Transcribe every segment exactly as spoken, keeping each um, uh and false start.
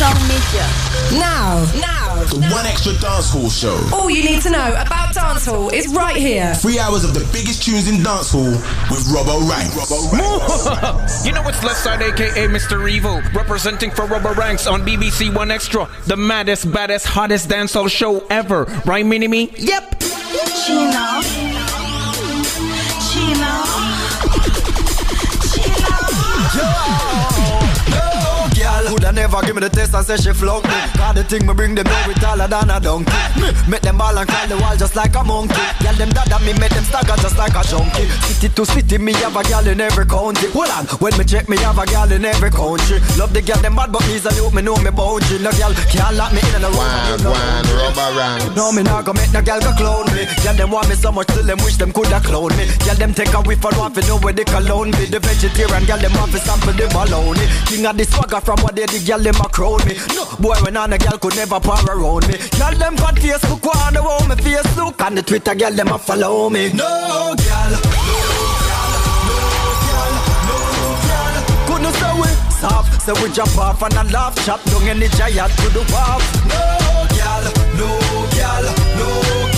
Soul Media. Now, now, the now. One Extra Dance Hall Show. All you need to know about dance hall is right here. Three hours of the biggest tunes in dance hall with Robbo Ranx. Robbo Ranx. You know it's Left Side, aka Mister Evil, representing for Robbo Ranx on B B C One Extra, the maddest, baddest, hottest dance hall show ever. Right, mini me? Yep. She know. She know. She know. Coulda never give me the test and say she flunk me. Got the thing me bring them here with taller than a donkey. Make them all and climb the wall just like a monkey. Girl them dad and me make them stagger just like a junkie. City to city me have a girl in every county. Hold on, when me check me have a girl in every country. Love the girl them bad but he's a dude me know me boundary. No girl can't lock me in and a room. One, one, rubber round. No me nah go make no girl go clone me. Girl them want me so much till them wish them coulda clone me. Girl them take a whiff and want to know where they cologne be. The vegetarian girl them want to sample the baloney. King of the swagger from what they the girl them a crowd me. No boy when on a girl could never power around me. Girl them got Facebook on the wall me Facebook and the Twitter girl them a follow me. No girl, no girl, no girl, no girl. Couldn't say we soft, say we jump off and I laugh chop down any giant to the wharf. No girl, no girl, no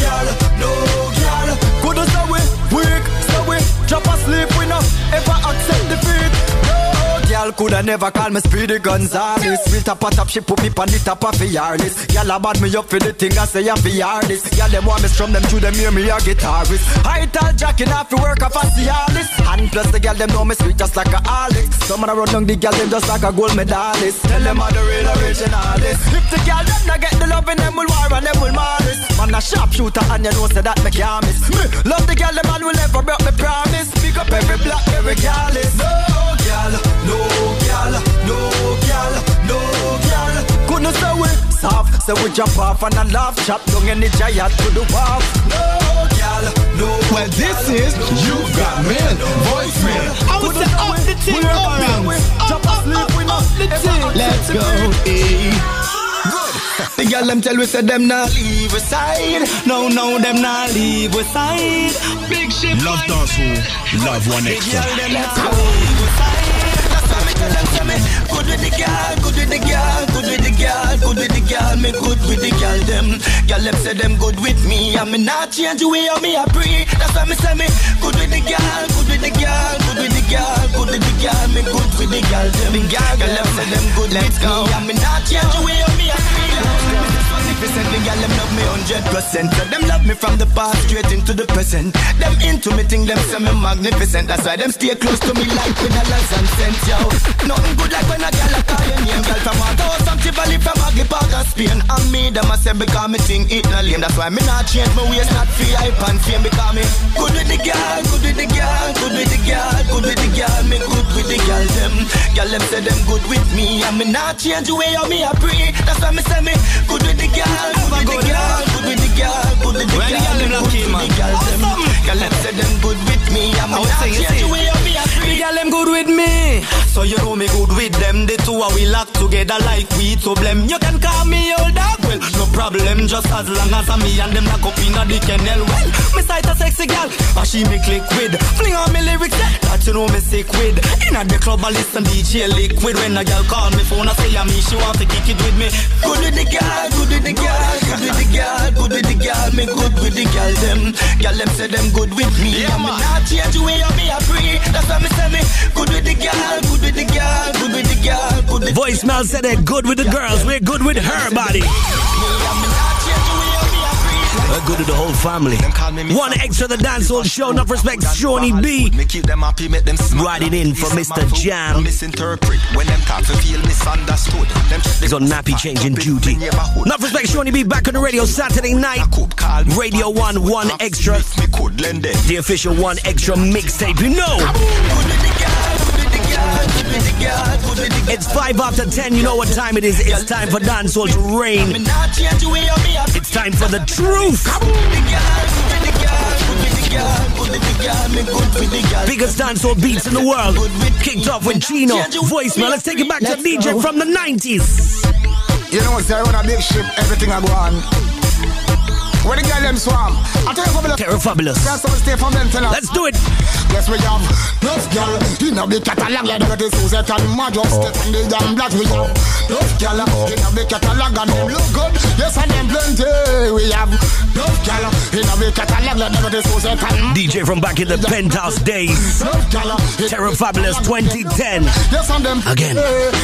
girl, no girl. Couldn't say we weak, say we drop asleep we no ever accept defeat. Girl coulda never call me Speedy Gonzales. Real tap a tap, she put me on the top of a Yaris. Girl a bad me up for the thing I say I be artist. Girl them want me strum them to them hear me a guitarist. I tell Jackie not to work off a Cialis. And plus the girl them know me sweet just like a Alex. Some of the road down the girl them just like a gold medalist. Tell them how the real originalist. If the girl them not get the love in them will war and them will malice. Man a sharpshooter and you know say that me can't miss. Me love the girl them and will never break me promise. Pick up every black, every girl is. No girl, no girl, no girl, no girl. Couldn't say we soft, say we jump off and I laugh chop down any giant to the wharf. No girl, no. Well, this is You've Got Men, voicemail. I was the up the team, up the team. Let's go, eh. The girl them tell we said them not leave aside. No, no, them not leave aside. Big ship. Love dancehall, love One Extra. The girl them not leave aside. That's why me tell them to me. Good with the girl, good with the girl, good with the girl, good with the girl. Me good with the girl them. Girl them say them good with me. I me not change the way I me I pray. That's why me say me. Good with the girl, good with the girl, good with the girl, good with the girl. Me good with the girl them. Girl them say them good with me. I me not change the way I me I pray. The girl them love me one hundred percent. Them love me from the past straight into the present. Them into me think them say me magnificent. That's why them stay close to me like with dollars and cents, yo. Nothing good like when a girl a call your name. Girl from Mavado, some Chivali from Aggie Park and Spain. And me, them a say because me think it no lame. That's why me not change my ways, not free hype and fame. Because me good with the girl, good with the girl, good with the girl, good with the girl. Me good with the girl them. Girl them say them good with me. And me not change the way how me a pray. That's why me say me good with the girl. Good with the girl, good with the girl, good with the girl. Good with the girl, girl them say them good with me. I'm not change the way of me. The girl them good with me, so you know me good with them. The two are we lock together like we to blame. You can call me old dog, well no problem, just as long as I'm me and them lock up in the kennel. Well, me sight a sexy girl, but she me click with. Fling on me lyrics that you know me sick with. In at the club I listen D J Liquid. When a girl call me phone I say I me, she want to kick it with me. Good with the girl, good with the girl. Good with the girl, good with the girl, me good with the girl them. Girl them say them good with me. Yeah, I'm not change the way I me I free. That's why me say me good with the girl, good with the girl, good with the girl, good with. Voicemail said they're good with the girls, we're good with her body. We're good to the whole family. One Extra the dancehall show. Enough respect, Shawnee B. Riding in for Mister Jam. He's on nappy changing duty. Enough respect, Shawnee B. Back on the radio Saturday night. Radio One, One Extra. The official One Extra mixtape. You know. It's five after ten, you know what time it is. It's time for dancehall to reign. It's time for the truth. Biggest dancehall beats in the world. Kicked off with Gino. Voicemail, let's take it back to D J from the nineties. You know what, sir, I run a big ship, everything I go on. Where the girl them swam? I tell you couple of Terry Fabulous. Let's do it. Yes, we have enough girl. You know the catalog like the Suzette and Madrox. And the damn black we have enough girl. You know the catalog and them look good. Yes, and them plenty. We have enough girl. You know the catalog like the Suzette and D J from back in the penthouse days. Terry Fabulous twenty ten. Yes, and them again.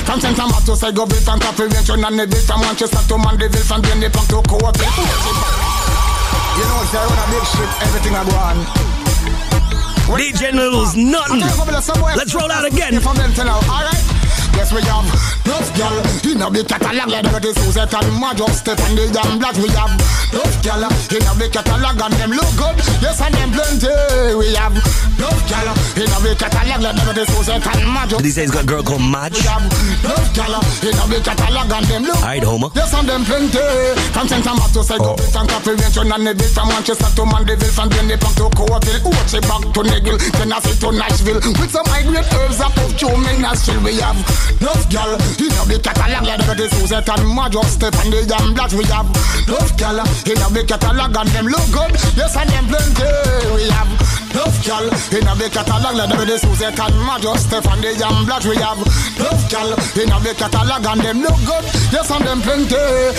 From Saint Thomas to Sego Bill from Capilvention and the Bill from Manchester to Mandeville from Denny Punk to Co-op. You know, if I run a big ship, everything I go on. D J Noodles, nothing. Let's roll out again. Yes, we have enough girl. You know the catalog like the Suzette and Madrox, Stephanie and Black. We have enough girl. You know the catalog and them look good. Yes, and them plenty. We have enough girl. You know the catalog like the Suzette and Madrox. This has got a girl called Madge. We have enough girl. You know the catalog and them look. Alright, Homer. Yes, and them plenty. From Saint Thomas to Sego, from Capilvention and Neville, from Manchester to Mandeville, from Denny Park to Coatville, Ochi Park to Negill, Tennessee to Nashville, with some high grade herbs up of Joe Nashville. We have love girl, you know the catalog like the Suzette and Madrox, Stephanie and Black. We have love girl, you know the catalog and them look good. Yes, and them plenty. We have love girl, you know the catalog like the Suzette and Madrox, Stephanie and Black. We have love girl, you know the catalog and them look good. Yes, and them plenty.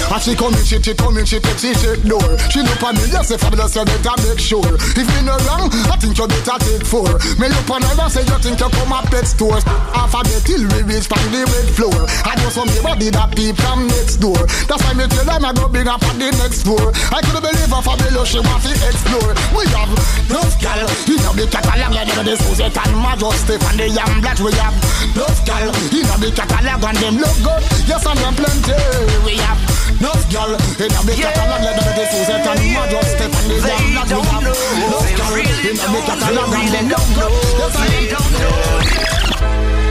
And she come in, she come in, she takes she shake door. She look at me, yes, if I bless her, better make sure. If you know wrong, I think you better take four. Me look on her and say you think you come at pet store. Half a day till we reach from the red floor. I know some body that peep from next door. That's why me tell them I go bring up on the next floor. I couldn't believe her Fabio, she want to explore. We have love girl, you know the catalog like the Suzette and Madrox, Stephanie and Black. We have love girl, you know the catalog and them look good. Yes, and them plenty. We have love girl, you know the catalog like the Suzette and Madrox, Stephanie and Black. We have love girl, you know the catalog and them look good. Yes, and them plenty.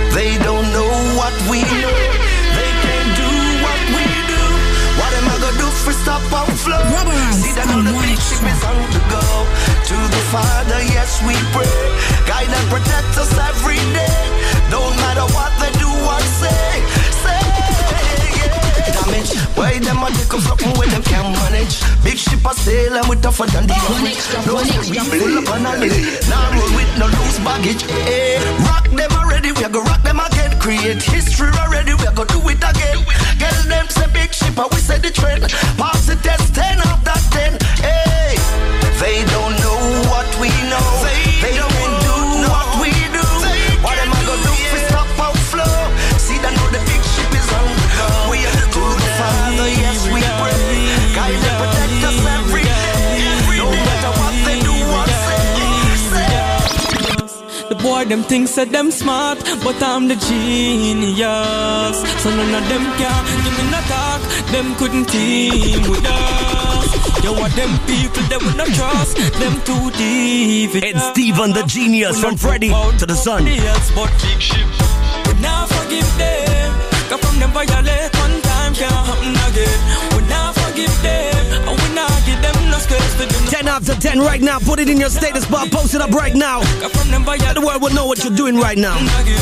They don't know what we know. They can't do what we do. What am I gonna do for stop our flow? See that on the beach, ship is on the go. To the Father, yes we pray. Guide and protect us every day. Don't matter what they do or say. Say, yeah. Damage, why them are they come from where them can manage? Big ship a sail and we tougher than the damage. No we pull up on a lid. Now roll with no loose baggage. Hey, rock them already, we are gonna rock them again. Create history already, we are gonna do it again. Get them say big ship and we set the trend. Pass the test, ten out that ten. Hey, they don't know what we know. They, they don't do know what we do. What am I gonna do yeah. for stop our flow? See that know the big ship is on the go. We are to the Father, yes we pray. Guide and protect us every day. No matter what they do or say. The boy them things said them smart, but I'm the genius. So none of them can give me no talk. Them couldn't team with us. Yo, what them people them will not trust. Them too deep. It's Stephen the genius from Freddie to the sun. But big ship we now forgive them. Come from them violate one time can't happen again. We now forgive them. ten out of ten right now. Put it in your status bar. Post it up right now. The world will know what you're doing right now.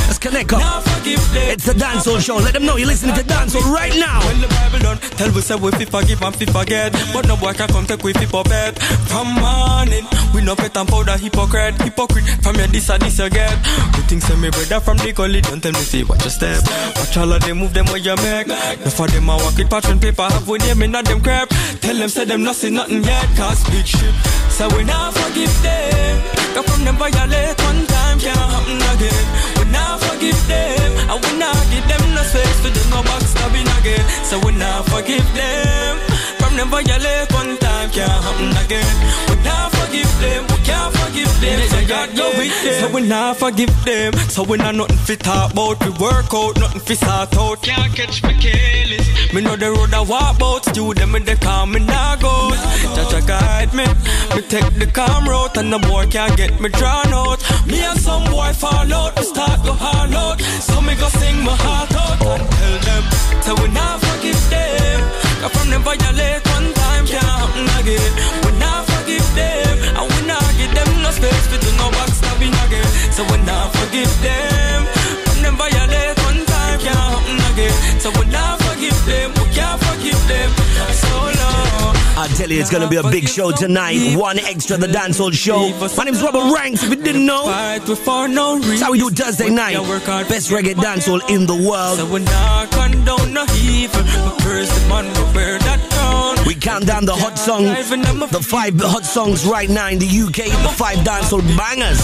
Let's connect up. It's the dancehall show. Let them know you're listening to dancehall right now. When the Bible done, tell we say we fi forgive and fi forget. But no boy can come take we fi for bed. From morning, we no pet and powder hypocrite. Hypocrite from your this and this you get. You think say me brother from the gully. Don't tell me say watch your step. Watch all of them move them where you make. No for them I walk it pattern paper. Have we name me not them crap. Tell them say them not see nothing yet. Cause big ship, so we now forgive them. Come from them violate one time can't happen again. We now forgive them, and we now give them no space for them no backstabbing again. So we now forgive them. From them violate one time can't happen again. We now forgive them, we can't forgive them. So God go with them. So we now forgive them. So we now nothing fit talk about. We work out, nothing fit sort out. Can't catch me careless. Me know the road I walk out. Stew them in the car, me now go. Jaja guide me. Me take the calm road and the boy can't get me drawn out. Me and some boy fall out. Me start go hard out. So me go sing my heart out and tell them. So we now forgive them. Cause from them violate one time can't happen again. We now forgive them. And we now give them no space for do no backstabbing again. So we now forgive them. From them violate one time can't happen again. So we now forgive them. We can't forgive them. So long. I tell you, it's going to be a big show tonight. One Extra, the dancehall show. My name's Robbo Ranx, if you didn't know. That's how we do Thursday night. Best reggae dancehall in the world. We count down the hot song, the five hot songs right now in the U K, the five dancehall bangers.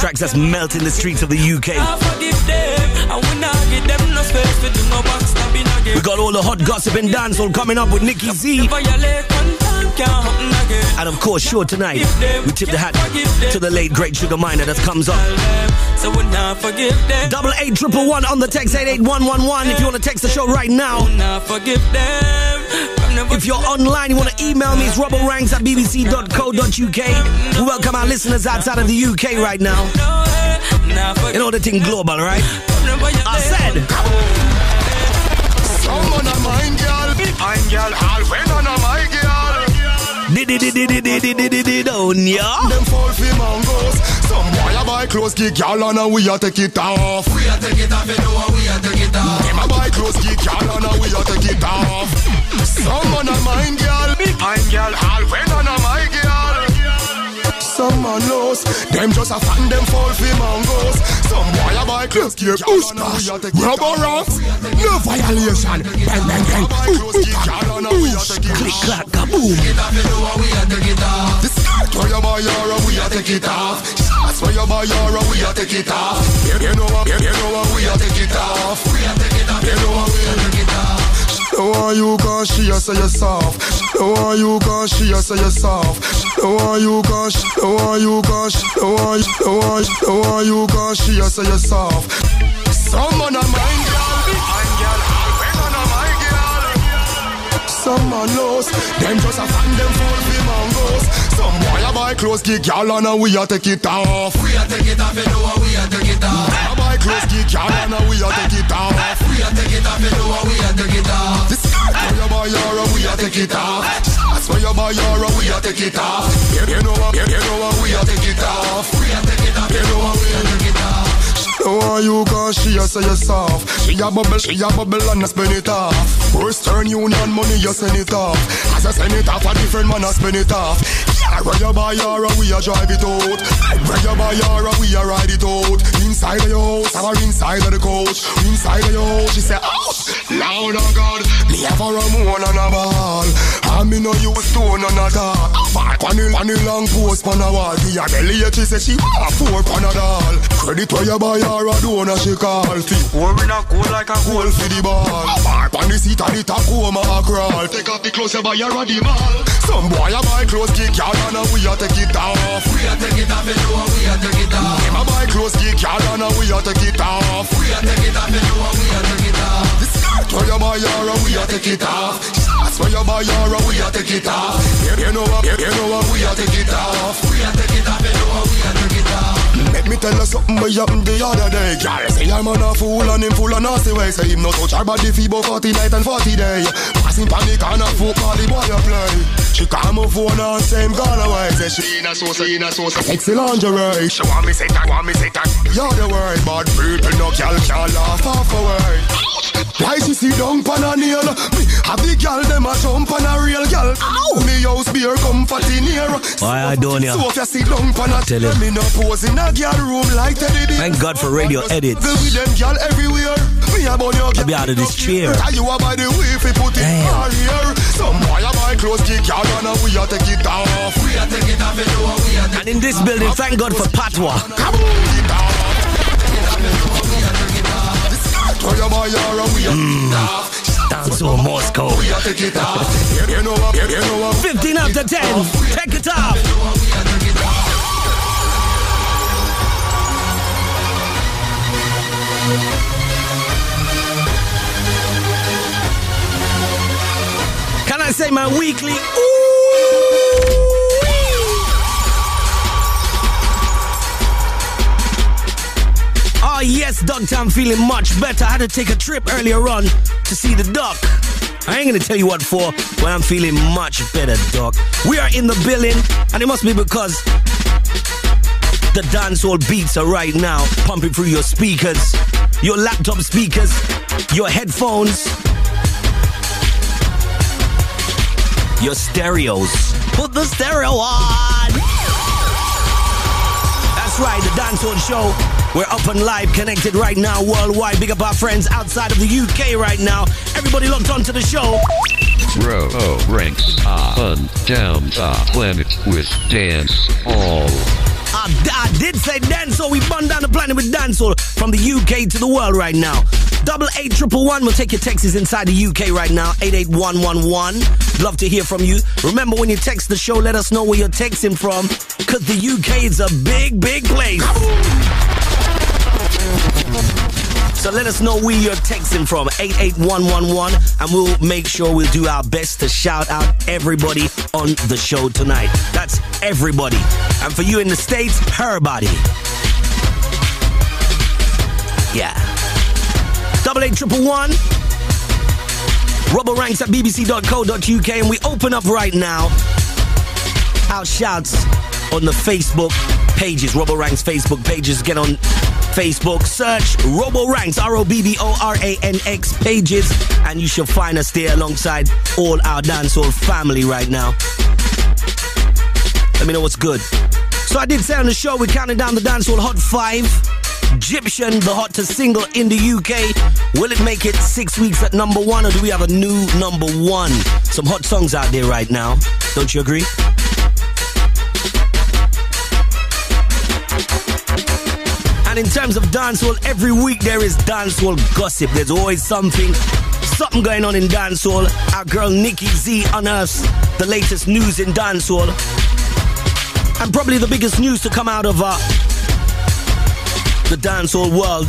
Tracks that's melting the streets of the U K. We got all the hot gossip and dancehall coming up with Nikki Z. And of course, sure, tonight, we tip the hat to the late, great Sugar Minott that comes up. Double eight triple one on the text, eight eight one one one. If you want to text the show right now. If you're online, you want to email me, it's robbo ranx at b b c dot co dot u k. We welcome our listeners outside of the U K right now. You know the thing global, right? I said... Someone on my girl, I'm girl, I'll win on my girl. Did it, did it, did it, did it, did it, don't ya? Them fall for mangoes. Some boy a buy clothes, kick y'all on, and we a take it off. We a take it off, you know, we a take it off. Them a buy clothes, kick y'all on, and we a take it off. Someone on my girl, I'm girl, I'll win on my girl. Some man knows, them just a fan, them fall for mangoes. Some boy a buy clothes, kick y'all on, and we a take it off. No violation. Bang, bang, bang. Click, clack, kaboom. The skirt where you buy your we are take it off. Shots where you buy your we are take it off. You know what, you know what, we are take it off. We are take it off, you know what, we are take it off. She know how you can, she a say yourself. She know how you can, she a say yourself. She know how you can, she know how you can, she know how you can, she a say yourself. Someone a mind girl. Some man knows, them just a fan, them full be mangoes. Some boy a buy clothes, kick y'all on, and we a take it off. We a take it off, you know, we a take it off. Boy a buy clothes, kick y'all on, and we a take it off. We a take it off, you know, we a take it off. The skirt where you buy your, we a take it off. Shots where you buy your, we a take it off. You know what, you know what, we a take it off. We a take it off, you know what, we a take it off. Oh, you cause she a say yourself. She a bubble, she a bubble and a spin it off. First turn union money, you send it off. As I send it off, a different man a spin it off. Yeah, where you buy your, we a drive it out. Where you buy your, we a ride it out. Inside of your house, or inside of the coach. Inside of your house, she say, oh, loud oh God. Me have a moon and a ball. I me no use stone and a dog. Back on the, on the long post, on a wall. The belly, she say she want four pan a doll. Credit where you buy your, or a donor she call. Feet warming a cool like a goal for the ball. Barp on the seat and it a coma a crawl. Take off the clothes you buy your at the mall. Some boy a buy clothes kick y'all and we a take it off. We a take it off, you know, we a take it off. Them a buy clothes kick y'all and we a take it off. We a take it off, you know, we a take it off. The skirt where you buy your, we a take it off. Shots where you buy your, we a take it off. You know what, you know what, we a take it off. We a take it off, you know, we a take it off. Let me tell you something we happened the other day. Girl, say your man a fool and him full of nasty ways. Say him no touch her body for about forty night and forty day. Passing panic and a fool call the boy a play. She come up phone and say him gone away. Say she in a sauce, in a sauce, sexy lingerie. She want me say that, want me say that. You're the way, but people no girl can't laugh half away. Why she sit down pan a nail? Me have the girl them a jump pan a real girl. Ow! Me house beer comfort in here. Why I don't ya? So if you sit down pan a tell me no pose in a girl room like Teddy D. Thank God for radio edits. I'll be out of this chair. Damn. And in this building, thank God for Patwa. Mm. Dancehall Moscow. fifteen after ten. Take it off. Can I say my weekly? Ooh. Oh yes, doctor, I'm feeling much better. I had to take a trip earlier on to see the doc. I ain't gonna tell you what for, but I'm feeling much better, doc. We are in the building, and it must be because the dancehall beats are right now pumping through your speakers, your laptop speakers, your headphones, your stereos. Put the stereo on! That's right, the Dancehall Show. We're up and live, connected right now, worldwide. Big up our friends outside of the U K right now. Everybody locked on to the show. Robbo Ranx up and down the planet with Dancehall. I, I did say Dancehall. We bun down the planet with Dancehall from the U K to the world right now. Double eight triple one. We'll take your texts inside the U K right now. Eight eight one one one. Love to hear from you. Remember, when you text the show, let us know where you're texting from, because the U K is a big, big place. So let us know where you're texting from, eight eight one one one, and we'll make sure we'll do our best to shout out everybody on the show tonight. That's everybody. And for you in the States, everybody. Yeah. Double eight triple one. Robbo Ranx at b b c dot co dot u k, and we open up right now our shouts on the Facebook pages. Robbo Ranx Facebook pages. Get on Facebook, search Robbo Ranx, R O B B O R A N X pages, and you shall find us there alongside all our dancehall family right now. Let me know what's good. So I did say on the show, we're counting down the dancehall Hot five. Gyptian, the hottest single in the U K. Will it make it six weeks at number one, or do we have a new number one? Some hot songs out there right now. Don't you agree? And in terms of dancehall, every week there is dancehall gossip. There's always something, something going on in dancehall. Our girl Nikki Z unearths the latest news in dancehall. And probably the biggest news to come out of uh, the dancehall world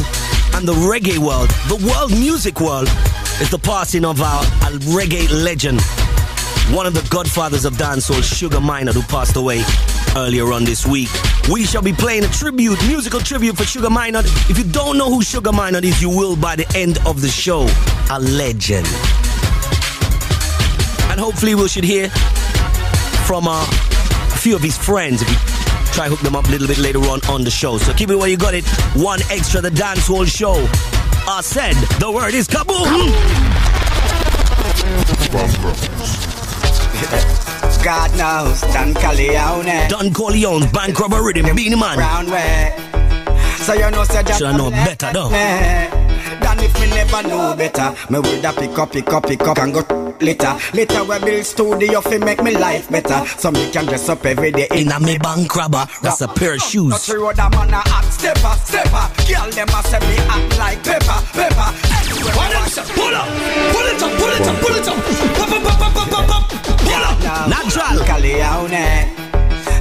and the reggae world, the world music world, is the passing of our, our reggae legend, one of the godfathers of dancehall, Sugar Minott, who passed away earlier on this week. We shall be playing a tribute, musical tribute for Sugar Minott. If you don't know who Sugar Minott is, you will by the end of the show. A legend. And hopefully we should hear from uh, a few of his friends. If you try hook them up a little bit later on on the show. So keep it where you got it. One Extra, the dancehall show. I said the word is kaboom. Kaboom. God knows, Don Corleone. Don Corleone, bank robber rhythm, Beanie Man. So you know, sir, so I know better though. Than if me never know better, me woulda pick up, pick up, pick up and go later. Later we build studio fi make me life better, so me can dress up every day in a me bank robber. That's a pair of shoes. Not three other man a hot stepper, stepper. Girl them a say me act like pepper, pepper. Pull up, pull it up, pull it up, pull it up, pop, pop, pop, pop, pop, pop. Natural.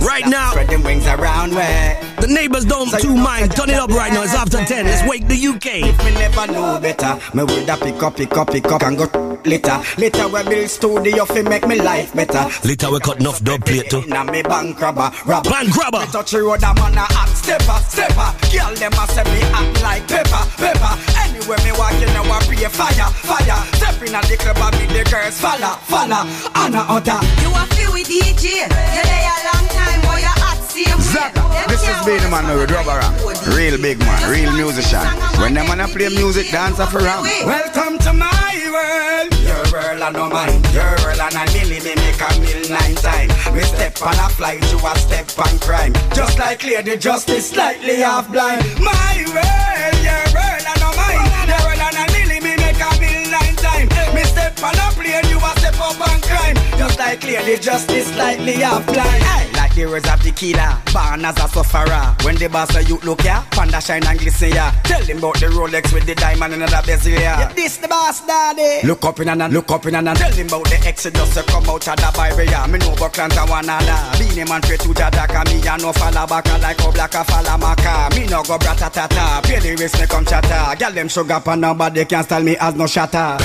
Right now, spread them wings around where the neighbors don't so too mind. Turn it up right now. It's after ten. Let's wake the U K. If me never know better, me woulda pick up, pick up, pick up and go later. Later we build studio fi make me life better. Later we cut enough dub plate too. Now me bank robber, robber, bank robber. Me touch the road, a man a act stepper, stepper. Girl them a say me act like pepper, pepper. Anyway me walking now I pray fire, fire. Stepping at the club and me the girls follow, follow. Anna otter. You a feel with D J? You there a long time, boy you act same way. This is Beanie Man with Robbo Ranx, real big man, real musician. When them man a play music, dance off around. Welcome to my world. Your world and no mine. Your world and a milli, me make a mill nine time. We step on a flight, you a step on crime. Just like Lady Justice, slightly half blind. My world, your world and no mine. Your world and a milli, me make a mill nine time. Me step on a plane, you a step up on crime. Just like Lady Justice, slightly half blind. Hey. Like heroes of the killer, born as a sufferer. When the boss of youth look ya, panda shine and glisten ya. Tell them about the Rolex with the diamond and another bezel ya. You this the boss, daddy. Look up in and look up in and tell them about the exodus that come out of the Bible ya. Me know about clans and one another. Beanie Man pray to Jah Cause me ya no follow back like a black a follow maca. Me no go bratatata, pay the race me come chatter. Girl them sugar pan nobody can style me as no shatter.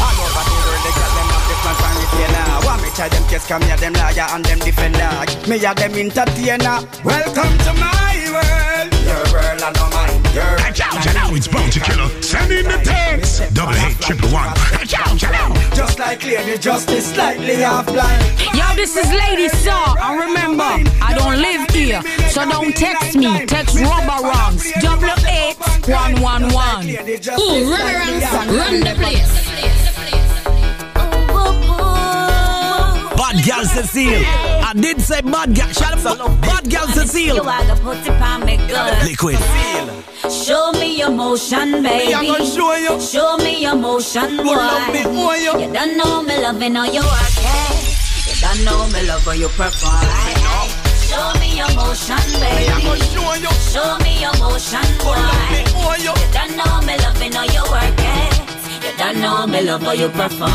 Why me try them case, come here them liar and them defender. Me a them entertainer. Welcome to my world. Your world and no mine. Catch out, you know it's Bounty Killer. Send in the text. Double eight triple one. Catch out, you know. Just like Lady Justice, slightly half blind. Yo, this is Lady Saw, and remember, I don't live here, so don't text me. Text Robbo Ranx. Double eight one one one. Ooh, run around, run the place. bad girl Ce'Cile. I did say bad girl. Shut up, bad girl Ce'Cile. Liquid. Show me your motion, baby. Show me your motion, boy. You don't know me loving how you work, eh? You don't know me love how you perform, eh? Show me your motion, baby. Show me your motion, boy. You don't know me loving how you work, eh? You don't know me love how you perform.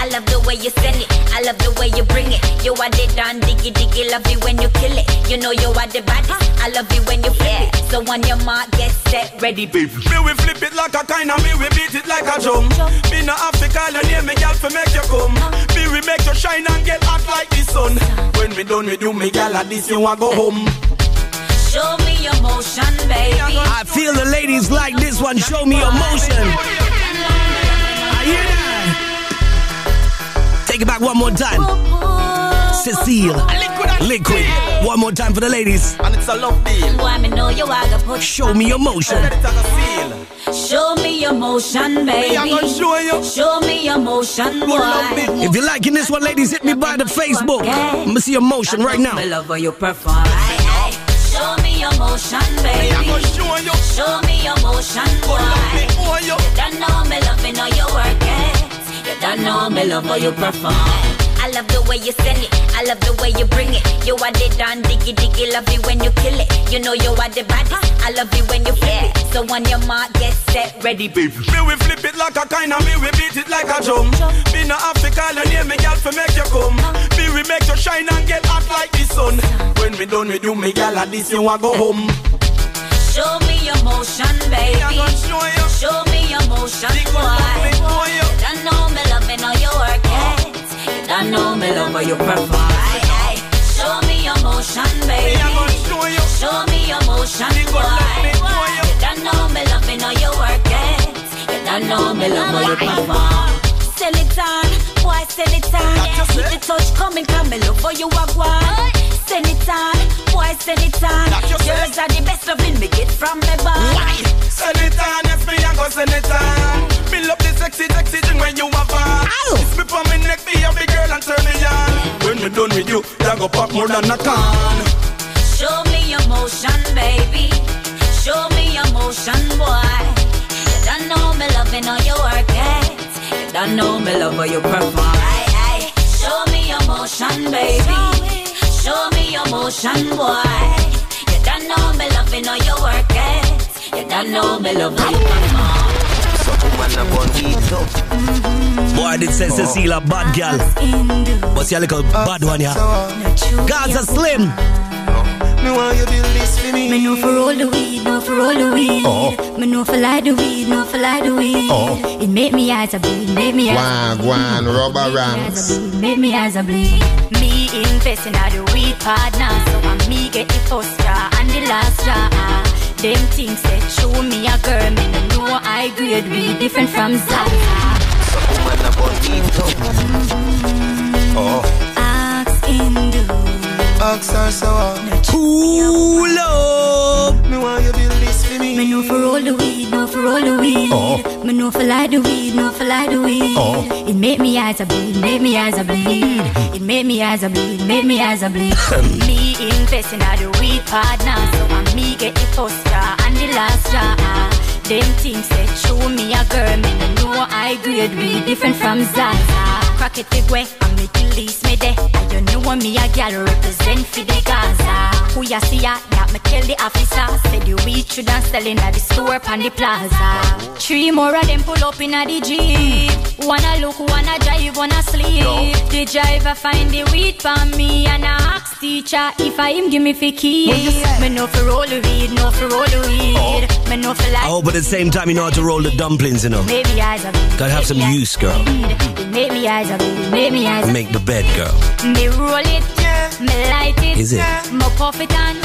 I love the way you send it, I love the way you bring it. You are the Don Diggy Diggy, love it when you kill it. You know you are the baddest, I love it when you flip it. So on your mark, get set, ready, baby. Me we flip it like a kind and me we beat it like a drum. Me no have to call your name, me gal for make you come. Me we make you shine and get hot like the sun. When we done with you, me gal like this, you want go home. Show me your motion, baby. I feel the ladies like this one, show me your motion. I hear that. Take it back one more time. Ce'Cile. Liquid. Liquid. One more time for the ladies. And it's a love deal. Show me your motion. Show me your motion, baby. Show me your motion, boy. If you're liking this one, ladies, hit me by the Facebook. Let me see your motion right now. Show me your motion, baby. Show me your motion, boy. You don't know me loving how you work it. You don't know me love how you perform. I love the way you send it, I love the way you bring it. You are the Don Diggy Diggy, love it when you kill it. You know you are the baddest, I love it when you flip it. So on your mark, get set, ready, baby. Me we flip it like a kind and me we beat it like a drum. Me no have to call your name, me gal for make you come. Me we make you shine and get hot like the sun. When we done with you, me gal like this, you want go home. Show me your motion, baby. Show me your motion, boy. You don't know me loving how you work it. You don't know me love how you provide. Show me your motion, baby. Show me your motion, boy. You don't know me loving how you work it. You don't know me love how you provide. Sell it on, boy, sell it on. Keep the touch coming, come me love how you are one. Send it on, boy, send it on. Yours are the best loving me get from my body. Send it on, yes, me and go send it on. Me love the sexy, sexy thing when you have on. Kiss me from my neck, be a big girl and turn me on. When we done with you, you go pop more than a can. Show me your motion, baby. Show me your motion, boy. You don't know me loving how you work it. You don't know me love how you perform. Show me your motion, baby. Show me your motion, boy. You don't know me loving how you work it. You don't know me loving how you perform. Such a man about me too. Boy, I did say Ce'Cile a bad girl. But you're like a bad one, yeah. Gaza Slim. Me want you do this for me. Me know for all the weed, know for all the weed. Me know for light the weed, know for light the weed. It make me eyes a bleed, make me eyes a bleed. Wagwan, Robbo Ranx. Make me eyes a bleed. Invest in all the weed partner, so I'm me get the first straw and the last straw. Them things that show me a girl, me no know I grade we different from Zaza. So woman about me too. Oh. Axe Hindu. Axe are so hot. Cool love. Me want you build this for me. Me know for all the weed, know for all the weed. Oh. Me know for light the weed, know for light the weed. Oh. It make me eyes a bleed, make me eyes a bleed. It made me as a bleed, made me as a bleed. Me invest in all the weed partner, so I'm me get the first straw and the last straw. Them things that show me a girl, me no know I grade we different from Zaza. Crack it big way, I make you lease me there. I don't know me a girl represent for the Gaza. Who ya see ya, that me tell the officer. Said the weed shouldn't sell in at the store pan the plaza. Three more of them pull up in a the jeep. Wanna look, wanna drive, wanna sleep. The driver find the weed for me and I ask teacher if I him give me for key. Me no for roll the weed, no for roll the weed. Me no for like. Oh, but at the same time you know how to roll the dumplings, you know. Maybe eyes are bleed. Gotta have some use, girl. Make me eyes are bleed, make me eyes are bleed. Make the bed, girl. Me roll it, me light it. Is it? Me puff it and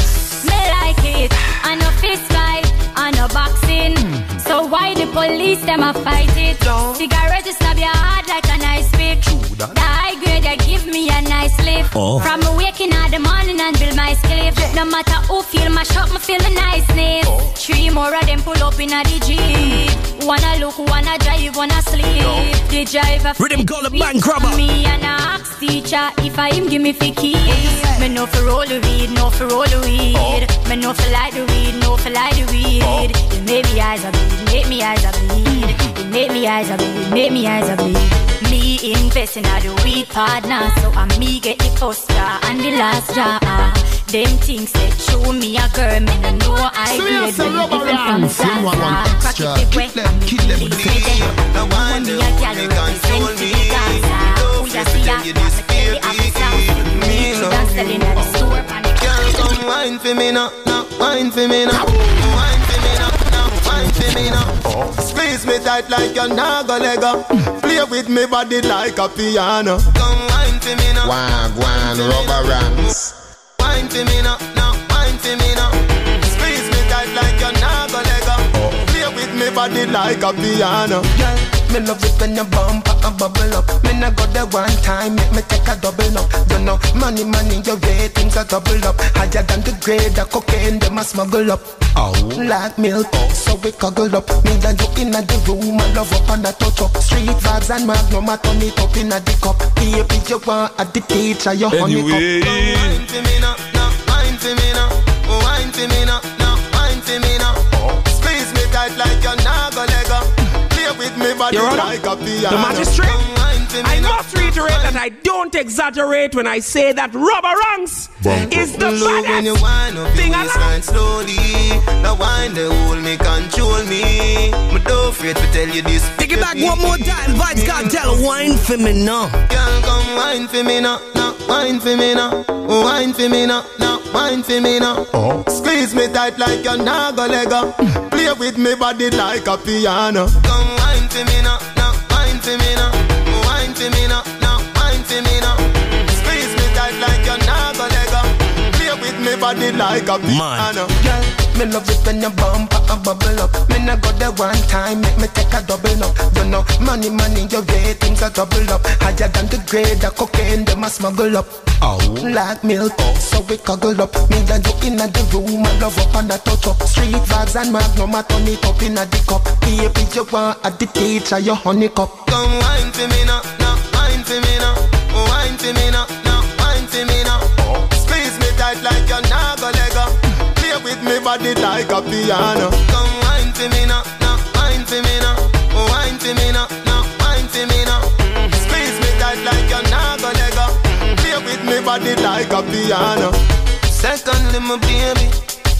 me like it. I no fist fight, I no boxing. So why the police them a fight it? Cigarette is stab your heart like a nice pick. The high grade they give me a nice lift. Oh. From waking in the morning and build my sleep. No matter who feel my shop, me feel a nice name. Oh. Three more of them pull up in a the jeep. Wanna look, wanna drive, wanna sleep. No. The driver rhythm got a man grabber. Me and I ask teacher if I him give me for keys. Oh, yeah. Me no for roll the weed, no for roll the weed. Oh. Me no for light the weed, no for light the weed. Oh. You make me eyes a bleed, make me eyes a bleed. You make me eyes a bleed, make me eyes a bleed. Me investing at the weed partner, so I me get the first jar and the last jar. Them things that show me a girl, me no know I did. So when different from Zaza, crack it the way, I'm living the one me a girl represent me Gaza. We a see a class, I tell the officer, me she done selling at the store. Girl, come wine for me now, now wine for me now, wine for me now, now wine for me now. Squeeze me tight like a naga lego, play with me body like a piano. Come wine for me now, wine, Robbo Ranx. Wine for me now, now, wine for me now. Squeeze me tight like a naga lego. Play with me body like a piano. Girl, me love it when you bump a bubble up. Me na go there one time, make me take a double up. You know, money, money, your way things are double up. Higher than the grade, the cocaine them a smuggle up. Oh, like milk, oh. So we cuddle up. Me and you in the room, I love up and I touch up. Street vibes and magnum, I turn it up in a the cup. Baby, you want at the teacher, you honey up. Wine for me now, now, wine for me now, wine for me now, now, wine for me now. Squeeze me tight like a naga lego. Play with me body like a piano. The magistrate, I must reiterate that I don't exaggerate when I say that Robbo Ranx is the baddest thing alive. Slowly, the wine they hold me, control me. Me don't afraid to tell you this. Take it back one more time, Vybz Kartel, wine for me now. Girl, come wine for me now, now wine for me now, wine for me now, now wine for me now. Oh. Squeeze me tight like a naga lego, play with me body like a piano. Come wine for me now, now wine for me now. Wine for me now, now wine for me now. Squeeze me tight like a naga lego. Play with me body like a piano. Girl, me love it when you bump a bubble up. Me na go there one time, make me take a double up. You know, money, money, your way things are double up. Higher than the grade, the cocaine them a smuggle up. Oh, like milk, oh. So we cuddle up. Me and you in the room, I love up and I touch up. Street vibes and magnum, I turn it up in a the cup. Baby, you want at the teacher, your honey cup. Come wine for me now. Wine for me now, wine for me now, now wine for me now. Squeeze me tight like a naga lego. Play with me body like a piano. Come wine for me now, now wine for me now, wine for me now, now wine for me now. Squeeze me tight like a naga lego. Play with me body like a piano. Secondly, my baby,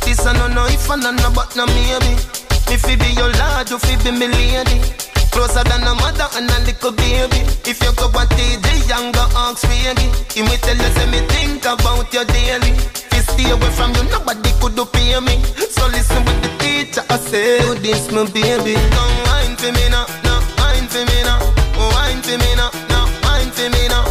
this I don't know if I don't know but no maybe. If it be your lad, you fi be me lady. Closer than a mother and a little baby. If you go and T J and go ask Freddie, he will tell you say me think about your daily. If you stay away from you, nobody could do pay me. So listen with the teacher, I say, do this my baby. Come wine for me now, now wine for me now, wine for me now, now wine for me now.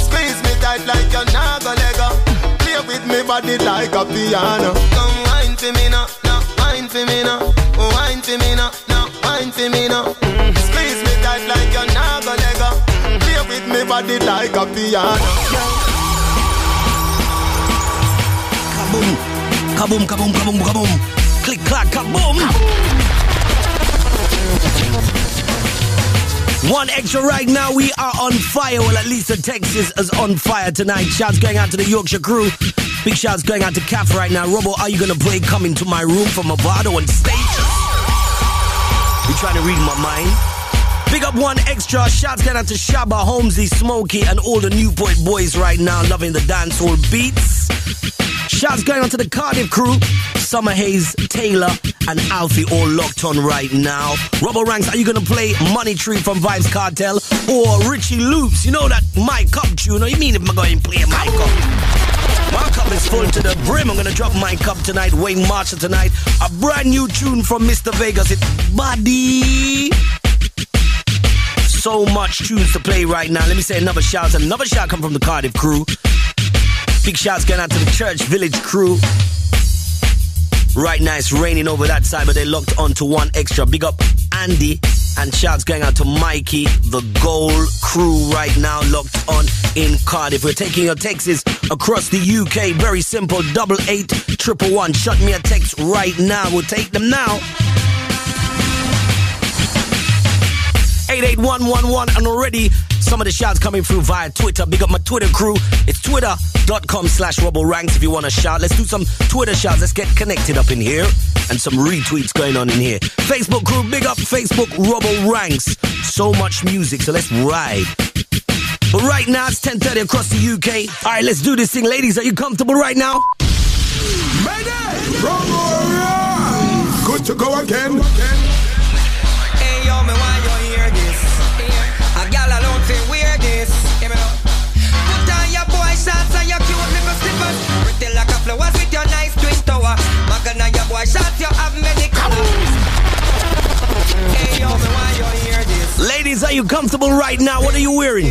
Squeeze me tight like a naga lego. Play with me body like a piano. Come wine for me now, now wine for me now, wine for me now, now wine for me now. Squeeze me tight like a naga lego. Play with me body like a piano. Kaboom, kaboom, kaboom, kaboom, kaboom. Click, clack, kaboom. One extra right now. We are on fire. Well, at least the Texas is on fire tonight. Shouts going out to the Yorkshire crew. Big shouts going out to Caf right now. Robbo, are you gonna play "Come Into My Room" from Mavado on stage? You're trying to read my mind. Big up One Extra. Shouts going out to Shabba, Holmesy, Smokey, and all the Newport boys right now, loving the dancehall beats. Shouts going out to the Cardiff crew, Summer Hayes, Taylor, and Alfie, all locked on right now. Robbo Ranx, are you going to play "Money Tree" from Vybz Kartel or Richie Loops? You know that My Cup tune. What do you mean if I'm going to play My Cup? My Cup is full to the brim. I'm going to drop My Cup tonight. Wayne Marshall tonight. A brand new tune from Mister Vegas. It's Buddy. So much tunes to play right now. Let me say another shout. Another shout come from the Cardiff crew. Big shouts going out to the Church Village crew. Right now it's raining over that side, but they locked on to One Extra. Big up Andy, and shouts going out to Mikey, the Goal crew right now, locked on in Cardiff. We're taking your texts across the U K. Very simple, double eight, triple one. Shot me a text right now. We'll take them now. oh eight eight one one one, and already some of the shouts coming through via Twitter. Big up my Twitter crew. It's twitter.com slash Robbo Ranx if you want to shout. Let's do some Twitter shouts. Let's get connected up in here. And some retweets going on in here. Facebook crew, big up Facebook Robbo Ranx. So much music, so let's ride. But right now, it's ten thirty across the U K. All right, let's do this thing. Ladies, are you comfortable right now? Mayday! Good to go again. Hey, yo, me, why you hear this? A gal alone say, wear this. Put on your boy shots and your cute little slippers. Pretty like a flowers with your nice twin tower. Magan and your boy shots, you have many colors. Hey, yo, me, why you hear this? Ladies, are you comfortable right now? What are you wearing?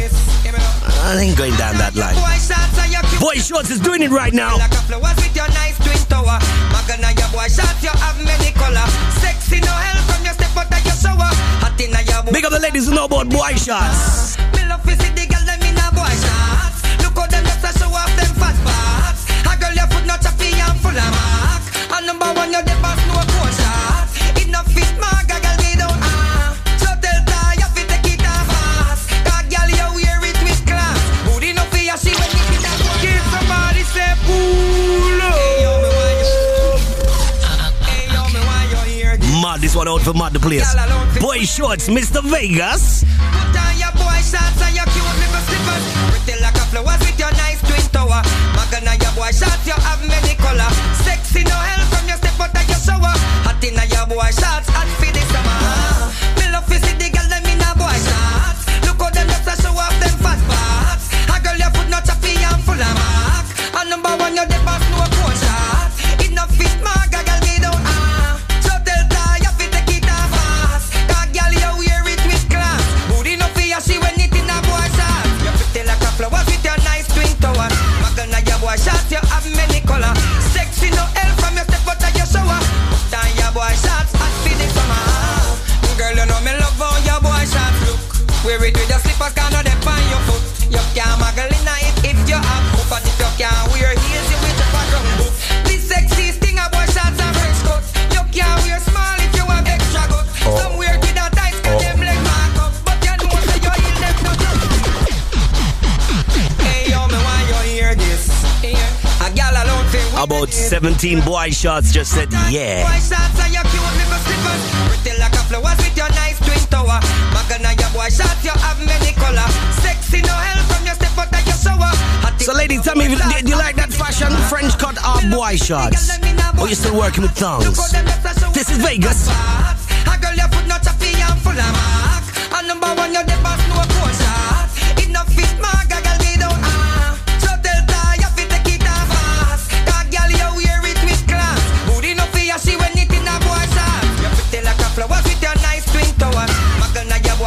I ain't going down that line. Boy Shorts is doing it right now. Big up the ladies who know about Boy Shorts. This one out for Mad the Place. Boy Shorts, Mister Vegas. Put on your boy shots and your cute little slippers. Pretty like a flowers with your nice twin tower. Magan and your boy shots, you have many colors. Sexy no hell from your step out of your shower. Hot in your boy shots, hot for the summer. Me love to see the girl them in a boy shots. Look how them just a show off them fat parts. A girl your foot not choppy and full of mark. And number one, you're the boss, no coach shots. It not fit mark, a girl me down. Shots, you have many color. Sexy no hell from your step out of your shower. Put on your boy shots and feed it from my house. Girl, you know me love how your boy shots look. Wear it with your slippers, can't know them on your foot. You can't muggle in it if you have hoop. And if you can't wear heels, you with your back up. This sexy thing a boy shots and French coat. You can't wear small if you have extra good. Some wear with a tight, cause them leg back up. But you know that your heel left no good. Hey, yo, me why you hear this? About seventeen boy shots just said yeah. Boy shots and your cute little slippers. Pretty like a flowers with your nice twin tower. Magan and your boy shots, you have many color. Sexy no hell from your step out of your shower. So ladies, tell me, do you, you like that fashion? French cut or boy shots? Or you still working with tongues? This is Vegas. A girl your foot not choppy and full of mark. And number one, you're the boss, no coach shot. It not fit mark, a girl me down.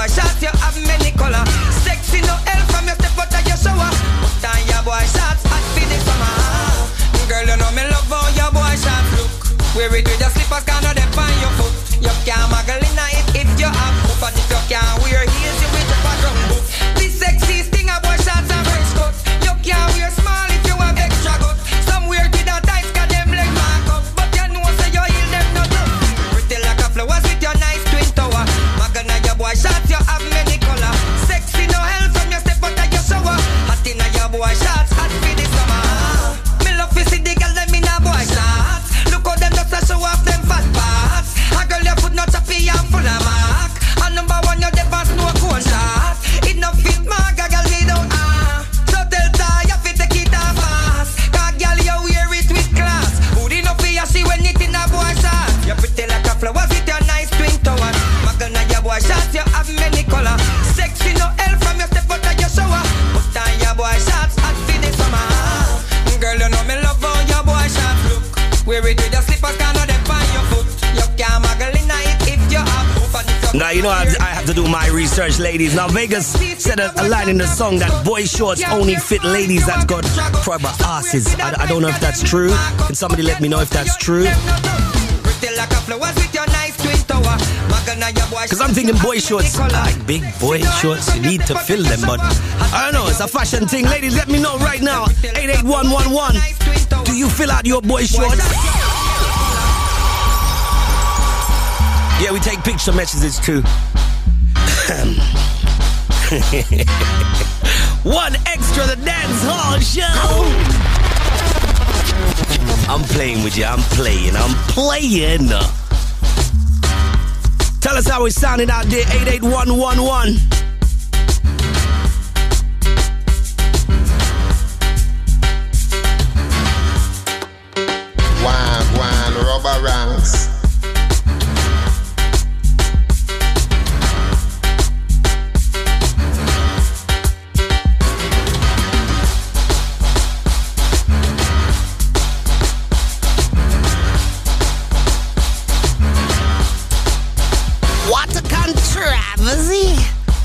Shots, you have many color. Sexy no hell from your step out of your shower. Put on your boy shots and feed it from my. Girl, you know me love how your boy shots look. Wear it with your slippers, can't know them on your foot. You can't muggle in it if you have hoop. And if you can't wear heels, you with your back up boot. This sexy thing a boy shots and French coat. You can't wear small if you have extra gut. Some wear with a tight, cause them leg back up. But you know say your heel them not up. Pretty like a flowers with your nice twin tower. Magan and your boy shots. Now, you know, I have to do my research, ladies. Now, Vegas said a, a line in the song that boy shorts only fit ladies that's got proper asses. I, I don't know if that's true. Can somebody let me know if that's true? Because I'm thinking boy shorts, like big boy shorts, you need to fill them. But I don't know, it's a fashion thing. Ladies, let me know right now. eight eight one one one, do you fill out your boy shorts? Yeah, we take picture messages too. one Xtra, the dance hall show. I'm playing with you. I'm playing. I'm playing. Tell us how it's sounding out there. eight eight one one one. Wine, wine, Robbo Ranx.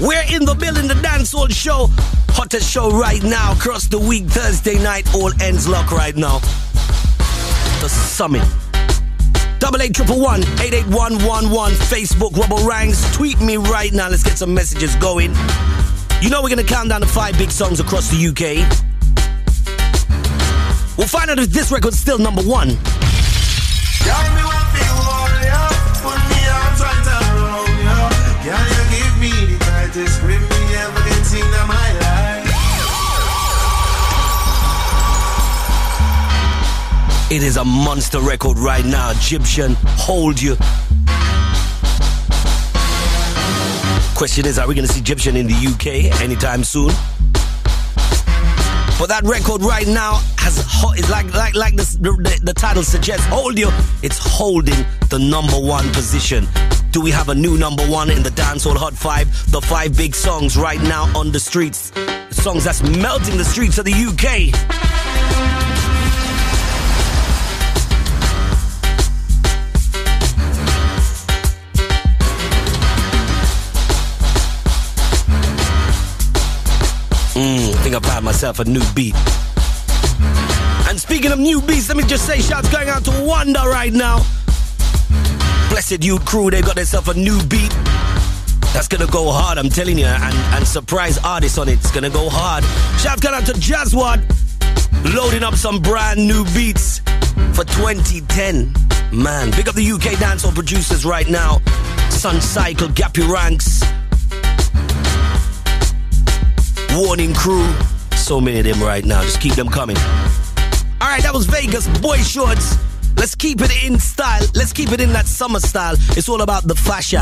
We're in the building, the dancehall show. Hottest show right now, across the week, Thursday night, all ends lock right now. The summit. double eight triple one, eight eight one one one, Facebook, Robbo Ranx. Tweet me right now, let's get some messages going. You know we're going to count down the five big songs across the U K. We'll find out if this record's still number one. Describe me everything in my life. It is a monster record right now. Gyptian, Hold You. Question is, are we going to see Gyptian in the U K anytime soon? But that record right now has hot, it's like like like this, the, the title suggests, Hold You. It's holding the number one position. Do we have a new number one in the dancehall hot five? The five big songs right now on the streets. Songs that's melting the streets of the U K. Mm, I think I found myself a new beat. And speaking of new beats, let me just say shouts going out to Wanda right now. Blessed Youth Crew, they got themselves a new beat that's gonna go hard, I'm telling you, and, and surprise artists on it. It's gonna go hard. Shout out to Jazwad, loading up some brand new beats for twenty ten. Man, big up the U K dancehall producers right now. Sun Cycle, Gappy Ranks, Warning Crew, so many of them right now. Just keep them coming. All right, that was Vegas, Boy Shorts. Let's keep it in style. Let's keep it in that summer style. It's all about the fashion.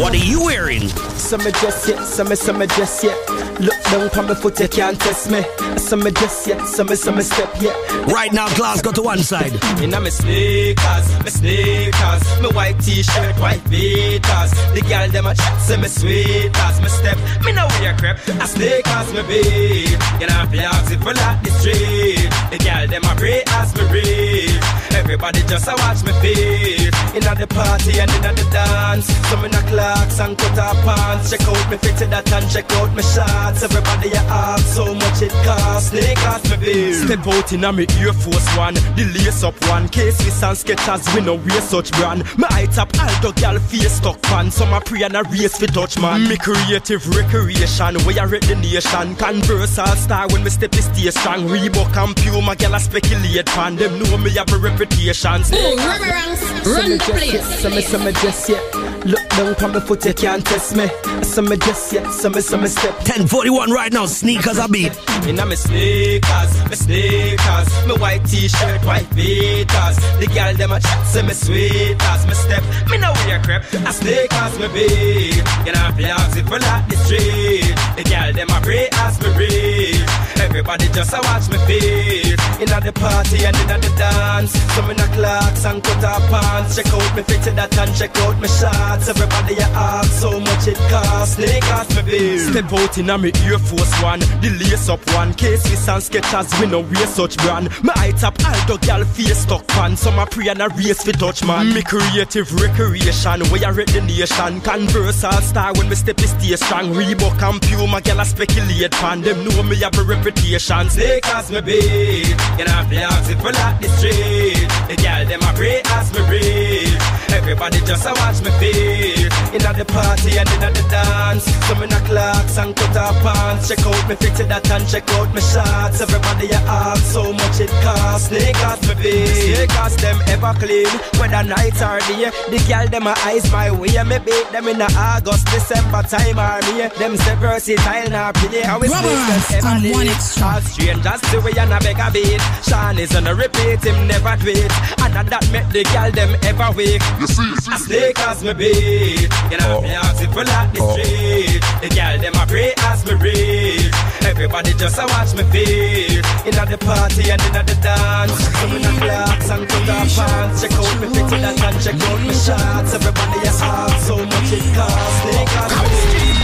What are you wearing? Summer dress, yeah. Summer, summer dress, yeah. Look down from my foot, you can't test me. Summer dress, yeah. Summer, summer step, yeah. Right now, glass got to one side. You know my sneakers, my sneakers. My white t-shirt, white beaters. The girl, them a chat, say my sweeters. My step, me no wear crap. I sneakers, my beat. You know I play oxy full at the street. The girl, them a pray as me breathe. Everybody just a watch me feet. In at the party and in at the dance. Some in the clocks and cut our pants. Check out me fitted that and check out my shots. Everybody a ask so much it costs. Sneakers, my beat. Step out in a me ear. Air Force One, the lace up one. K-Swiss and Skechers, we no wear such brand. My eye tap, all the girl face stuck fan. Some a pray and a race for Dutch man. Me creative recreation, we a red the nation. Converse all star when me step is stay strong. Reebok and Puma, girl a speculate fan. Them know me have a reputation. Ooh, Robbo Ranx, run the place. Some me, some me dress, yeah. Look down from the foot, you can't test me. Some me dress, yeah. Some me, some me step. ten forty-one right now, sneakers are beat. You know me sneakers, me sneakers. Me white t-shirt, white beaters. The girl them a chat, say me sweet as me step. Me no wear crap, I sneak as me beat. You know I play oxy full at the street. The girl them a pray as me breathe. Everybody just a watch me feet. In at the party and in at the dance. Some in a clocks and cut our pants. Check out me fitted that and check out me shots. Everybody a ask so much it costs. Sneak as me beat. Step out in a me Air Force One, the lace up one. K-Swiss and Skechers, we no wear such brand. My eye tap, all the girl face stuck fan. Some a pray and a race for Dutch man. Me creative recreation, we a red the nation. Converse all star when me step is stay strong. Reebok and Puma, girl a speculate fan. Them know me have a reputation. Sneak as me beat. You know I play oxy full at the street. The girl them a pray as me breathe. Everybody just a watch me feet. In at the party and in at the dance. dance. So me knock locks and cut our pants. Check out me fix it that and check out me shots. Everybody you ask how much it costs. Snake ass me big, snake ass them ever clean. Whether night or day, the girl them a ice my way. Me beat them in the August, December time or me. Them say versatile now play. How is this them ever need? All strangers the way and a beg a beat. Sean is on a repeat, him never tweet. And that make the girl them ever weak. You see, see snake ass me beat. You know me ask it for like the street. The girl them a pray as me read. Everybody just a watch me feel. In at the party and in at the dance. Come in the blocks and cut our pants. Check out me fitted and can check out me shots. Everybody is hard, so much it costs. Snake ass me beat.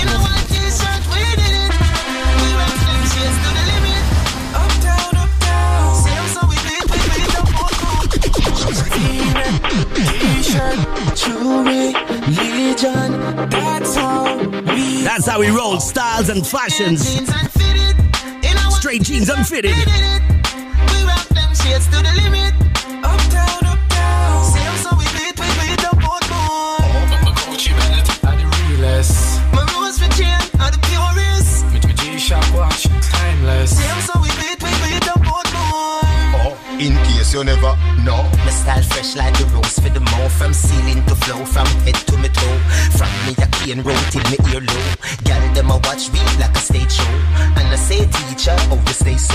In a white t-shirt we did it. We went things just to the limit. Up down, up down. Same so we did, we made the whole food. T-shirt, jewelry, religion. That's how we. That's how we roll, styles and fashions. Straight jeans unfitted. We rock them shades to the limit. Up down, up down. Same so we beat, we beat the boat more. I'm a Gucci Bennett, I'm the realest. My rules for chain are the purest. With my G-Shock watch, timeless. Same so we beat, we beat the boat more. Oh, in case you never know. My style fresh like the rose for the mouth. From ceiling to floor, from head to my toe. From me a cane roll till me ear low. Gal them a watch me like a stage show. And I say teacher, oh you stay so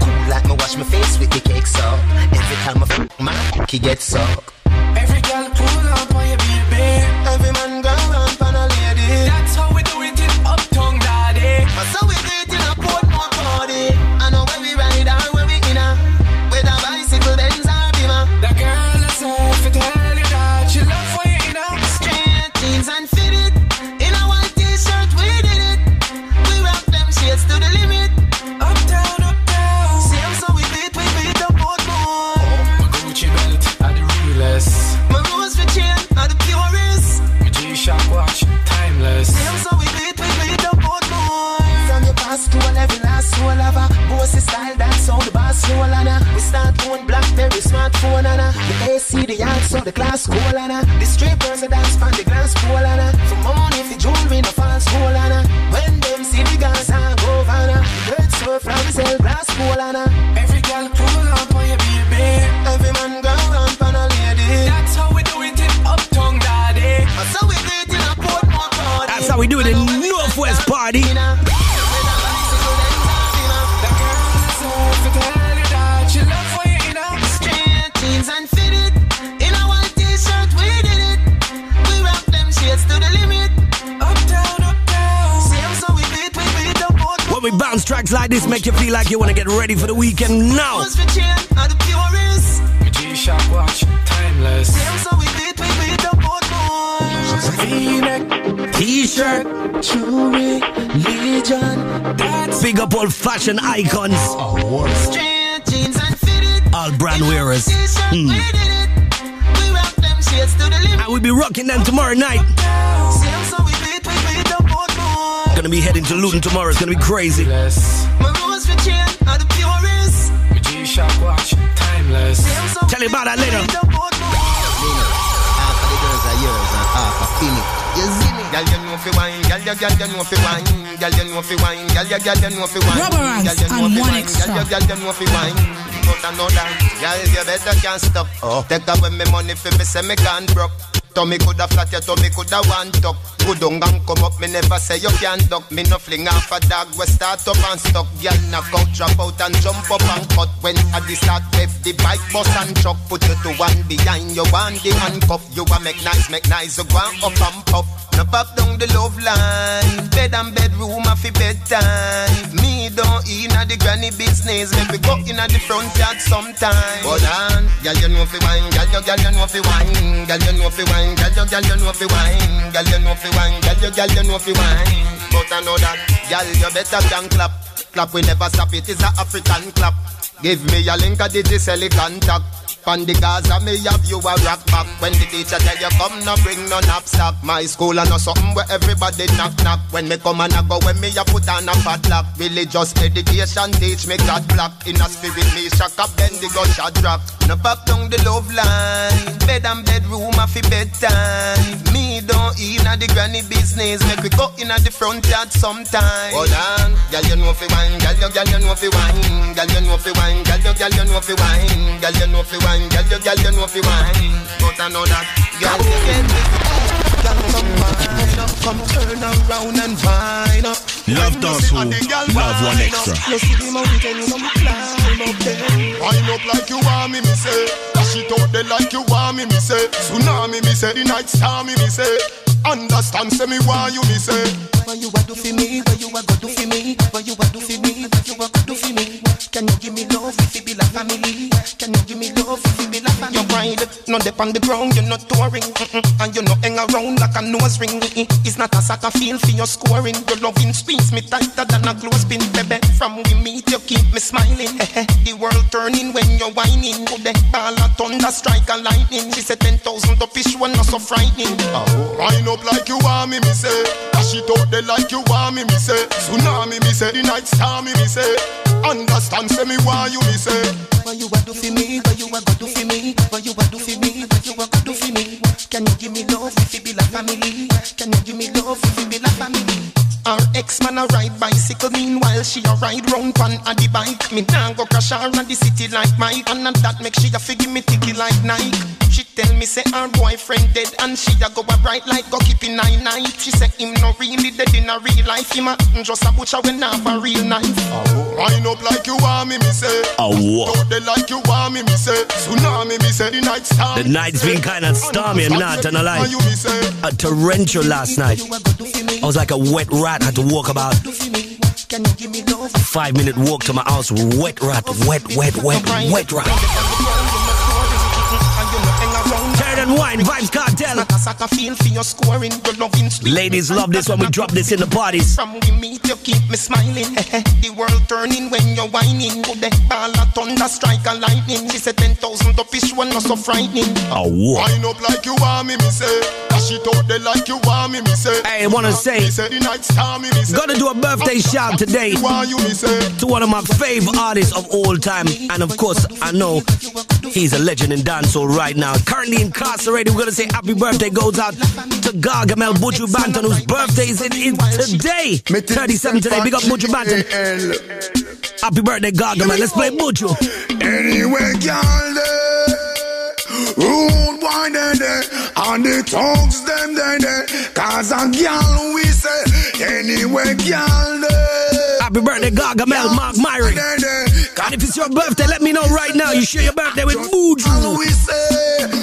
cool like me wash my face with the cake sock. Every time I f*** my cookie gets sucked. Every girl pull up on your baby. Every man go ramp on a lady. That's how we do it in Uptown Daddy. That's how we do it in a Portmore party. I know where we ride and where we in a. With a bicycle, Benz or Beamer. The girl herself will tell you that she love for you in a. Straight jeans and fitted. In a white t-shirt we did it. We rock them shades to the limit. Style that's how the bass roll and uh, we start going BlackBerry smartphone and uh, the A C the yard so the class cool and uh, the strippers a dance from the glass pool and uh, for money for jewelry no false hole and uh, when them see the guys hang over and uh, the girls swerve from the cell glass pool and uh, every girl pull up on your baby, every man go ramp on a lady. That's how we do it in Uptown Daddy. That's how we do it in a Portmore party. That's how we do it in Northwest party. When we bounce tracks like this, make you feel like you want to get ready for the weekend now. G-Shock watch, timeless. V-neck, t-shirt, jewelry, religion. Big up all fashion icons. All brand wearers. Hmm. And we'll be rocking them tomorrow night. Gonna be heading to Luton tomorrow, it's gonna be crazy. Tell you about that later. Robbo Ranx on one Xtra. Girl, you better can't stop. Oh. Take away my money for me, say me can't broke. Tommy coulda flat, your Tommy coulda one tuck. Go down and come up, me never say you can't duck. Me no fling half a dog, we start up and stuck. Girl, knock out, drop out and jump up and cut. When at the start, left the bike, bus and truck. Put you to one behind, you want the handcuff. You a make nice, make nice, you go up and puff. No pop down the love line. Bed and bedroom, a fi bedtime. Me don't in a the granny business. Make we go in a the front. Sometimes, hold on, girl, you know fi wine, girl, you, girl, you know fi wine, girl, you know fi wine, girl, you, girl, you know fi wine, girl, you know fi wine, girl, you, girl, you know fi wine. But I know that, girl, you better than clap, clap we never stop. It is a African clap. Give me a link of the Ce'Cile contact. On the Gaza, me have you a rock back. When the teacher tell you come, no bring no knapsack. My school and no something where everybody knock knock. When me come and I go, when me a put on a padlock. Religious education teach me God block. In a spirit me shock up, then the gush a drop. No pop down the love line. Bed and bedroom a fi bedtime. Me don't know he inna the granny business. Make we go inna the front yard sometime. Hold on, girl you know fi wine, girl you girl you know fi wine, girl you know fi wine, girl you girl you know fi wine, girl you know fi wine, girl you girl you know fi wine. But I know that girl you get it. Come turn around and wind up. Love dance hall, love one extra. You see the mountain, you know me climb up there. Wind up like you want me, me say. Dash it out there like you want me, me say. Tsunami, me say. The night star, me, me say. Understand, say me why you, me say. What you a do for me, what you a go do for me, what you a do for me, what you a go do for me. Can you give me love if you be like family? Can you give me love if you be like family? Your bride, not dip on the ground, you're not touring. Mm-mm. And you're not hang around like a nose ring. It's not a soccer field for your scoring. Your loving squeeze me tighter than a clothespin, baby. From we meet, you keep me smiling. The world turning when you're whining. Go the ball a thunder, strike a lightning. She said ten thousand of fish, one not so frightening. Oh, wind up like you want me, me say. Dash it out there like you want me, me say. Tsunami, me say. The night star, me, me say. Understand, say me why you me say. What you a do for me, what you a go do for me, what you a do for me, what you a go do for me. Can you give me love if you be like family? Can you give me love if you be like family? Our ex-man a ride bicycle, meanwhile she a ride round pan on the bike. Me nah go crash her on the city like Mike, and that make she a figure me ticky like Nike. She tell me say her boyfriend dead, and she a go a bright like go keep in eye night. She say him no really dead in a real life, him a just a butcher when have a real knife. Oh, wine up like you want me, me say. Oh, what? They like you want me, me say. Tsunami, me say. The night star. The night's been kind of stormy, I'm not gonna lie. A torrential last night. I was like a wet rat, had to walk about. A five minute walk to my house, wet rat, wet, wet, wet, wet, wet rat. Wine, Vybz Kartel. Ladies love this when we drop this in the parties. From we meet, you keep me smiling. The world turning when you're whining. Go the ball a thunder, strike a lightning. She said ten thousand of fish, one not so frightening. Oh, what? Wine up like you want me, me say. Dash it out there like you want me, me say. Hey, wanna say, gotta do a birthday shout today to one of my fave artists of all time. And of course, I know he's a legend in dancehall right now. Currently in class. We're going to say happy birthday goes out to Gargamel Buju Banton, whose birthday is in, in today. thirty-seven today. Big up Buju Banton. Happy birthday, Gargamel. Let's play Buju. Anyway, girl, they rude wine, they there, and the tongues, them, they there. Cause a girl, we say, anyway, girl, they. Happy birthday, Gargamel, Mark Myron. And if it's your birthday, let me know right now. You share your birthday with Buju.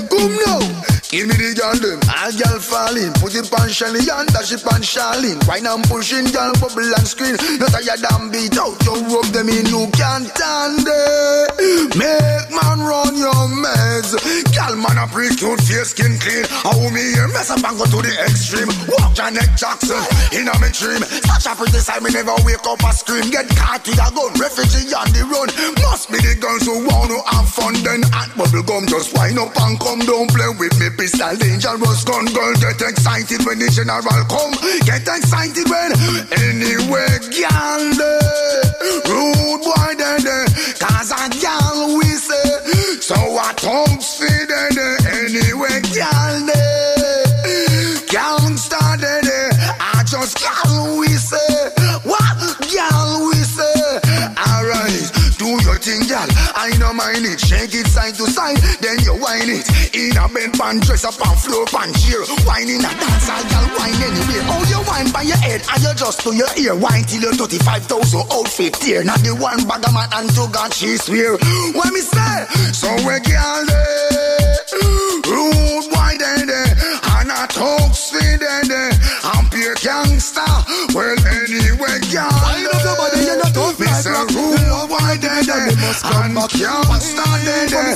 Come now. Give me the girl them, all girl falling. Put it on Shelly and dash it on Charlene. Wine and pushing, girl bubble and screen. Not tired and beat out, you rub them in, you can't stand it. Make man run your meds. Girl man a pretty cute, face skin clean. I owe me here, mess up and go to the extreme. Walk Janet Jackson, in a me dream. Such a pretty side, me never wake up and scream. Get caught with a gun, refugee on the run. Must be the girls who wanna have fun. Then at bubble gum, just wind up and come down, play with me. Pistol, dangerous gun, girl, get excited when the general come. Get excited when anyway, girl, rude boy, then, cause a girl we say, so I don't see then, anyway, girl, can't start then, I just girl we say, what girl we say, alright, do your thing, girl, I don't mind it, shake it side to side, then you whine it. In a bed pan, dress up and flow pan cheer. Wine in a dance, all y'all wine anyway. All you wine by your head, and you just to your ear. Wine till you're thirty-five thousand outfit here. Not the one bag of man and two God she swear. When me say, so we girl there, rude boy there, and a toxic there, and pure gangster. Well, anyway, girl, I know nobody, you're not tough. This a rude boy there, and gangster there.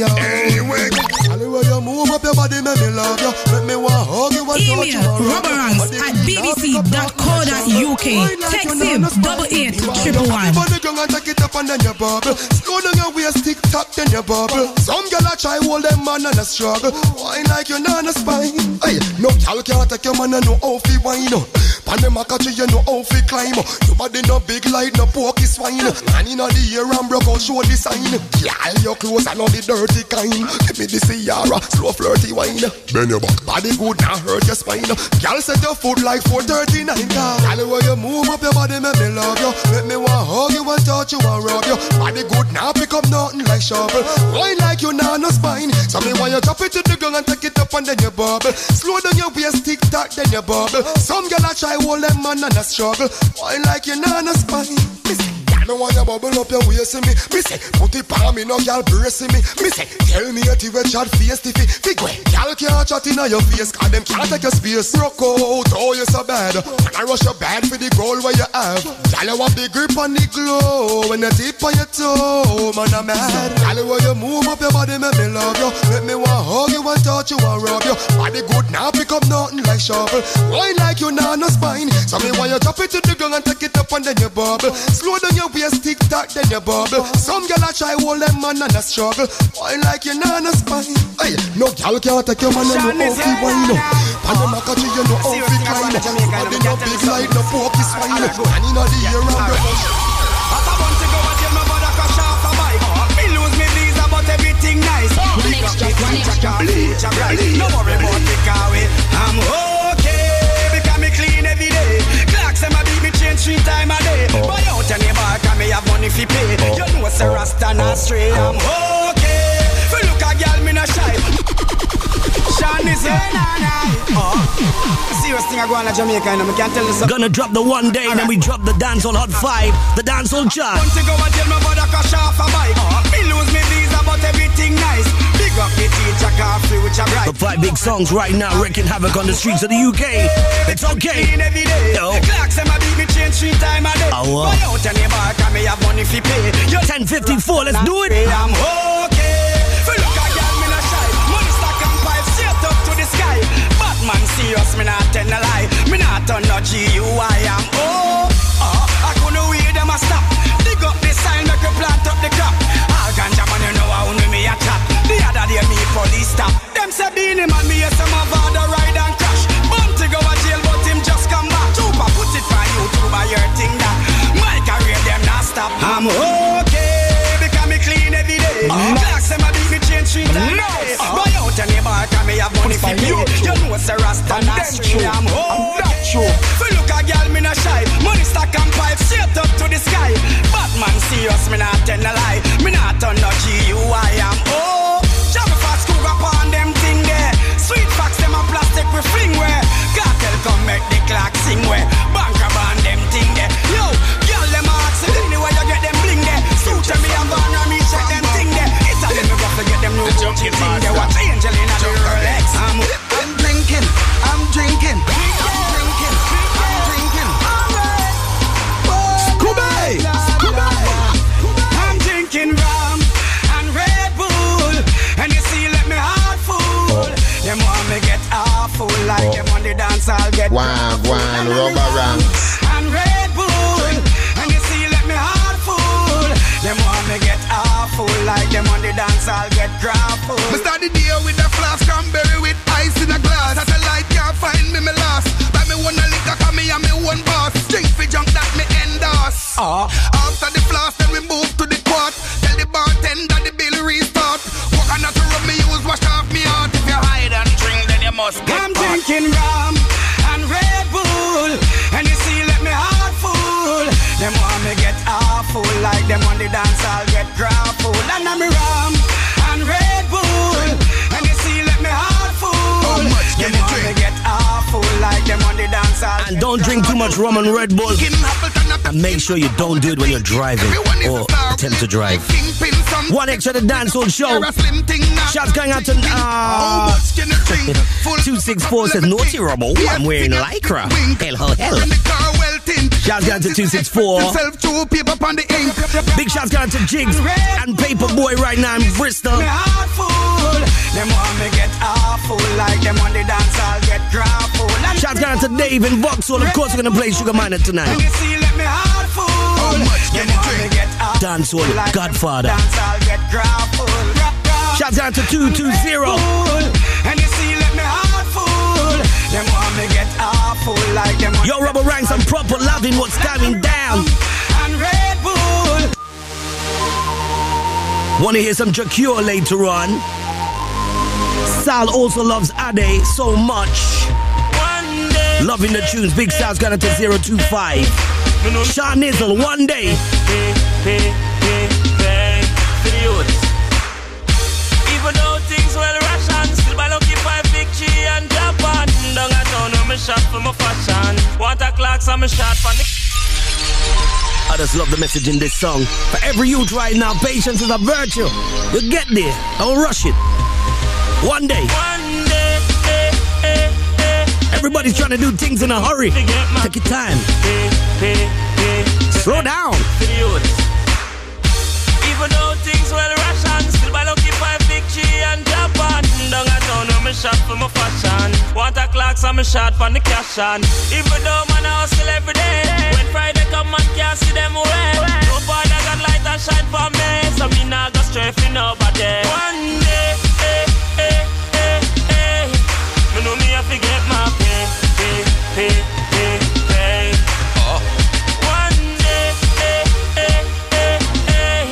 Anyway, anyway, you move up your body, make me love you. Let me want hug you. Email Robbo Ranx at b b c dot co dot u k. Text him double eight triple one. Everybody gonna take it up and then you bubble. Slow down your waist, tick tock, then you bubble. Some girl a try hold them man and a struggle. Wine like you're not a spine. Hey, no girl can't take your man and no off the wine. And them a catch you, you know how fi climb. You body no big like no porky swine. And in the ear and broke out show the sign. Y'all your clothes and all the dirty kind. Give me the Ciara, slow flirty wine. Bend your back, body good, now hurt your spine. Y'all set your foot like four thirty-nine. Y'all where you move up your body, make me love you. Make me want hug you and touch you and rub you. Body good, now pick up nothing like shovel. Wine like you, now no spine. So me want you drop it to the ground and take it up and then you bubble. Slow down your waist, tick tock, then you bubble. Some girl a try hold them man and a struggle. Wine like you, now no spine. I want you bubble up your waist in me. Me say, put it palm me, no y'all bracing me. Me say, tell me a TV chat face tiffy. Figure, y'all can't chat in your face, cause them can't take your space. Rock out, oh you so bad. And I rush your bad for the goal where you have. Y'all have the grip on the glow. When you tip on your toe, man I'm mad. Y'all where you move up your body, make me love you. Make me want hug you and touch you and rub you. Body good now, pick up nothing like shovel. Wine like you now, no spine. So me want you drop it to the ground and take it up and then you bubble. Slow down your stick tack, then you bubble. Some girl a try hold them man and a struggle. Wine like you know no spine. Hey, no girl can't take your man and no off the wine. And them a catch you, you know off the climb. And they no big like no porky swine. And in the ear and the bush. As a month ago I tell my brother crash off a bike. Me lose me visa but everything nice. Big up this one, check out, bleach and bright. No worry about the car way, I'm okay. Because me clean every day. Clocks and my baby change three times a day. Buy out and you buy. Me have money fi pay. You know it's a Rasta not straight. I'm okay. If you look a girl, me no shy. Seanizzle, nah nah. Oh, serious thing I go on to Jamaica, and I can't tell you something. Gonna drop the one day, and then we drop the dancehall hot five, the dancehall chart. Want to go and tell my brother crash off a bike. Me lose me visa, but everything nice. Big up the teacher, car free with your right. The five big songs right now wrecking havoc on the streets of the U K. It's okay. Yo. Three times a day. Oh, wow. Out and back and me have money fi pay. ten fifty-four, let's do it. I'm okay. For look a girl, me not shy. Money stack and pipe straight up to the sky. Batman serious, me not tell a lie. Me not on no G U I. I'm oh, uh, I couldn't wait them a stop. Dig up the sign, make you plant up the crop. All ganja man, you know how only me a chat. The other day me police stop. Them say Beanie Man, me yes I'm a Mavado ride and crash. Bound to go a jail, but him just come back. Chupa put it by you. Your thing that my career them not stop. I'm okay because me clean every day. Clocks and my baby change three times. Buy out and you buy can me have money for you. You know it's a Rasta not straight. I'm okay. For look a girl me not shy. Money stack and pipe straight up to the sky. Batman serious me not tell a lie. Me not on no G U I. I'm oh. Jam fast cook up on them thing there. Sweet facts them a plastic we fling where. Cartel come make the clock sing where. Banker band them thing there. Yo, girl them ask anywhere you get them bling there. Suit to me and burn on me check them thing there. It's a little rough to get them new Gucci thing there. Watch Angelina do Rolex. I'm, I'm blinking, I'm drinking, I'm drinking, I'm drinking. Alright, Scooby, Scooby, I'm drinking rum and Red Bull, and you see let me heart full. Them want me get awful like them on the dance I'll get. Wow, wow, Robbo Ranx. Like them on the dance, I'll get grappled. I start the day with a flask, cranberry with ice in a glass. As a light can't find me, me last. But me wanna lick a me and me one boss. Drink for junk that me endorse. Uh. After the flask, then we move to the court. Tell the bartender the bill restart. Walk on not to rub me, use wash off me heart. If you hide and drink, then you must get I'm part. Drinking rum and Red Bull. And you see, let me heart full. Them want me get awful. Like them on the dance, I'll get grappled. And I'm rum and Red Bull, and you see let me heart full. How much can you drink? Get awful like them on the dance. And don't drink too much rum and Red Bull. And make sure you don't do it when you're driving or attempt to drive. One extra the dancehall show. Shouts going out to uh, two six four says naughty Robbo. I'm wearing lycra. Hell, hell, hell. Shouts down to two six four. Big shouts down to Jigs and Paperboy right now in Bristol. Shouts down to Dave in Vauxhall. Of course, we're going to play Sugar Minott tonight. Dancehall Godfather. Shouts down to two two zero. Yo, Robbo dogs going down. And Red Bull. Want to hear some Jah Cure later on? Sal also loves Ade so much. Loving the tunes. Big Sal's going to zero two five. Seanizzle, one day. Even though things well ration, still by lucky five victory and Japan. Down at town, I'm a shot for my fashion. Want a clock, so I'm a shot for the... I just love the message in this song. For every youth right now, patience is a virtue. You'll get there. Don't rush it. One day. One day. Everybody's trying to do things in a hurry. Take your time. Slow down. Even though things well ration, still by lucky five victory and Japan. Down at town, I'm a shot for my fashion. Want a clock, so I'm a shot for the cash on. Even though man I hustle every day, when Friday come man can't see them away. No boy that got light and shine for me, so me nah go stray for nobody. One day, eh, eh, eh, eh, me know me I forget my pay, pay, pay, pay, pay. Oh. One day, eh, eh, eh, eh,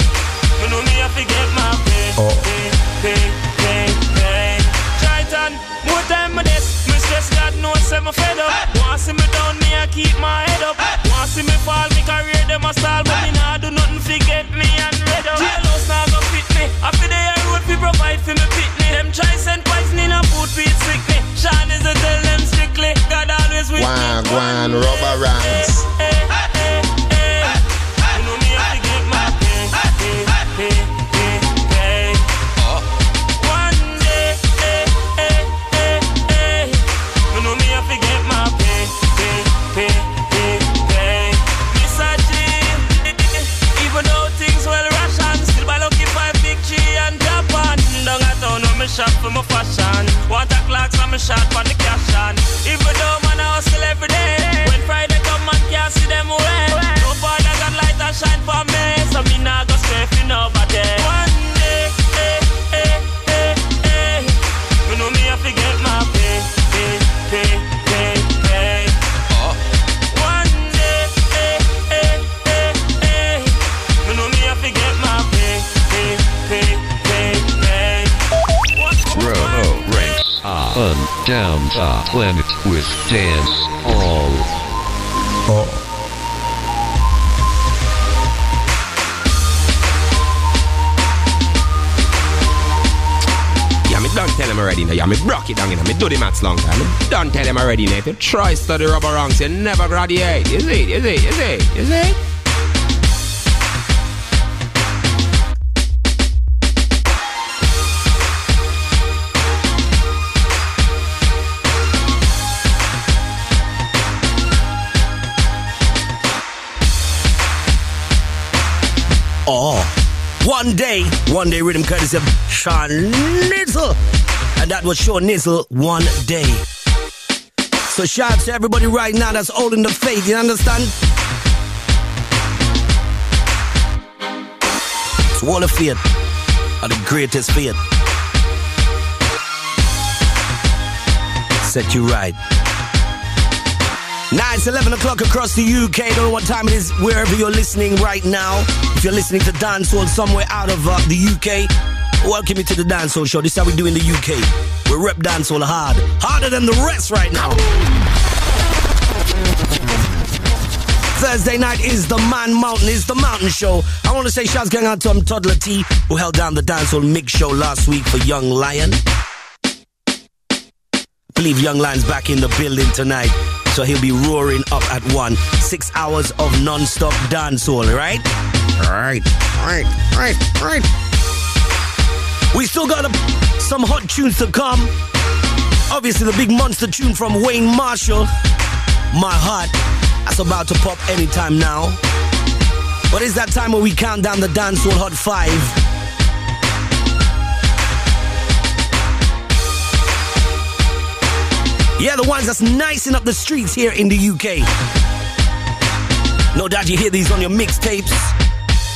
me know me I forget my pay, oh. Pay, pay, pay, pay. Triton, more time with this. Me stress God knows I'm fed up. Hey. Wanna see me down, me I keep my head up. Hey. Wanna see me fall, me career them a stall, but hey. Me nah do nothing forget me and red up. Hey. Jealous now go fit me. After the air road, we provide for me pitney. Them try send poisoning and food feed sick me. Sean is a tell them strictly, God always with one, me. One, Robbo Ranx. Hey, hey, hey, hey, hey. You know me have to get my pay, pay, pay, pay, pay. Oh. One day, hey, hey, hey, hey. You know me have to get my pay, pay, pay, pay, pay. Miss a G, even though things well ration, still by lucky five victory and Japan. Down at town, I'm a shop for my fashion. What a clock, so I'm a shot for the cash on. Even though man I hustle every day, when Friday come man can't see them away. No boy that got light and shine for me, so me nah go stray for nobody. One day, eh, eh, eh, eh, me know me I forget my pay, pay, pay, pay, pay. Oh. One day, eh, eh, eh, eh, me know me I forget my pay, pay, pay, pay, pay. Robbo Ranx. Up and down the planet with dance all. Oh. Yeah, me don't tell them already now. Yeah, me broke it down, you know. Me do the maths long time. Me don't tell them already now. If you try study Robbo Ranx, you never graduate. You see, you see, you see, you see. Oh, one day, one day rhythm courtesy of Seanizzle. And that was Seanizzle, one day. So shout out to everybody right now that's holding the faith, you understand? It's all the faith, are the greatest faith. Set you right. Now it's eleven o'clock across the U K. Don't know what time it is wherever you're listening right now. If you're listening to dancehall somewhere out of uh, the U K, welcome you to the dancehall show. This is how we do in the U K. We rep dancehall hard. Harder than the rest right now. Thursday night is the Man Mountain. It's the Mountain Show. I want to say shouts going out to um, Toddler T, who held down the dancehall mix show last week for Young Lion. I believe Young Lion's back in the building tonight. So he'll be roaring up at one. Six hours of non-stop dancehall, right? Right, right, right, right. We still got a, some hot tunes to come. Obviously, the big monster tune from Wayne Marshall, My Heart, that's about to pop anytime now. But it's that time where we count down the dancehall hot five. Yeah, the ones that's nicing up the streets here in the U K. No doubt you hear these on your mixtapes.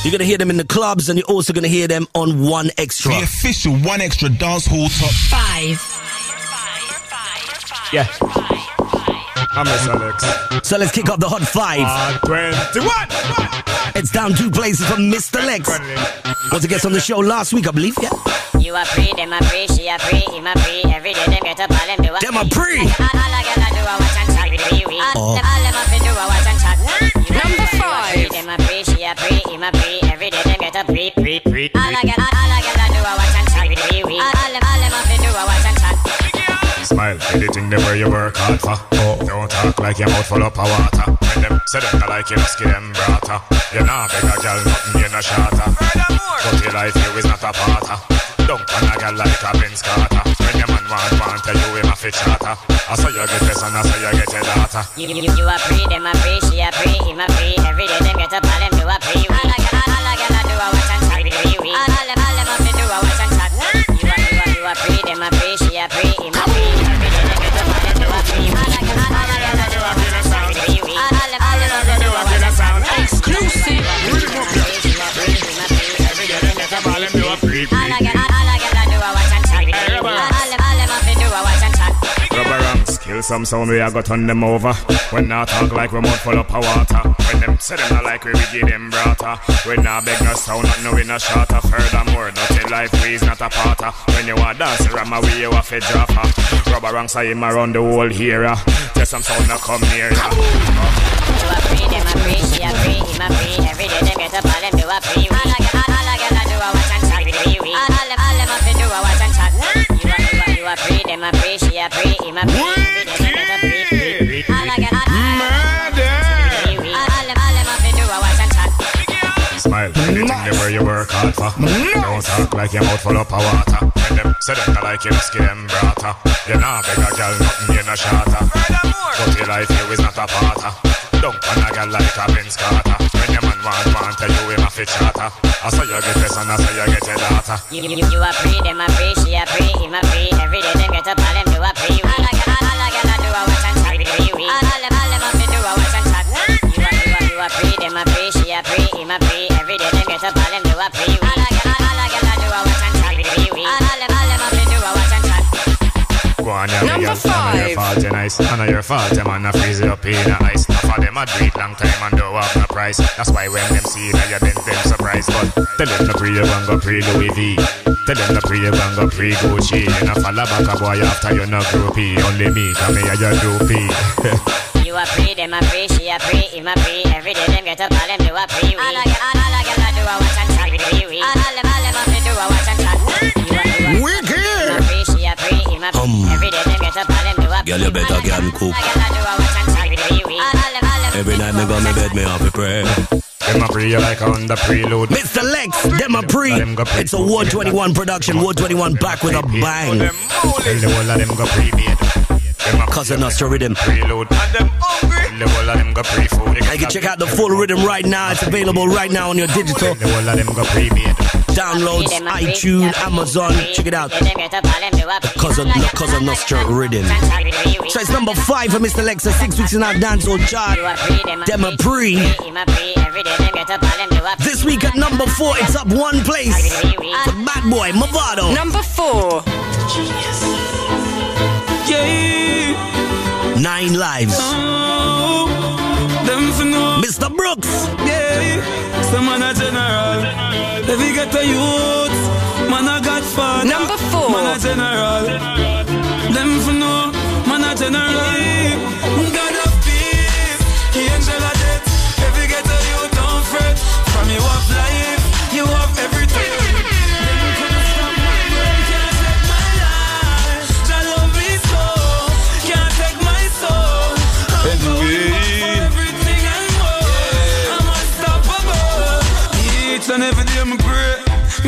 You're going to hear them in the clubs, and you're also going to hear them on one Xtra. The official one Xtra Dancehall Top five. Yeah. I miss Alex. So let's kick up the hot five. Uh, twenty-one. It's down two places from Mister Lex. Was a guest on the show last week, I believe. Yeah. You are free, them are free, she are free, him are free. Every day them get up, all them do. Them are free. All I gotta do, I watch and chat. All them up and do, I watch and chat. Number five. You are free, them are free, she are free, him are free. Every day them get up, free, free, free. All I gotta, all I gotta do, I watch and chat. All them, all them up and do, I watch and chat. Smile, editing them where you work hard for. Oh, don't talk like your mouth full up of water. When them say them like you skin them brata. You nah beg a girl, nothing you nah shatter. But your life you is not a parter. Don't pan a girl like a Vince Carter. When your man want want tell you him a fit charter. I saw you get this and I saw you get your daughter. You, you, you are free, them are free, she are free, him are free. Every day them get up, all them do a free. All I gotta, all I gotta do a watch and chat. All them, all them have to do a watch and chat. You are, you are, you are free, them are free, she are free, him are free. Every day them get up, all them do a free. All I gotta, all I gotta do a feel a sound. All them, all them have to do a feel a sound. Exclusive. She are free, him are free. Every day them get up, all them do a free. All I gotta. Kill some sound, we a go turn them over. When I talk like we mouth full up of water. When them say them not like we, we give them brata. When I beg no sound, not knowing a shatter. Furthermore, nothing life we is not a parter. When you a dance, Rama, we you a fit dropper. Robbo Ranx a him around the whole era. Tell some sound not come near ya. You a free, them a free, she a free, him a free. Every day them get up, all them do a free. All I get, all I get, I do a watch and chat. All them, all them have to do a watch and chat. You are free, them are free, she are free, him are free. Every day them get a free, free, free. All I get, all I get, all them, all them have to do a watch and chat. Smile, editing them where you work hard for. Don't talk like your mouth full up of water. When them say them not like you, skin them brata. You nah beg a girl, nothing you nah shatter. But your life you is not a parter. Don't pan a girl like a Vince Carter. When your man want want tell you him a fit charter. I saw you get this and I saw you get your daughter. You, you, you are free, them are free, she are free, him are free. Every day them get up, all them do a free. All I gotta, all I gotta do a watch and chat. All them, all them have to do a watch and chat. You are, you are, you are free, them are free, she are free, him are free. Every day them get up, all them do a free. All I gotta, all I gotta do a watch and chat. All them, all them have to do a watch and chat. Number five. Your fault, nice. I know your fault, them man. I freeze your pain and ice. For them a breed long time and don't have no price. That's why when them see that you then them surprise. But tell them to pre you and go pre Louis V. Tell them to pre you and go pre Gucci. And I follow back a boy after you no groupie. Only me, come here you groupie. You are free, them are free, she are free, him are free. Every day them get up, all them do a free. All I get, all I get, I do a watch and chat. All them, all them have to do a watch and chat. Wicked! She are free, him are free. Every day them get up, all them do a free. Girl, you better get and cook. Every night me go me bed, me have to pray. Them a pre you like on the prelude. Mister Lex, them a pre. It's a Ward twenty-one production. Ward twenty-one back with a bang. The whole of them go pre-made. Cousin us to rhythm. Prelude. The whole of them go pre-food. You can check out the full rhythm right now. It's available right now on your digital. The whole of them go pre-made. Downloads, iTunes, Amazon. Check it out. The cousin, the cousin Nostra rhythm. So it's number five for Mister Lexa. Six weeks in our dancehall chart. Dem a pre. This week at number four, it's up one place. It's a bad boy, Mavado. Number four. Yeah. Nine Lives. Oh, Mister Brooks. Yeah. Man a general, if you get a youth, man a godfather. Number four, man a general, them for no, man a general. God of peace, he angel of death. If you get a youth, don't fret. From you up life, you up everything. And every day I pray,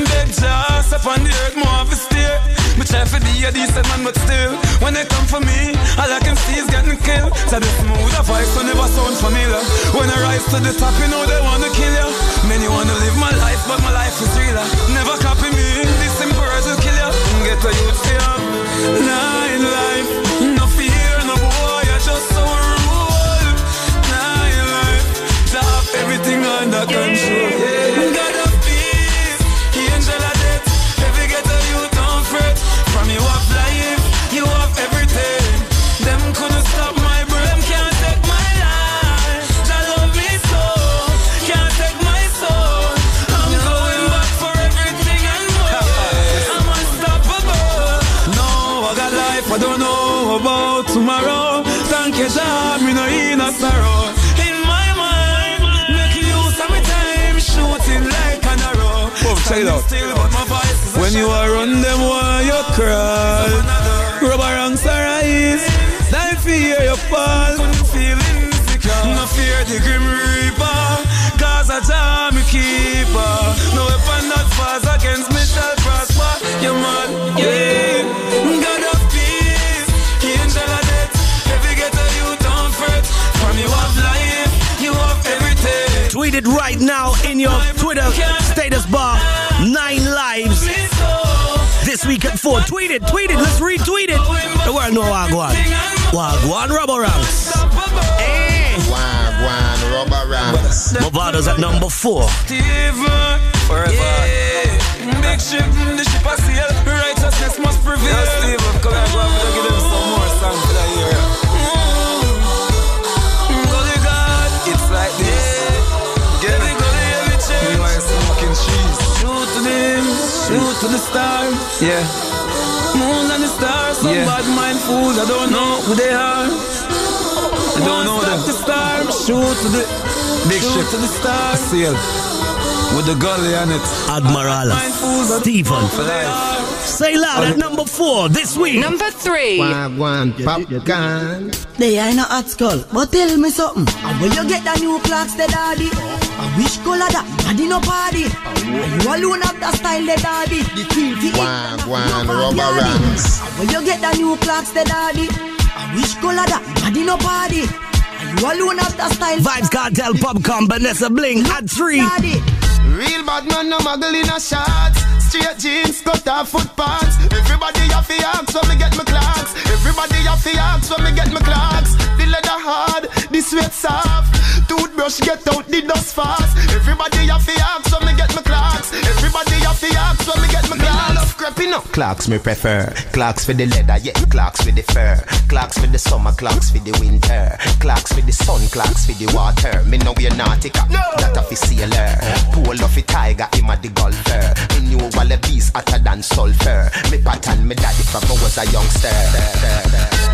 beg Jah up on the earth, more of a stare. I try for the year, decent man, but still, when they come for me, all I can see is getting killed. So this mood, a voice will never sound familiar. When I rise to the top, you know they want to kill you. Many want to live my life, but my life is realer. Never copy me, this emperors will kill you. Get a youth to you, nine life, no fear, no boy, I just so rude. Nine life, to have everything under control. From you up life, you up everything. Them couldn't stop my brain. don't know about tomorrow. Thank you, Jah, me no in a sorrow. In my mind, make use of my time, shooting like an arrow. Oh, check it out. When you are on them, why you cry? Robbo Ranx arise, die fear your fall. No fear the grim reaper, cause a Jah me keeper. No weapon that falls against me shall prosper. Your man, yeah. God of peace, angel of death. Every ghetto you don't fret. From you have life, you have everything. Tweet it right now in your Twitter status bar. Nine lives this week at four. Tweet it, tweet it, let's retweet it. The world know Wagwan. Wagwan Robbo Ranx. Wagwan, Robbo Ranx. Mavado's at number four. Steven, forever. Yeah. Big ship, the ship has sailed. Righteousness must prevail. Now, Steven, come on, I'm going to give them some more songs for that year. Gully God, it's like this. Get it, gully, every change. You are smoking cheese. Shoot to them, shoot to the stars. Yeah. Moon and the stars. Some yeah. bad mind fools, I don't know who they are. I don't know them. The star, shoot to the big ship to the star. Seal with the gully on it. Admiral Stephen. Say loud at number four this week. Number three. One, one, pop gun. They ain't a hot skull, but tell me something. And will you get the new clocks, the daddy? I wish color that daddy no party. And you alone have the style, the daddy. The T V. One, one, Robbo Ranx. And will you get the new clocks, the daddy? Which color that? Daddy no party. You alone have the style. Vybz Kartel, Popcorn, Vanessa Bling at three. Daddy. Real bad man no muggle in a shots. Straight jeans, cut off foot pants. Everybody have the axe when me get my clocks. Everybody have the axe when me get my clocks. The leather hard, the sweat soft. Toothbrush get out the dust fast. Everybody have the axe when me get my clocks. Everybody have the axe when me get my clocks. Clocks me prefer. Clocks for the leather, yeah. Clocks for the fur. Clocks for the summer, clocks for the winter. Clocks for the sun, clocks for the water. Me know we're naughty cap, no. That of a sailor. Pull off a tiger, him a the golfer. Me knew all the bees hotter than sulfur. Me pattern me daddy from when I was a youngster.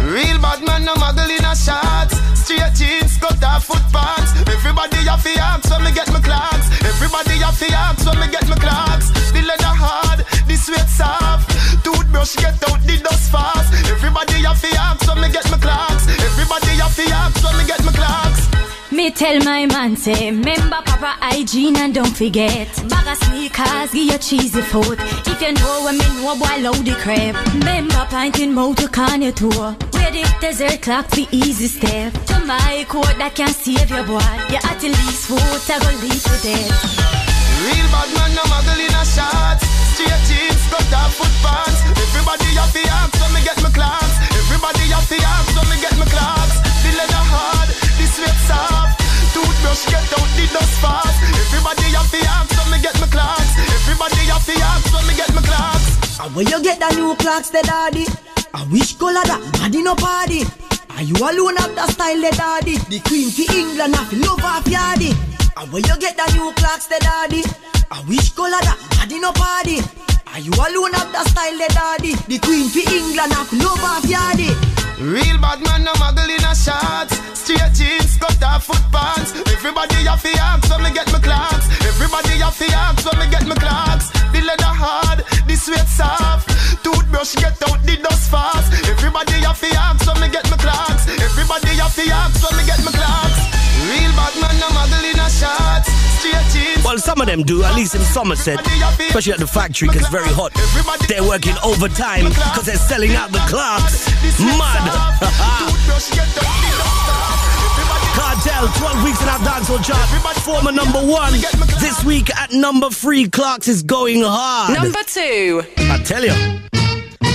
Real bad man no muggle in a shots. Straight jeans, cut off foot pants. Everybody have the axe when me get my clocks. Everybody have the axe when me get my clocks. The leather hard, the sweat soft. Toothbrush get out the dust fast. Everybody have the axe when me get my clocks. Everybody have the axe when me get my clocks. Me tell my man say, remember proper hygiene and don't forget. Bag of sneakers, give your cheesy food. If you know what me know, boy, load the crab. Remember pinting mouth, you can your tour. Where the desert clock the easy step. To my court that can save your boy. You at the least food, I go lead to death. Real bad man no muggle in a shots. Straight jeans, cut off foot pants. Everybody have the axe when me get my clocks. Everybody have the axe when me get my clocks. The leather hard, the sweat soft. Toothbrush get out the dust fast. Everybody have the axe when me get my clocks. Everybody have the axe when me get my clocks. And when you get the new clocks, the daddy? I wish color that daddy no party. Are you alone have the style, the daddy? The queen fi England, I fi love her fi yardy. And when you get the new clocks, the daddy? I wish color that daddy no party. Are you alone have the style, the daddy? The queen for England, I love off yardy. Real bad man no muggle in a shots. Straight jeans, cut off foot pants. Everybody have the axe when me get my clocks. Everybody have the axe when me get my clocks. The leather hard, the sweat soft. Toothbrush get out the dust fast. Everybody have the axe when me get my clocks. Everybody have the axe when me get my clocks. Real bad man no muggle in a shots. Straight jeans. Well, some of them do, at least in Somerset. Especially at the factory, because it's very hot. They're working overtime, because they're selling out the clocks. Mad. Kartel, twelve weeks in our dancehall chart. Former number one. This week at number three, Clocks is going hard. Number two. I tell you.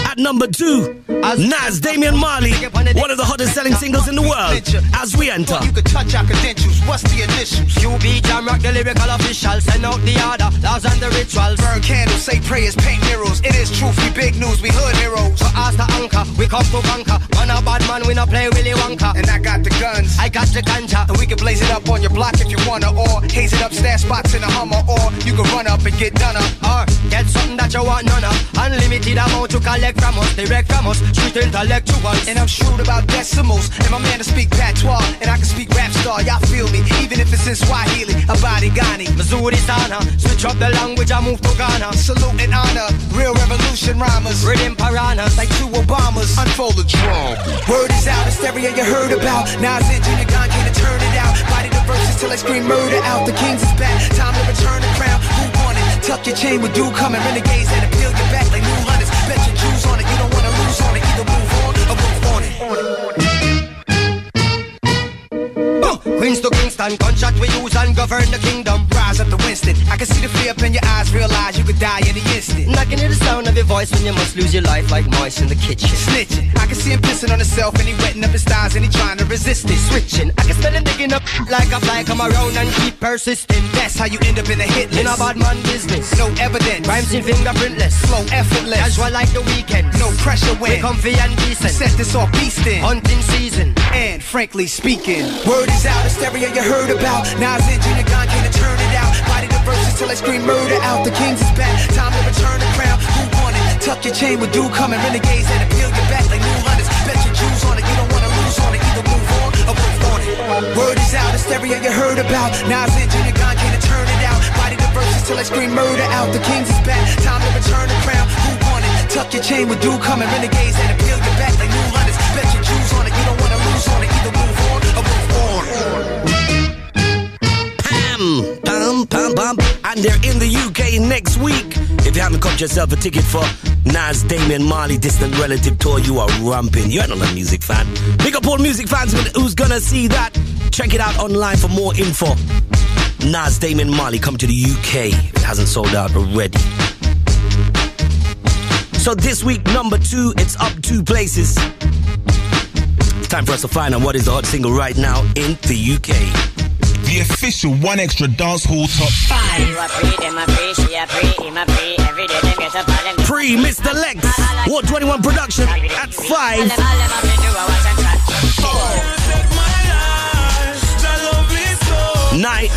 At number two, Nas, Damian Marley, one of the hottest selling singles in the world. As we enter, you could touch our credentials. What's the initials? U B Jam Rock, the lyrical official. Send out the order, laws and the rituals. Burn candles, say prayers, paint mirrors. It is truth, we big news, we hood heroes. For us to anchor, we come to bunker. Man a bad man, we not play Willy Wonka. And I got the guns, I got the ganja. And we can blaze it up on your block if you wanna. Or haze it up, stash box in a Hummer. Or you can run up and get done up. Or get something that that you want none of. Unlimited amount to collect from us, direct from us, street intellectuals. And I'm shrewd about decimals, and my man to speak patois, and I can speak rap star, y'all feel me? Even if it's in Swahili, Abadi Ghani, Missouri Sana, switch up the language, I move to Ghana. Salute and honor, real revolution rhymers, written piranhas like two Obamas. Unfold the drum. Word is out, hysteria you heard about. Nas and Gina Khan can't turn it out. Body the verses till I scream murder out. The kings is back, time to return the crown. Who won it? Tuck your chain with you coming. Renegades that appeal your back like new hunters. Bet your Jews on it, you don't want to lose on it. Either move on or move on it. Queens to Kingston, gunshot we use and govern the kingdom. Rise up to Winston, I can see the fear up in your eyes. Realize you could die any instant. And I can hear the sound of your voice when you must lose your life like mice in the kitchen. Snitching, I can see him pissing on himself and he wetting up his thighs and he trying to resist it. Switching, I can smell him digging up like a fly. Come around and keep persisting. That's how you end up in a hit list. In a bad man business, no evidence. Rhymes in fingerprintless, slow effortless. Casual like the weekend, no pressure when we're comfy and decent. Set this off beastin', hunting season. And frankly speaking, word is out, hysteria you heard about. Nas and Gina Khan can't turn it out. Body the verses till I scream murder out. The kings is back, time to return the crown. Who won it? Tuck your chain with dude coming. Renegades that appeal your back like new hunters. Bet your Jews on it, you don't want to lose on it. Either move on or move on it. Word is out, hysteria you heard about. Nas and Gina Khan can't turn it out. Body the verses till I scream murder out. The kings is back, time to return the crown. Who won it? Tuck your chain with dude coming. Renegades that appeal your back like new hunters. Bet your Jews on it, you don't want to lose on it. Either move on or move on. Pam, pam, pam, pam. And they're in the U K next week. If you haven't got yourself a ticket for Nas, Damian Marley, Distant Relative Tour, you are rumping. You're not a music fan. Big up all music fans who's gonna see that. Check it out online for more info. Nas, Damian Marley come to the U K. It hasn't sold out already. So this week, number two, it's up two places. It's time for us to find out what is the hot single right now in the U K. The official one Xtra Dance Hall Top five. Pre Mister Lex, Ward twenty-one Production at five. Nine.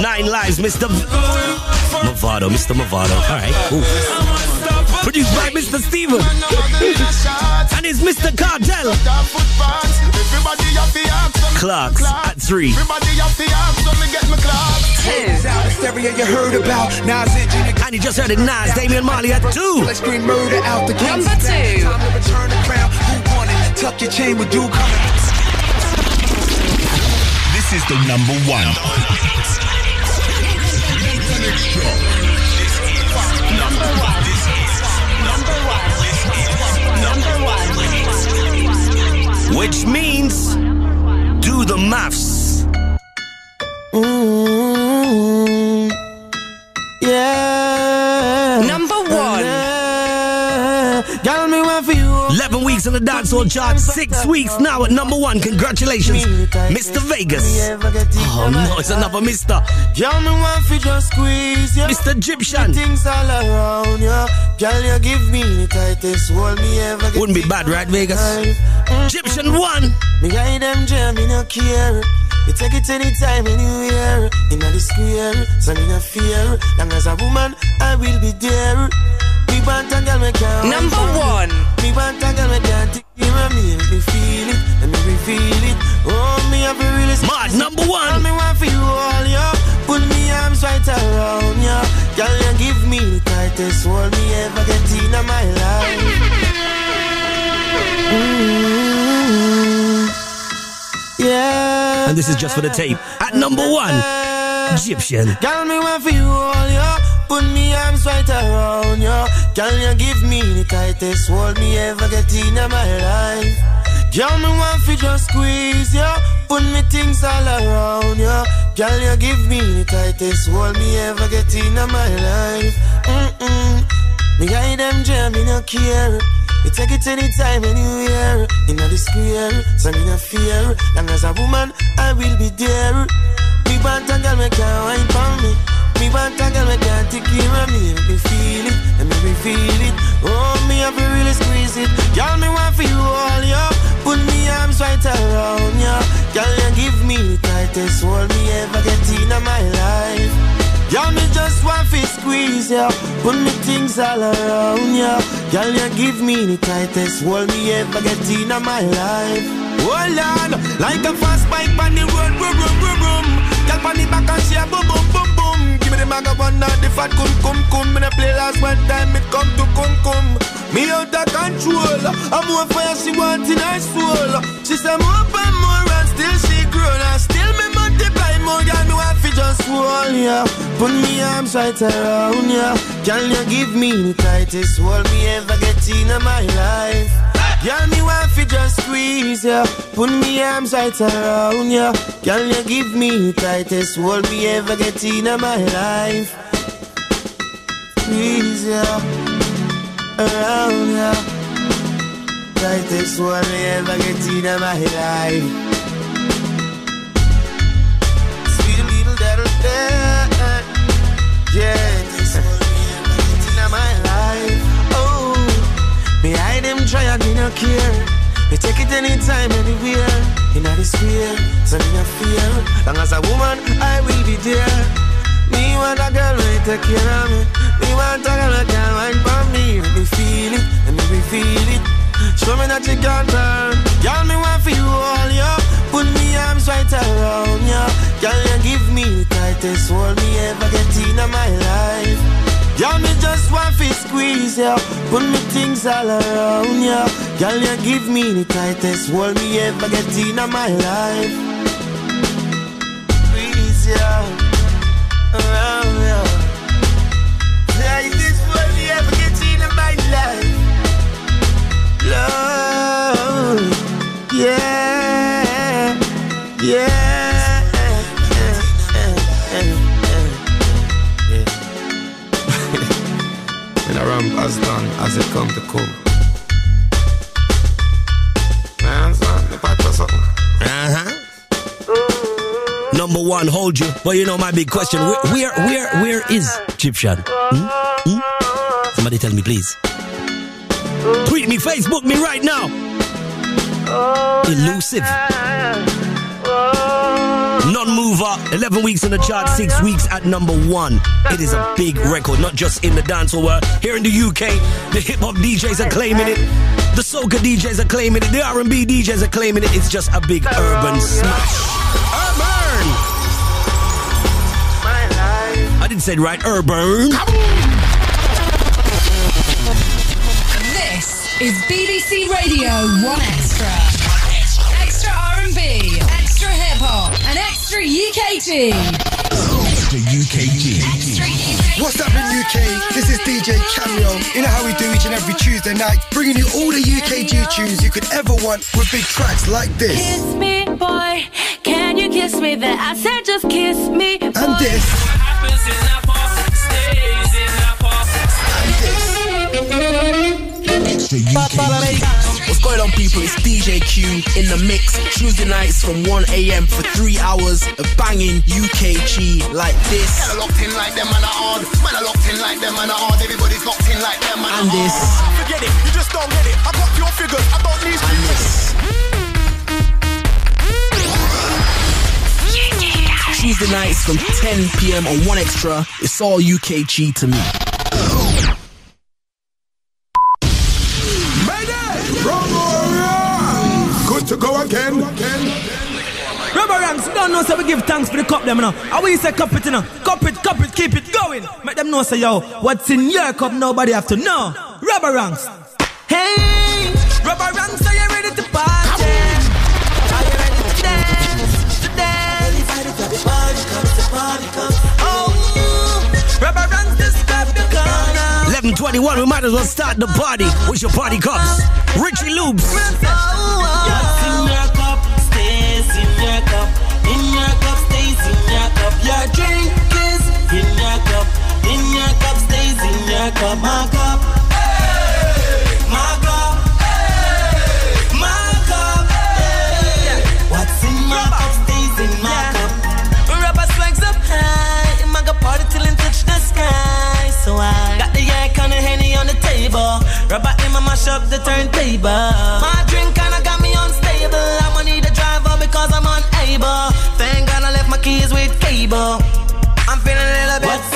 Nine Lives, Mister Mavado, Mister Mavado. All right. Ooh. Produced by Mister Steven. And it's Mister Kartel. Clarks at three. And you just heard it, Nas, Damian Marley at two. Number two. This is the number one. Number one. Number one. Number one. Which means do the maths. Mm-hmm. Yeah. Number one. eleven weeks on the dancehall chart, six weeks now at number one. Congratulations, Mister Vegas. Oh no, it's another Mister. Mister Gyptian. Wouldn't be bad, right, Vegas? Gyptian one. You take it anytime, anywhere. In the square, so in a fear. Long as a woman, I will be there. Number one. Mark, number one. Pull me arms right around you. Girl, you give me the tightest hold me ever get in my life. Mm-hmm. Yeah. And this is just for the tape. At number one, Egyptian. Girl, me want for you all, yo. Put me arms right around you. Can you give me the tightest hold me ever get in my life? Girl, me want fi just squeeze you. Put me things all around you. Can you give me the tightest hold me ever get in my life? Mm-mm. Me guide them jam, me no care. You take it anytime, anywhere. In the square, so me no fear. Long as a woman, I will be there. Big Banton girl, me can't wine for me. Me want a girl, me can't take you and me. Me feel it, and me feel it. Oh, me have to really squeeze it. Girl, me want for you all, yo. Put me arms right around you. Girl, you give me the tightest hold me ever get in my life. Girl, me just want to squeeze ya, yeah. Put me things all around ya, yeah. Girl, you give me the tightest hold me ever get in my life. Hold on, like a fast bike on the road, vroom, vroom, vroom, vroom. Girl, on the back and share, boom, boom, boom, boom. Give me the maga one and the fat cum, cum, cum. Me play last one time, it come to cum, cum. Me out of control, I'm more fire, she wants in her soul. She say more and more and still she grown. And still me multiply more, girl, me want to just hold ya, yeah. Put me arms right around ya, yeah. Can you give me the tightest hold me ever get in my life? Girl, me want to just squeeze ya, yeah. Put me arms right around ya, yeah. Can you give me the tightest hold me ever get in my life? Squeeze ya, yeah. Around ya, yeah. Tightest hold me ever get in my life. Yeah, this one in my life. Oh, me hide them try and me no care. Me take it anytime, anywhere. In a despair, so me no fear. Long as a woman, I will be there. Me want a girl who take care of me. Me want a girl who can wine for me. Me feel it, and me feel it. Show me that you can turn. Girl, me want for you all, yo. Put me arms right around you, yeah. Girl, you give me the tightest hold me ever get in my life. Girl, me just want to squeeze you, yeah. Put me things all around you, yeah. Girl, you give me the tightest hold me ever get in my life. Squeeze you, yeah. Around you, yeah. Tightest hold me ever get in my life. Love, yeah. Yeah, yeah, yeah. When I ramp as done as it come to come. Man, son, the part was something. Uh-huh. Number one, hold you. But you know my big question, where, where, where, where is Gyptian? Hmm? Hmm? Somebody tell me, please. Tweet me, Facebook me right now. Elusive. Non-mover, eleven weeks in the chart, six weeks at number one. It is a big record, not just in the dancehall world. Here in the U K, the hip-hop D Js are claiming it. The soca D Js are claiming it. The R and B D Js are claiming it. It's just a big urban smash. Urban! I didn't say it right, urban. This is B B C Radio one Extra. An extra U K G. Extra U K G. Extra U K G. What's up in U K? This is D J Cameo. You know how we do each and every Tuesday night, bringing you all the U K G tunes you could ever want with big tracks like this. Kiss me, boy. Can you kiss me? Then I said, just kiss me, boy. And this. What happens in our past stays in our past. And this. Extra U K G. What's going on, people? It's D J Q in the mix Tuesday nights from one a.m. for three hours of banging U K G like this. Man, I locked in like them and I hard. Man, I locked in like them and I hard. Everybody's locked in like them and I hard. And this. Forget it. You just don't get it. I got your figures. I don't need. And this. Tuesday nights from ten p.m. on one Extra. It's all U K G to me. To go again. Robbo Ranx, you don't know, so we give thanks for the cup them now. And we say cup it, you know. Cup it, cup it, keep it going. Make them know, say, yo, what's in your cup, nobody have to know. Robbo Ranx. Hey, Robbo Ranx, are you ready to party? Are you ready to dance? To dance? Oh, Robbo Ranx, this cup the corner. eleven twenty-one, we might as well start the party. What's your party cups? Richie Lubes. What's in your cup stays in your cup. In your cup stays in your cup. Your drink is in your cup. In your cup stays in your cup. My cup, hey, my cup, hey, my cup, hey. What's in my cup stays in my yeah. cup. Rubber swags up high. In my cup party till it touch the sky. So I got the icon and Henny on the table. Rubber in my mash up the turntable. My drink and I got me. I'ma need a driver because I'm unable. Thank God I left my keys with cable. I'm feeling a little bit. What's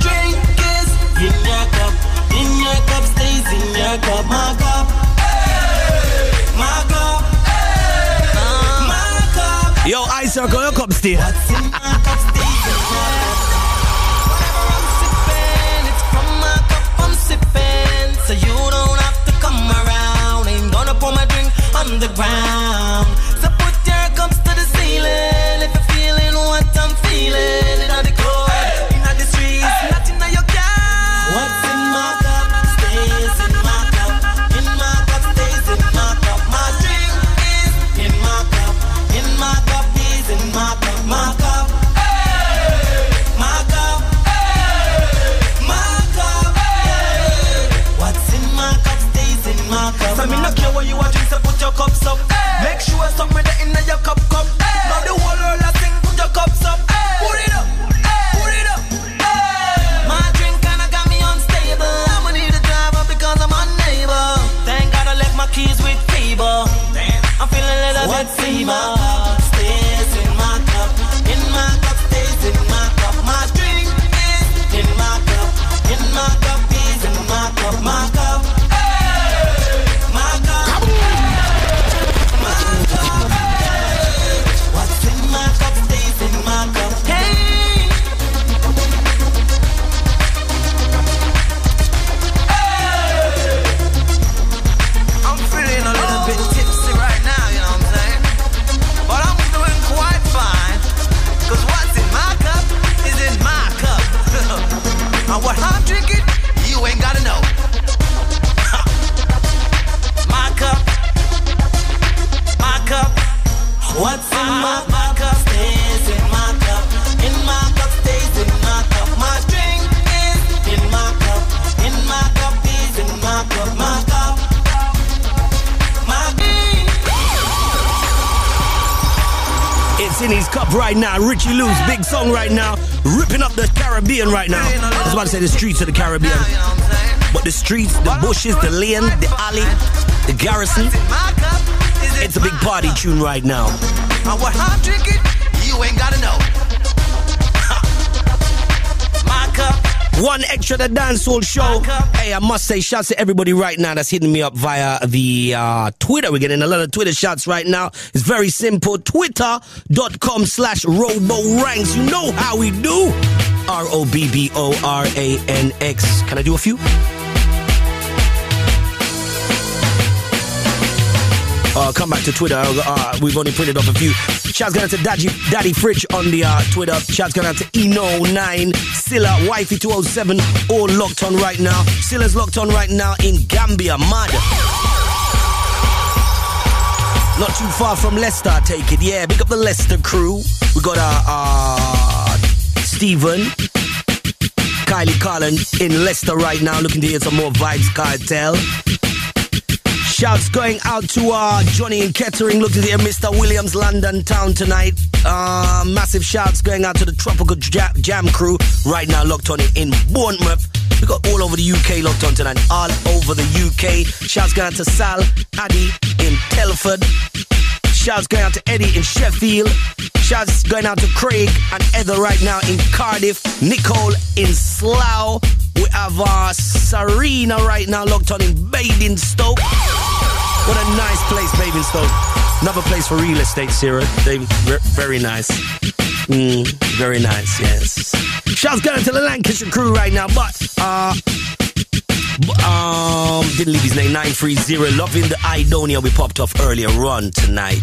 drink is in your cup, in your cup stays in your cup, my cup, hey, my cup, hey, uh, my cup. Yo, I circle your cup still. What's in my cup stays in my cup. Whatever I'm sipping, it's from my cup I'm sipping, so you don't have to come around. Ain't gonna pour my drink on the ground. So put your cups to the ceiling if you're feeling what I'm feeling. It's not the cold. Right now, ripping up the Caribbean right now. I was about to say the streets of the Caribbean, but the streets, the bushes, the lane, the alley, the garrison. It's a big party tune right now. And what I'm drinking, you ain't gotta know. My cup. one Xtra the dancehall show. Hey, I must say, shouts to everybody right now that's hitting me up via the uh, Twitter. We're getting a lot of Twitter shots right now. It's very simple. Twitter.com slash Robbo Ranx. You know how we do. R O B B O R A N X. Can I do a few? Uh, come back to Twitter. Uh, we've only printed off a few. Shouts going out to Daddy, Daddy Fritch on the uh, Twitter. Shouts going out to Eno nine, Silla, Wifey two oh seven, all locked on right now. Silla's locked on right now in Gambia, mad. Not too far from Leicester, I take it. Yeah, pick up the Leicester crew. We got uh, uh, Stephen, Kylie Carlin in Leicester right now, looking to hear some more Vybz Kartel. Shouts going out to uh, Johnny in Kettering. Look to hear Mister Williams, London Town tonight. Uh, massive shouts going out to the Tropical Jam, Jam crew right now, locked on in Bournemouth. We got all over the U K locked on tonight. All over the U K. Shouts going out to Sal Addy in Telford. Shouts going out to Eddie in Sheffield. Shouts going out to Craig and Heather right now in Cardiff. Nicole in Slough. We have uh, Serena right now locked on in Basingstoke. What a nice place, Basingstoke. Another place for real estate, Sarah. They very nice. Mm, very nice, yes. Shouts going to the Lancashire crew right now, but uh, um, didn't leave his name. nine three zero, loving the Idonia we popped off earlier on tonight.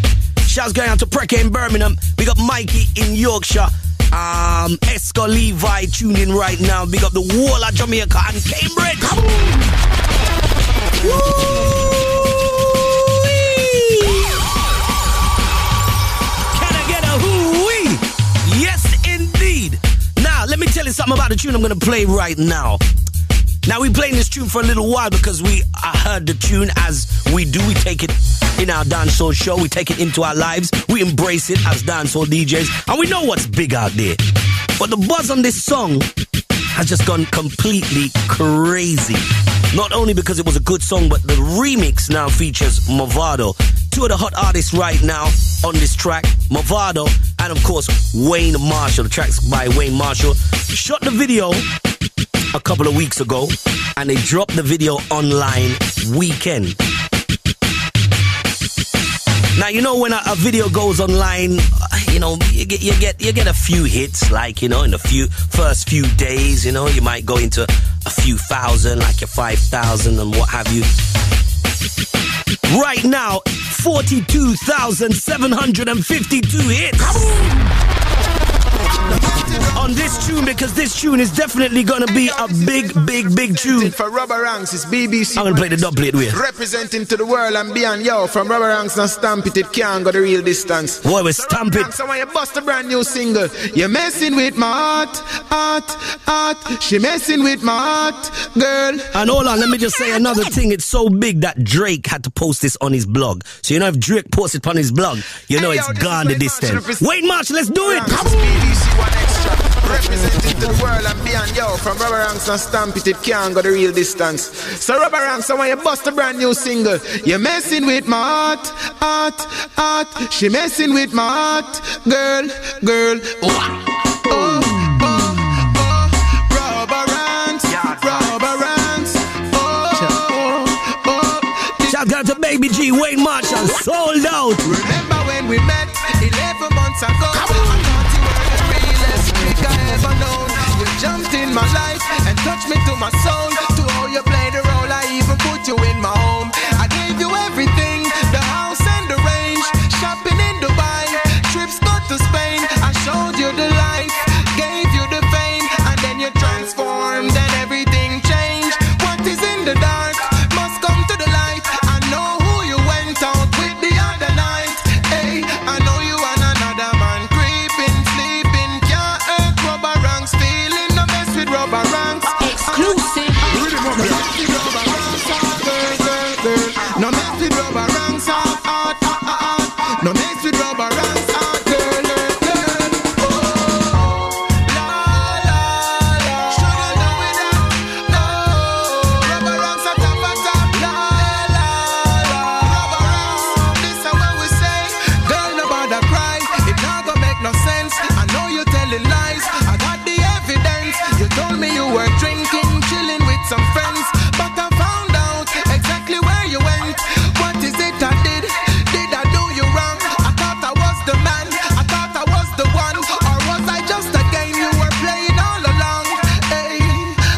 Shouts going out to Preke in Birmingham. We got Mikey in Yorkshire. Um, Esco Levi tuned in right now. Big up the wall of Jamaica and Cambridge. Can I get a hoo-wee? Yes, indeed. Now, let me tell you something about the tune I'm going to play right now. Now, we've playing this tune for a little while because we uh, heard the tune as we do. We take it in our dancehall show. We take it into our lives. We embrace it as dancehall D Js. And we know what's big out there. But the buzz on this song has just gone completely crazy. Not only because it was a good song, but the remix now features Mavado. Two of the hot artists right now on this track, Mavado and, of course, Wayne Marshall. The track's by Wayne Marshall. Shot the video couple of weeks ago, and they dropped the video online weekend. Now, you know, when a, a video goes online, you know, you get you get you get a few hits, like, you know, in the few first few days, you know, you might go into a few thousand, like your five thousand and what have you. Right now, forty-two thousand seven hundred fifty-two hits on this tune, because this tune is definitely going to be a big, big, big tune. For Robbo Ranx, it's B B C. I'm going to play the double it with. Representing to the world and beyond, yo, from Robbo Ranx and Stamp It, it can't go the real distance. Boy, we so stamp it. So when you bust a brand new single, you're messing with my heart, heart, heart. She messing with my heart, girl. And hold on, let me just say another thing. It's so big that Drake had to post this on his blog. So you know, if Drake posts it on his blog, you know, hey, yo, it's gone the distance. Wayne Marshall, let's do it. B B C One Extra. Representing to the world and beyond, yo, from Robbo Ranx and Stamp It, it can't go the real distance. So Robbo Ranx, so when you bust a brand new single, you're messing with my heart, heart, heart. She messing with my heart, girl, girl. Oh, oh, oh, oh. Robbo Ranx, Robbo Ranx. Oh, oh, oh. Shout out to Baby G, Wayne Marshall, sold out. Remember when we met eleven months ago? You jumped in my life and touched me to my soul. To all you played the role, I even put you in my home. I gave you everything, the house and the range, shopping in Dubai, trips go to Spain. I showed you the life, gave you the fame, and then you transformed and everything changed. What is in the dark must come to the light. I know who you went out with the other night. Hey, I know you and another man creeping, sleeping, can't hurt Robbo Ranx. Robbo Ranx exclusive. No mess with Robbo Ranx, no mess with Robbo Ranx, girl, girl. Oh, la la la. Shoulda know it all. No, Robbo Ranx at top at top. La la la. Robbo Ranx, this is what we say. Girl, no bother cry. It not gonna make no sense. I know you're telling lies. I got the evidence. You told me you were drinking, chilling with some friends, but I found out exactly where you went. What is it I did? Did I do you wrong? I thought I was the man, I thought I was the one, or was I just a game you were playing all along? Hey,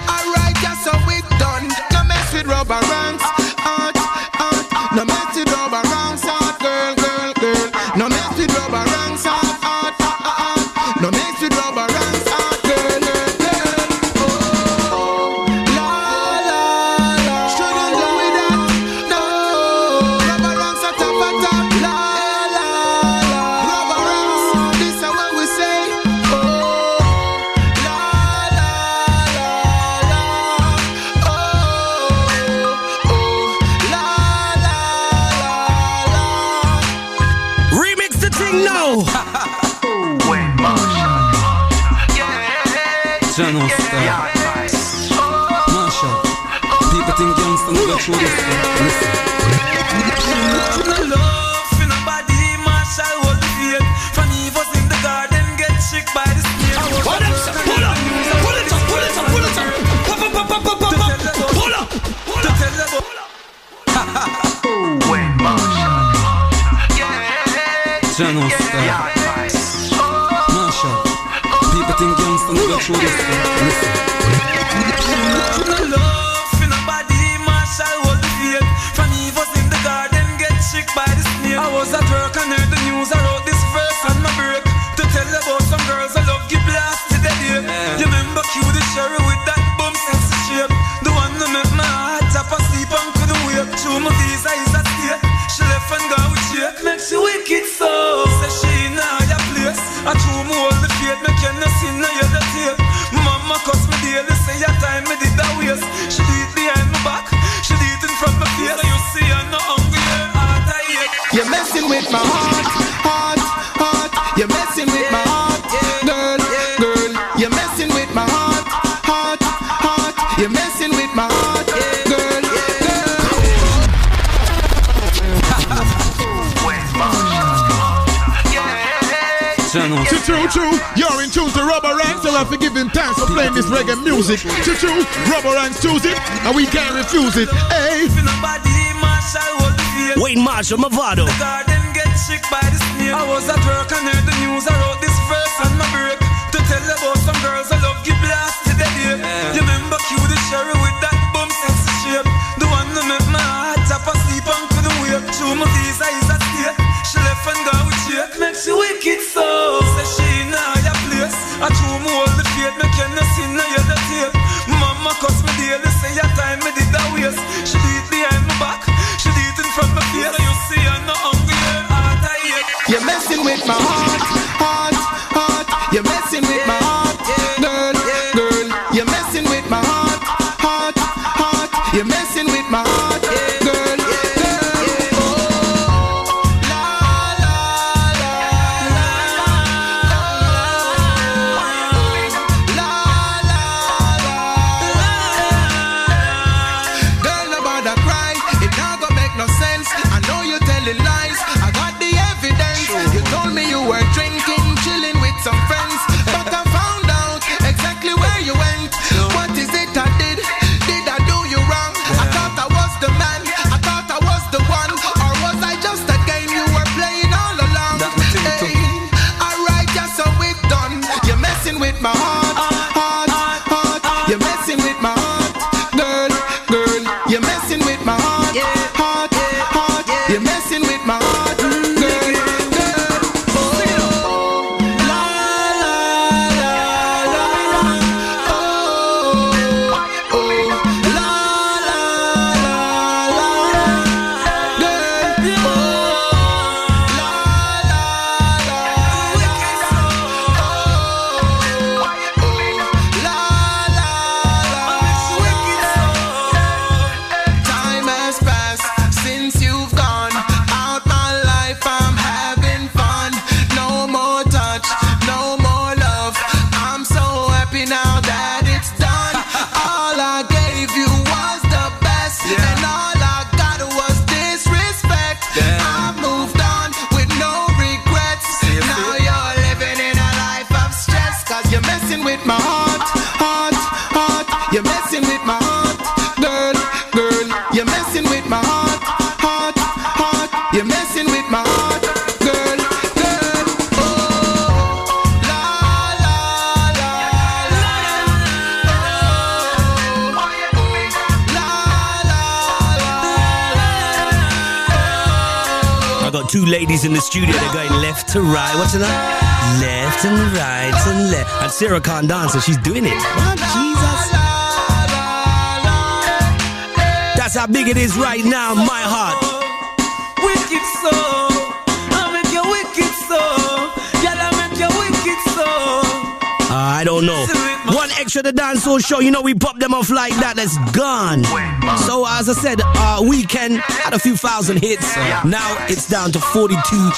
alright, yeah, so it's done. No mess with Robbo Ranx, art, art. No mess with Robbo Ranx, art, girl, girl, girl. No mess with Robbo Ranx, art, art, art. No mess with Robbo Ranx. Listen, listen. Love in a body, Marshall was the field. Funny was in the garden, get shook by the spear. Pull up, pull up, pull it up, pull it up, pull it up. Pop, pop, pop, pop, pop, pop. Pull up, pull up, pull up. Ha ha. Wayne Marshall, yeah. General style. Marshall, people think youngsters don't go through this. Listen. I was at work and heard the news, I wrote this verse on my break to tell about some girls I love you blast to the day. You remember Q the cherry with that bump sexy shape, the one that make my heart tap asleep and couldn't wake. Through my visa is a state, she left and gone with shake. Make she wicked so, say she in a higher place. I threw me all the fate, make you not see no other tape. My mama cuss me daily, say your time me did that waste. She did behind my back, she did in front of my face. So you see I'm not hungry, heart I hate. You're messing with my heart, heart, heart. You're messing with my heart, girl, girl. You're messing with my heart, heart, heart. You're messing with my heart, girl, girl. Choo-choo, you're in tune to Robbo Ranx, so I have to give him thanks for playing this reggae music. Choo-choo, Robbo Ranx choose it, and we can't refuse it. Hey. Wayne Marshall, Mavado. I was at work and heard the news. I wrote this verse on my break to tell about some girls I love. Give blast to the day. You remember Q the cherry with that bum sexy shape, the one that make my heart tap asleep and couldn't wake. Through my visa is a state. She left and gone with you. Make she wicked so. Say she in a higher place. I threw me all the fate. Make you no sin no yellow tape. My mama cuss me daily. Say your time me did a waste. She lead behind my back. She leading from my face. You see I'm not hungry. You're messing with my heart, heart, heart. You're messing with my heart, girl, girl. You're messing with my heart, heart, heart. You're messing with my heart, girl, girl. Oh, la la la la la la la la. Girl, no bother cry. It not gonna make no sense. I know you're telling lies. I got the evidence. You told me you were drinking, chilling with some friends, but I found out exactly where you went. What is it I did? Did I do you wrong? I thought I was the man, I thought I was the one, or was I just a game you were playing all along? Hey, alright, yeah, so we're done. You're messing with my heart, heart, heart. You're messing with my heart, girl, girl. You're messing with my heart, heart, heart. You're messing with my heart. Two ladies in the studio, they're going left to right. What's it like? Left and right and left. And Sarah can't dance, and she's doing it. Oh, Jesus. That's how big it is right now, my heart. Wicked soul. I make your wicked soul. Yeah, I make your wicked soul. I don't know. One extra the dance hall show, you know, we pop them off like that, that's gone. So as I said, uh, weekend had a few thousand hits. Now it's down to forty-two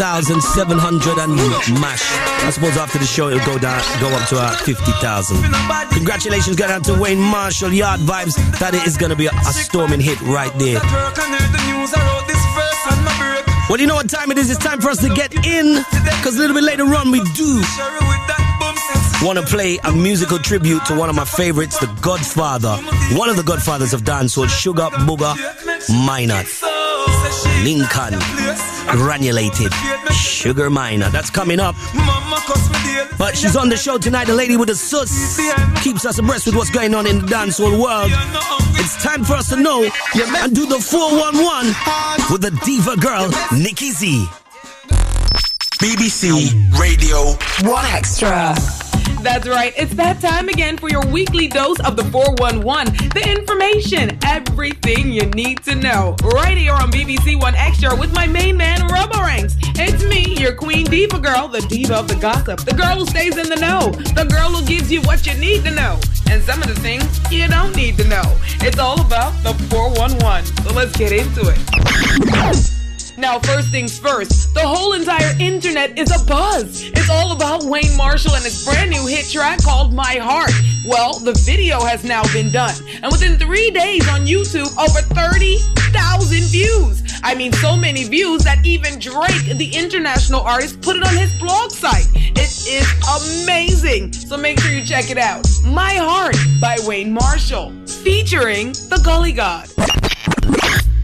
thousand seven hundred and mash. I suppose after the show it'll go down, go up to uh, fifty thousand. Congratulations go down to Wayne Marshall, Yard Vybz. That is going to be a, a storming hit right there. Well, you know what time it is? It's time for us to get in, because a little bit later on we do want to play a musical tribute to one of my favorites, the Godfather, one of the Godfathers of dancehall, Sugar Booger Minott, Lincoln, Granulated, Sugar Minott. That's coming up. But she's on the show tonight, the lady with the sus, keeps us abreast with what's going on in the dancehall world. It's time for us to know and do the four one one with the diva girl, Nikki Z. B B C Radio one Extra. That's right. It's that time again for your weekly dose of the four one one. The information, everything you need to know. Right here on B B C One Extra with my main man, Robbo Ranx. It's me, your queen diva girl, the diva of the gossip, the girl who stays in the know, the girl who gives you what you need to know, and some of the things you don't need to know. It's all about the four one one. So let's get into it. first. Now, first things first, the whole entire internet is abuzz. It's all about Wayne Marshall and his brand new hit track called My Heart. Well, the video has now been done, and within three days on YouTube, over thirty thousand views. I mean, so many views that even Drake, the international artist, put it on his blog site. It is amazing, so make sure you check it out. My Heart by Wayne Marshall, featuring the Gully God.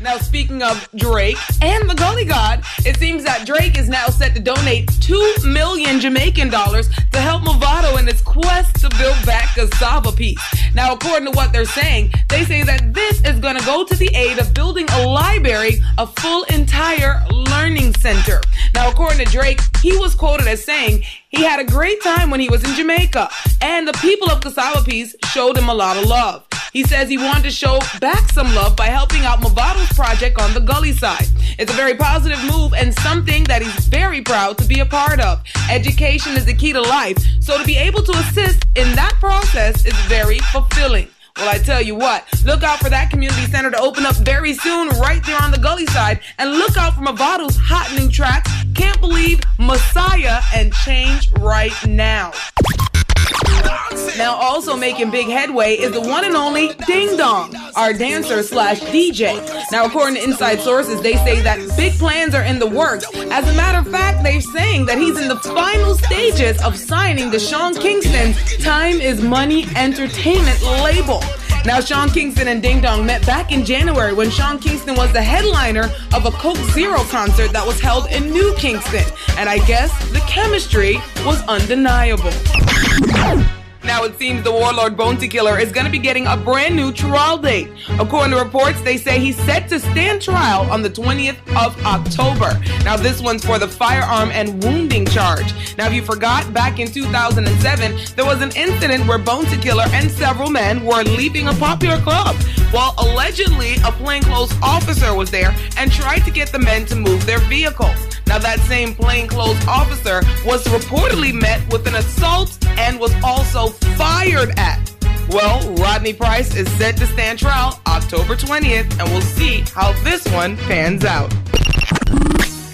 Now, speaking of Drake and the Gully God, it seems that Drake is now set to donate two million Jamaican dollars to help Mavado in his quest to build back Gaza Piece. Now, according to what they're saying, they say that this is going to go to the aid of building a library, a full entire learning center. Now, according to Drake, he was quoted as saying he had a great time when he was in Jamaica, and the people of Gaza Piece showed him a lot of love. He says he wanted to show back some love by helping out Mavado's project on the Gully side. It's a very positive move and something that he's very proud to be a part of. Education is the key to life, so to be able to assist in that process is very fulfilling. Well, I tell you what, look out for that community center to open up very soon right there on the Gully side. And look out for Mavado's hot new track, Can't Believe, Messiah, and Change Right Now. Now, also making big headway is the one and only Ding Dong, our dancer slash D J. Now, according to inside sources, they say that big plans are in the works. As a matter of fact, they're saying that he's in the final stages of signing to Sean Kingston's Time Is Money Entertainment label. Now, Sean Kingston and Ding Dong met back in January when Sean Kingston was the headliner of a Coke Zero concert that was held in New Kingston. And I guess the chemistry was undeniable. Now, it seems the warlord Bounty Killer is going to be getting a brand new trial date. According to reports, they say he's set to stand trial on the twentieth of October. Now, this one's for the firearm and wounding charge. Now, if you forgot, back in two thousand seven, there was an incident where Bounty Killer and several men were leaving a popular club. Well, allegedly, a plainclothes officer was there and tried to get the men to move their vehicles. Now, that same plainclothes officer was reportedly met with an assault and was also fired at. Well, Rodney Price is set to stand trial October twentieth, and we'll see how this one pans out.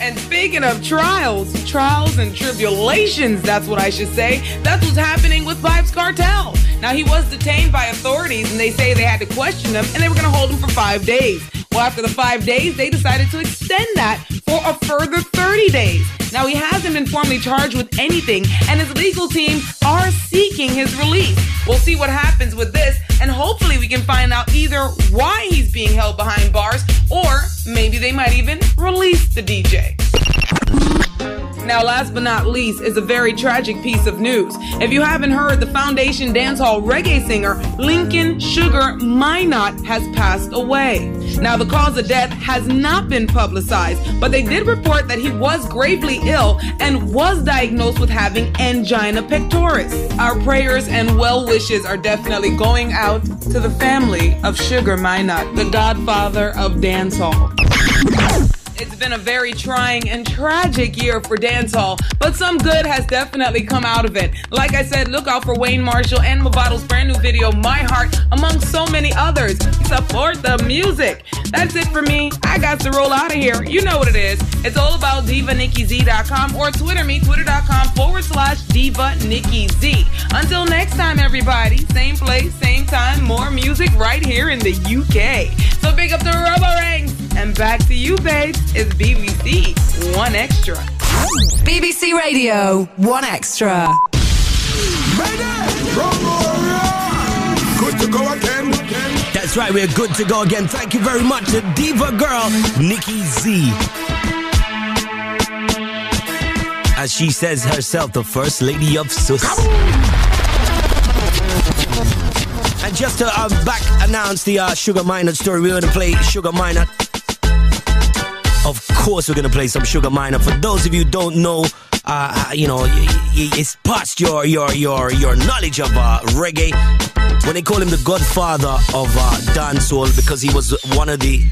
And speaking of trials, trials and tribulations, that's what I should say, that's what's happening with Vybz Kartel. Now, he was detained by authorities, and they say they had to question him, and they were going to hold him for five days. Well, after the five days, they decided to extend that for a further thirty days. Now, he hasn't been formally charged with anything, and his legal team are seeking his release. We'll see what happens with this, and hopefully we can find out either why he's being held behind bars, or maybe they might even release the D J. Now, last but not least, is a very tragic piece of news. If you haven't heard, the Foundation Dancehall reggae singer Lincoln Sugar Minott has passed away. Now, the cause of death has not been publicized, but they did report that he was gravely ill and was diagnosed with having angina pectoris. Our prayers and well wishes are definitely going out to the family of Sugar Minott, the godfather of dancehall. It's been a very trying and tragic year for dancehall, but some good has definitely come out of it. Like I said, look out for Wayne Marshall and Mavado's brand new video, My Heart, among so many others. Support the music. That's it for me. I got to roll out of here. You know what it is. It's all about diva nikki z dot com or Twitter me, twitter.com forward slash diva nikki z. Until next time, everybody. Same place, same time, more music right here in the U K. So big up the Robbo Ranx. And back to you, babes, is B B C One Extra. B B C Radio One Extra. Good to go again. That's right, we're good to go again. Thank you very much to Diva Girl, Nikki Z. As she says herself, the first lady of Sus. And just to um, back announce the uh, Sugar Minott story, we're going to play Sugar Minott. Of course, we're going to play some Sugar Minott. For those of you who don't know, uh, you know, it's past your your your your knowledge of uh, reggae. When they call him the godfather of uh, dancehall, because he was one of the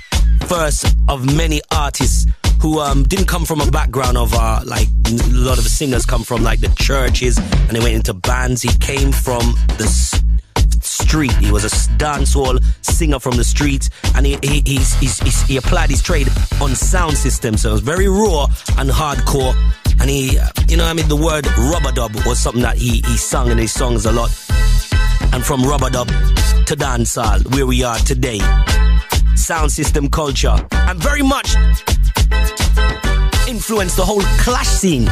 first of many artists who um, didn't come from a background of, uh, like, a lot of singers come from, like, the churches, and they went into bands. He came from the street. He was a dancehall singer from the street, and he he, he's, he's, he's, he applied his trade on sound system. So it was very raw and hardcore. And he, you know what I mean, the word rubber dub was something that he, he sung in his songs a lot. And from rubber dub to dancehall, where we are today. Sound system culture, and very much influenced the whole Clash scene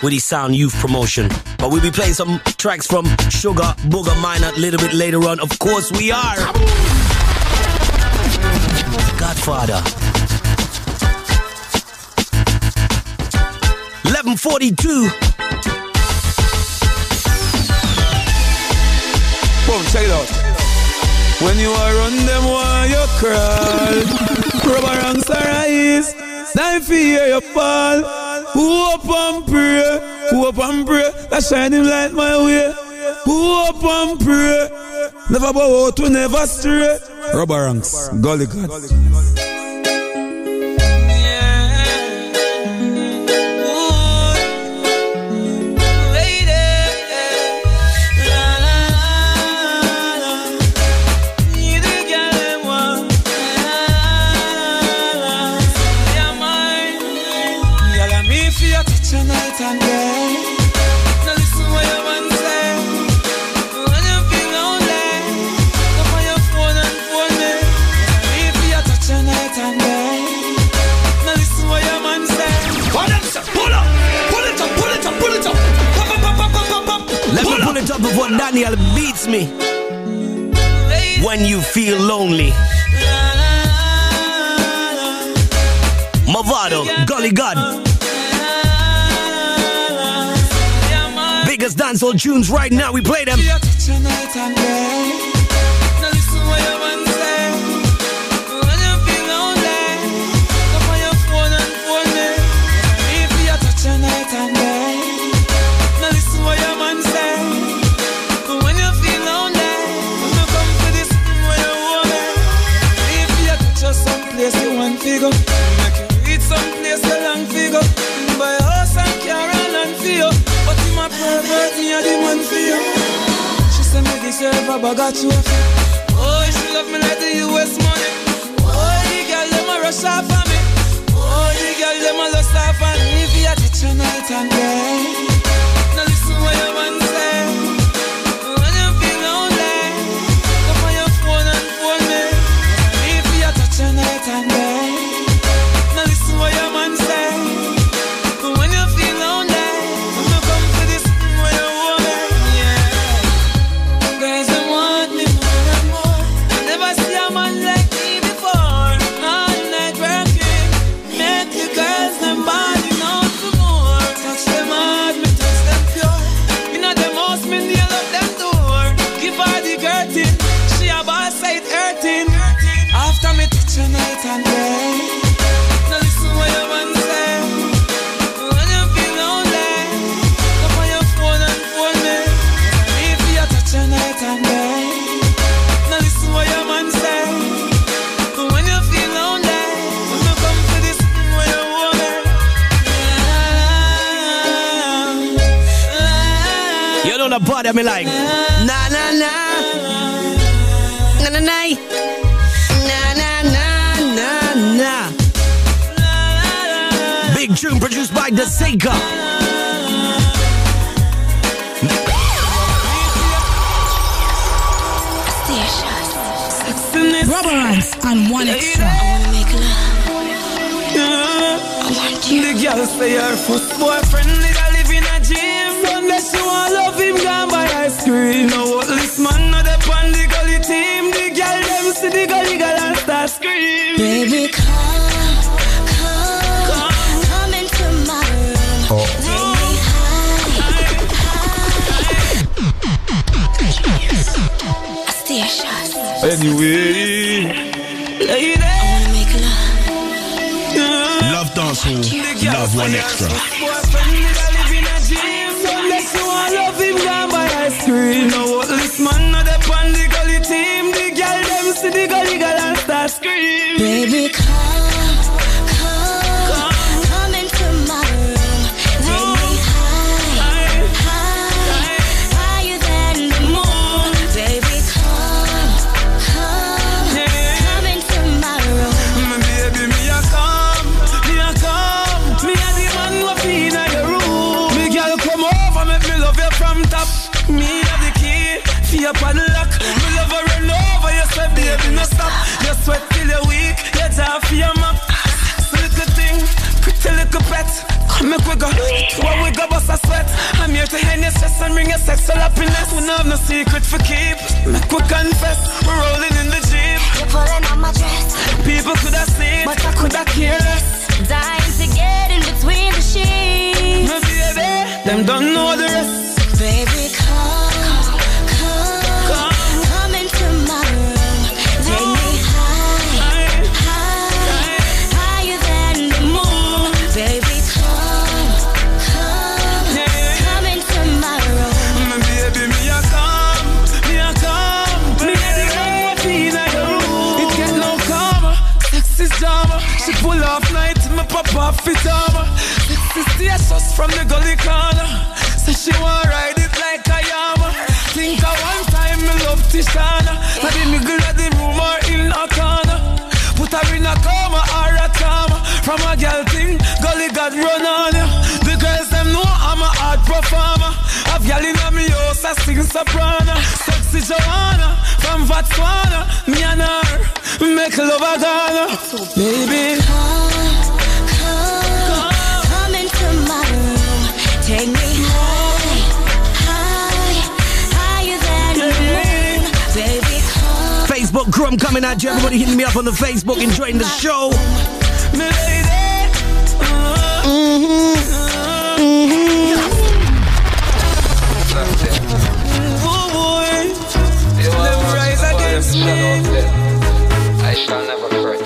with his sound, Youth Promotion. But we'll be playing some tracks from Sugar Booger Minott a little bit later on. Of course we are. Godfather. eleven forty-two. Boom, check it out. When you are on them, why you crawl? Robbo Ranx arise. Time for hear you fall. Hope and pray, hope and pray, that shining light my way. Hope and pray, never bow out, we never stray. Robbo Ranx, Gully God. Up of what Daniel beats me. When you feel lonely, Mavado, Gully God. Biggest dancehall tunes right now. We play them. Figure. Make you eat someplace a long figure. Buy a house and car and land for you. But you my pervert, me a demon for you. She said me deserve a bag of trophy. Oh, she love me like the U S money. Oh, the girl them a rush off on me. Oh, the girl them a lust off on me. If you touch her night and day, now listen what your man say. When you feel lonely, come on your phone and phone me. If you touch her night and day. Body me like na na na na na na na na na na. Big tune produced by the Seika. Robbo Ranx on one Xtra. I wanna make love. I want you. The girl say her first boyfriend. She want love him, gone buy ice cream. Now what this man not up on the gully team. The girl them see the gully girl and start scream. Baby, come, come, come, come into my room. Oh. Take me high, high, high. I stay shot. Anyway, lady, I wanna make love. Yeah. Love dancehall, love one Xtra. Love him down by ice cream. Now what this man not up on the gully team. The girl them see the gully girl and start scream. Baby, come, come, come, come into my room. Take me high, high, higher than the moon. Baby, come. bless and bring your sexual happiness. We don't have no secret for keep. Make we confess, we're rolling in the jeep. You're pulling on my dress. People could have seen, but I could have careless. Dying to get in between the sheets. No baby, them don't know the rest. Baby, come, come, come, come, come into my room. Take me high, high, high, higher than the moon. Baby, come, come, yeah, come into my room. Baby, me a come, me a come. Me a the rain in the room. It get no calmer, sex is drama. She pull off night, me pop off it armor. Sex is the sauce from the gully corner. She wanna ride it like a yama. Think I one time me love Tishana. Now the middle of the room or in a corner. Put her in a coma or a trauma. From a girl thing, Gully God run on ya. The girls them know I'm a hard performer. I've y'all in a me house, I sing soprano. Sexy Joanna, from Botswana. Me and her, make love a Ghana. Baby, come, come, come, come into my room. Take me Facebook Grum coming at you. Everybody hitting me up on the Facebook, enjoying the show. Mm-hmm. Mm-hmm. I shall never fret.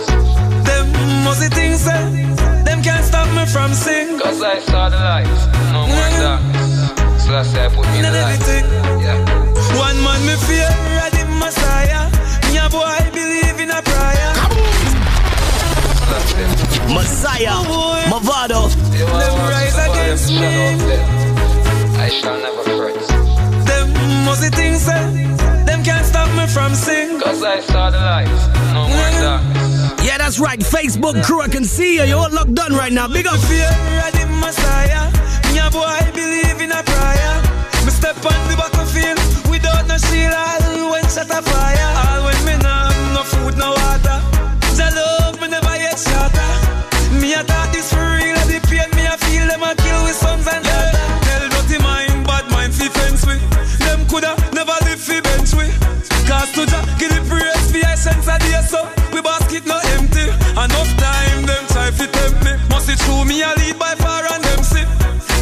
Them mosey things, them can't stop me from singing. Cause I saw the light, no more darkness. So I say I put me in the light. One man me fear, I did Messiah. Boy, I believe in a prayer. Messiah, Mavado. Them rise against me. I shall never fret. Them mosey things, them can't stop me from singing. Cause I saw the light, no more darkness. Yeah, that's right. Facebook crew, I can see you. You're all locked down right now. Big up. Fear of the Messiah. Yeah, boy, I believe in a prayer. Me step on the battlefield without no shield. All when shot a fire. All when me nah have no food, no water. Jah love me never yet shatter. Me a talk this for real. The pain me a feel, them a kill with sons and daughters. Yeah. Tell dirty mind, bad mind fi fence with. Them coulda never live fi bench with. Cause to Jah give the praise fi I sense a day so. We basket no empty. Enough time them try fi tempt me. Must it true me a lead by far and them sip.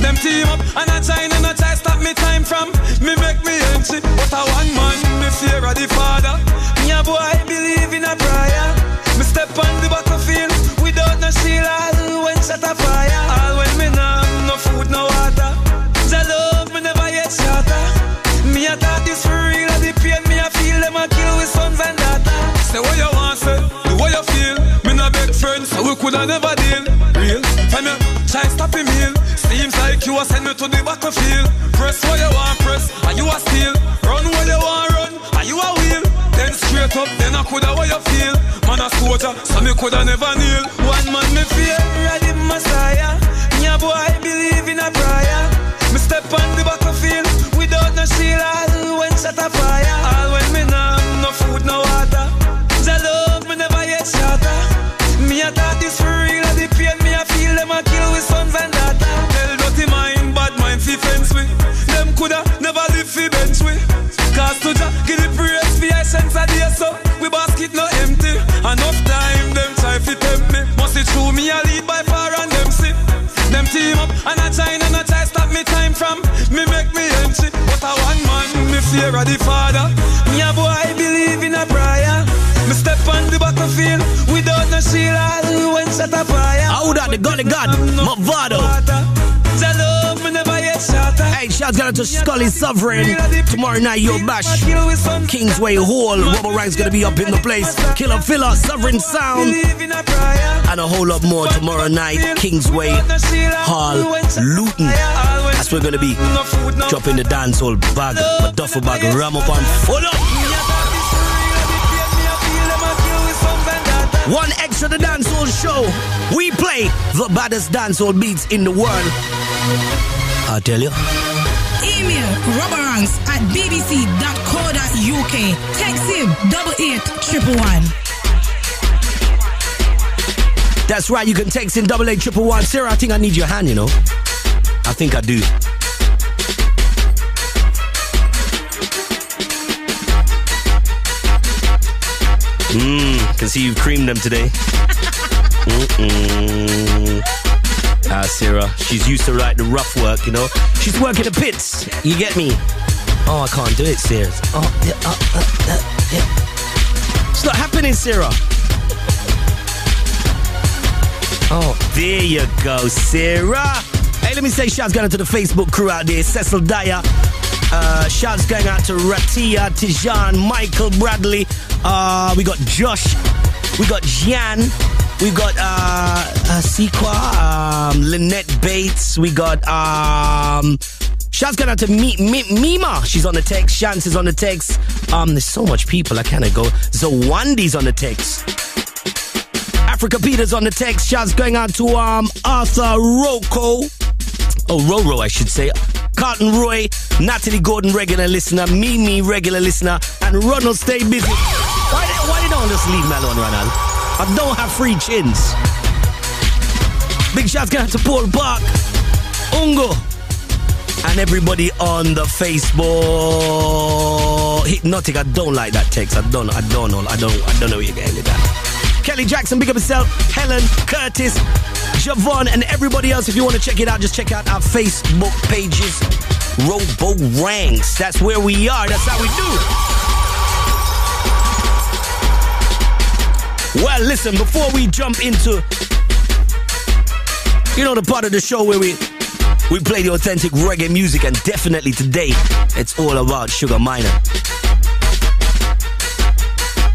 Them team up and a try and a try stop me time from me make me empty. But a one man, me fear of the father. Me a boy, I believe in a prayer. Me step on the battlefield without no shield. All when shot a fire. All when me nah have no food, no water. Jah love me never yet shatter. Me a talk this for real. The pain me a feel, them a kill with sons and daughters. Say what you want, say do what you feel. Me no beg friends, so we coulda never deal. Real, find me try stop him heal. Seems like you a send me to the battlefield. Press where you want press, and you a steal. Run where you want run, and you a wheel. Then straight up, then I coulda what you feel. Man a soldier, so me coulda never kneel. One man me fear, I the Messiah. Me a boy, I believe in a prayer. Me step on the battlefield without no shield. All when shot a fire. All when me nah have no food, no water. Jah love me never yet shatter. Me a talk this for real. The pain me a feel, them a kill with sons and daughters. Mind, bad mind, fi fence with. Them coulda never live fi bench with. Cause to Jah give the praise fi I sense a day so. We basket no empty. Enough time them try fi tempt me. Must it true me a lead by far and them sip. Them team up and a try and a try stop me time from me make me empty. But a one man me fear of the father. Me a boy I believe in a prayer. Me step on the battlefield without no shield. All when shot a fire. How that the Gully God, Mavado. Hey, shout out to Ce'Cile Sovereign. Tomorrow night, your bash. Kingsway Hall. Robbo Ranx gonna be up in the place. Killer Filler, Sovereign Sound. And a whole lot more tomorrow night. Kingsway Hall, Luton. That's where we're gonna be. Dropping the dancehall bag, a duffel bag, ram up and full up. One extra the dancehall show. We play the baddest dancehall beats in the world. I'll tell you. Email Robbo Ranx at b b c dot co dot u k. Text him double eight triple one. That's right, you can text in double eight triple one. Sarah, I think I need your hand, you know. I think I do. Mmm, can see you've creamed them today. Mm-mm. Ah, Sarah, she's used to like the rough work, you know. She's working the pits, you get me? Oh, I can't do it, Sarah. Oh, yeah, uh, uh, uh, yeah. It's not happening, Sarah. Oh, there you go, Sarah. Hey, let me say shouts going out to the Facebook crew out there. Cecil Dyer. Uh, shouts going out to Ratia, Tijan, Michael Bradley. Uh, we got Josh. We got Jan. We got uh, uh, Sequa, um, Lynette Bates. We got... Um, shouts going out to Me- Me- Mima. She's on the text. Shans is on the text. Um, there's so much people. I can't go. Zawandi's on the text. Africa Peter's on the text. Shouts going out to um Arthur Rocco. Oh, Roro, I should say. Carlton Roy, Natalie Gordon, regular listener. Mimi, regular listener. And Ronald, stay busy. Why, why don't just leave me alone, Ronald? I don't have free chins. Big shouts going out to Paul Park, Ungo, and everybody on the Facebook. Hypnotic, I don't like that text. I don't, I don't know. I don't, I don't know where you're getting with that. Kelly Jackson, big up yourself, Helen, Curtis, Javon, and everybody else. If you want to check it out, just check out our Facebook pages, Robbo Ranx. That's where we are. That's how we do. Well, listen, before we jump into, you know, the part of the show where we we play the authentic reggae music, and definitely today, it's all about Sugar Minott.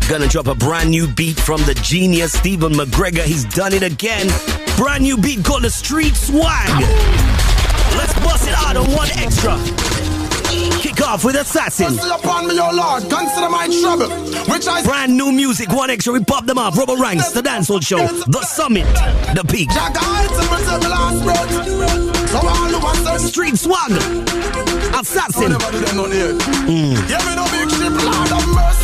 Gonna drop a brand new beat from the genius Stephen McGregor. He's done it again. Brand new beat called The Street Swag. Let's bust it out on One Extra. Kick off with Assassin. Upon me, oh Lord. Consider my trouble. Which I... Brand new music, One Extra. We pop them up. Robbo Ranx, The Dancehall Show, The Summit, The Peak. Street Swag. Assassin. Mm.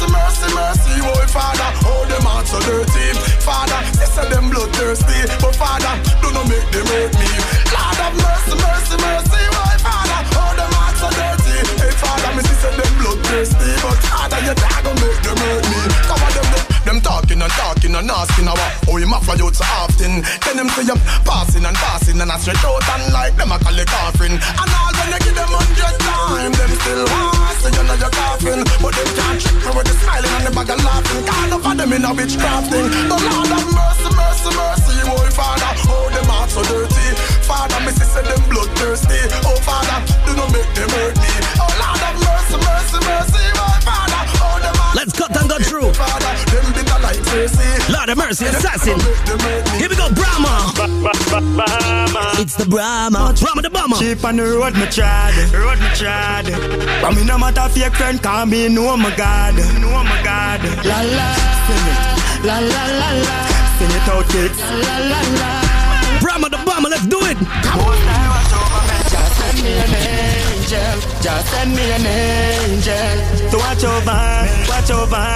Mercy, mercy, oh Father, oh them are so dirty. Father, they said them bloodthirsty, but Father, do not make them hurt me. Lord of mercy, mercy, mercy, oh Father, oh them are so dirty. Hey Father, me said them bloodthirsty, but Father, you dare to make them hurt me. Come on, them, them, them talking and talking and asking our, oh him off for you so often. Then them say you passing and passing and I straight out and like them I call it offering. And all when you give them hundred times, them still want so you know you're coughing, but them can't trick me with the smile. And the bag of laughing, can't offer them in a witchcraft thing. The Lord have mercy, mercy, mercy, oh Father, oh them heart so dirty. Father, me sister them bloodthirsty, oh Father, do not make them hurt me. Oh Lord have mercy, mercy, mercy, oh Father, oh them heart. Let's cut and go through. Father, them be the light mercy. Lord have mercy, assassin. Here we go, Brahma. It's the Brahma, Brahma the Bummer. Cheap on the road, my child, road, my child. But me no matter if your friend can't be, no my God. Oh my God, la la, sing it, la la la la, sing it out kids, la la la. Brahma the Bomber, let's do it. Most I was over me, just send me an angel, just send me an angel to watch over, watch over.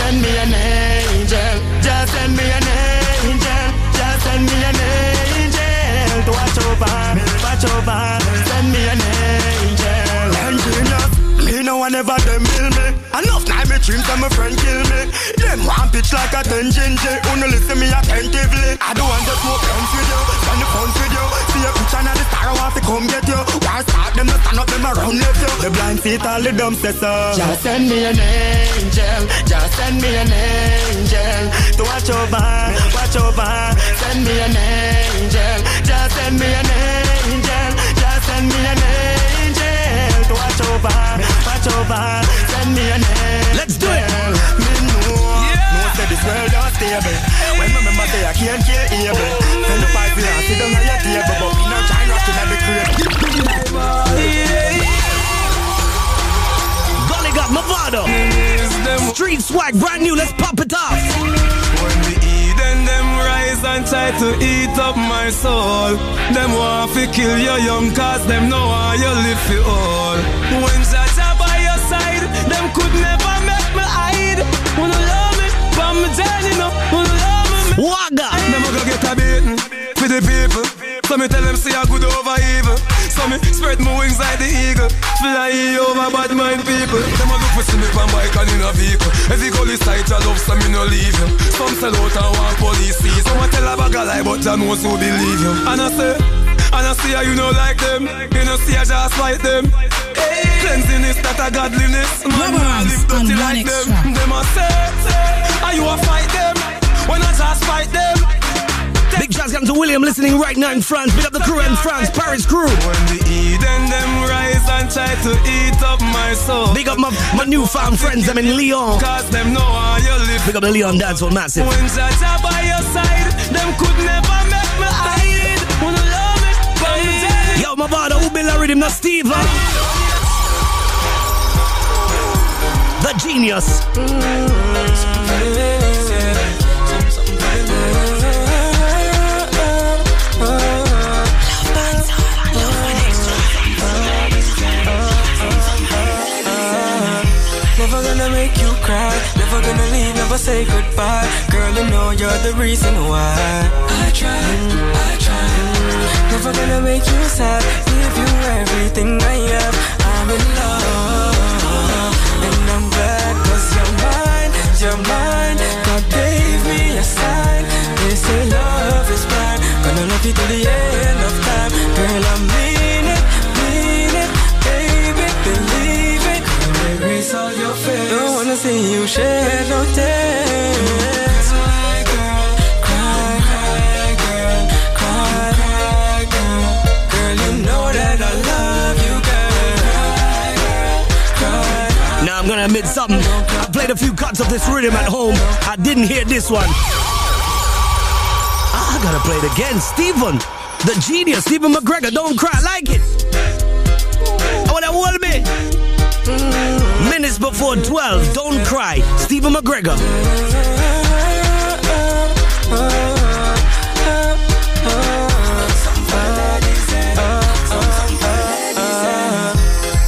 Send me an angel, just send me an angel, just send me an angel to watch over, watch over. Send me an angel, angel. Me no one ever them kill me. Enough night me dreams and my friend kill me. Them one pitch like a ten ginger. Only listen me attentively. I don't want to smoke guns with you, on the phones with you. See a picture and the star I want to come get you. Why start them to stand up them around left you. The blind feet all the dumb say so. Just send me an angel, just send me an angel to watch over, watch over. Send me an angel, just send me an angel, just send me an angel. Watch over, watch over, send me an angel. Let's do it. Me know, yeah. Know that this world is stable. When my member say I can't kill evil, send the five years, sit down on your table, but we not trying rocking at the crib. Gully God, Mavado. Street Swag, brand new. Let's pop it off. When we eat and them rise and try to eat up my soul, them want to kill your young cause them know how you live for all. When Jaja by your side, them could never make me hide. Wanna love me, but my journey, no. Wanna love me, Waga. Never gonna get a beaten for the people. So So me tell them see a good over evil. So me spread my wings like the eagle. Fly over bad mind people. Them a look for see me pan bike and in a vehicle. Every gully side I love so me no leave you. Some sell out and want police see. Some a tell a bag a lie but I know so believe you. And I say, and I see how you no like them. You no see I just like them. Cleanliness, that a godliness. Man, I live dirty like them. Them a say, are you a fight them? When I just fight them. Big shout out to William listening right now in France. Big up the crew in France, Paris crew. When the Eden them rise and try to eat up my soul. Big up my, my newfound friends, them in Lyon. Cause them know how you live. Big up the Lyon dance for massive. When Jaja by your side, them could never make me hide. Wanna love it, but yo, Mavado, who build a rhythm, not Steve, huh? The genius. Never gonna make you cry. Never gonna leave, never say goodbye. Girl, you know you're the reason why I tried, I tried. Never gonna make you sad. Give you everything I have. I'm in love. And I'm glad cause you're mine, you're mine. God gave me a sign. They say love is blind. Gonna love you till the end of time. Girl, I mean it, mean it. Baby, believe it. Erase all your fears. Don't wanna see you shed no tears. Cry, girl, cry, cry, girl. Cry, cry, girl. Girl, you know that I love you, girl. Cry, girl, cry. Now I'm gonna admit something. I played a few cuts of this rhythm at home. I didn't hear this one. I gotta play it again. Stephen, the genius, Stephen McGregor, don't cry like it. I wanna hold me. Minutes before twelve, don't cry. Stephen McGregor.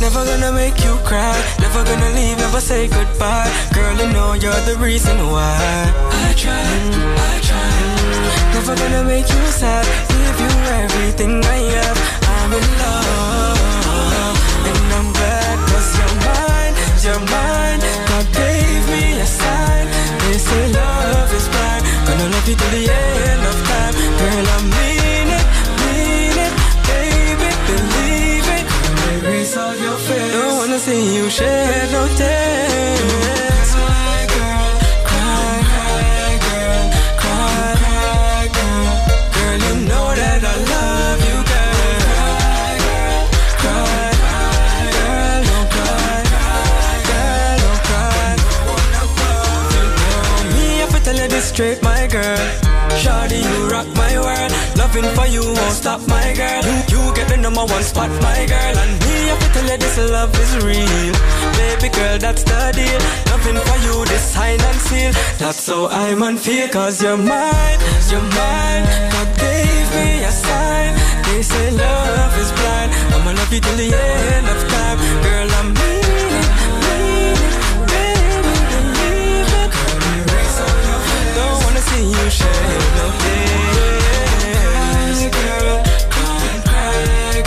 Never gonna make you cry. Never gonna leave, never say goodbye. Girl, you know you're the reason why I tried, I tried. Never gonna make you sad. Give you everything I have. I'm in love. And I'm glad cause you're mine, you're mine. God gave me a sign. They say love is blind. Gonna love you till the end of time. Girl, I mean it, mean it. Baby, believe it. Erase all your fears. Don't wanna see you shed no tears. Cry, girl, cry, cry, girl, cry, cry, girl. Girl, you know that I love you, girl. Cry, girl, cry, cry, girl, don't cry, girl, don't cry. Girl, me, I fit to let it straight, my girl. Shawty, you rock my world. Loving for you won't stop, my girl. You get the number one spot, my girl. And me, I feel like this love is real. Baby girl, that's the deal. Loving for you, this sign and seal. That's how I'm on feel. Cause you're mine, you're mine. God gave me a sign. They say love is blind. I'ma love you till the end of time. Girl, I'm mean it, mean it. Baby, believe it. Don't wanna see you share no tears. Girl, cry, cry,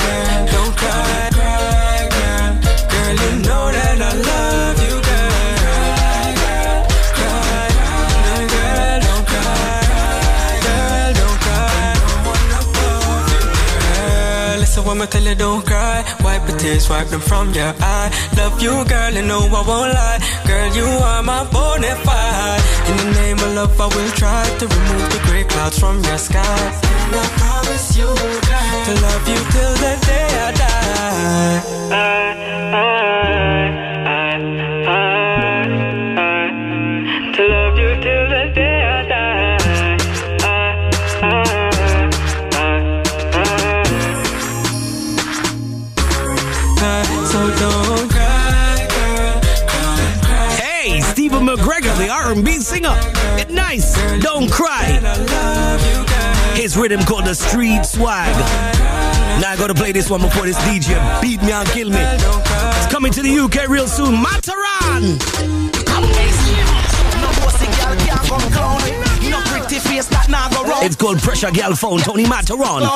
girl. Don't cry, cry, girl. Girl, you know that I love you, girl. Cry, girl, cry, cry, girl. Don't cry, girl. Don't cry. Don't wanna love you, girl. Listen when I tell you don't cry. Wipe the tears, wipe them from your eye. Love you, girl, you know I won't lie. Girl, you are my bonafide. In the name of love, I will try to remove the grey clouds from your sky. And I promise you, girl, to love you till the day I die. I, I, I, I, I, to love you till the day I die. I, I, I, I, I. So don't cry. McGregor, the R and B singer. It's nice. Don't cry. His rhythm called the street swag. Now I gotta play this one before this D J beat me and kill me. It's coming to the U K real soon. Matterhorn. No pussy girl can't come clown. No pretty face that now go wrong. It's called Pressure Girl Phone, Tony Matterhorn.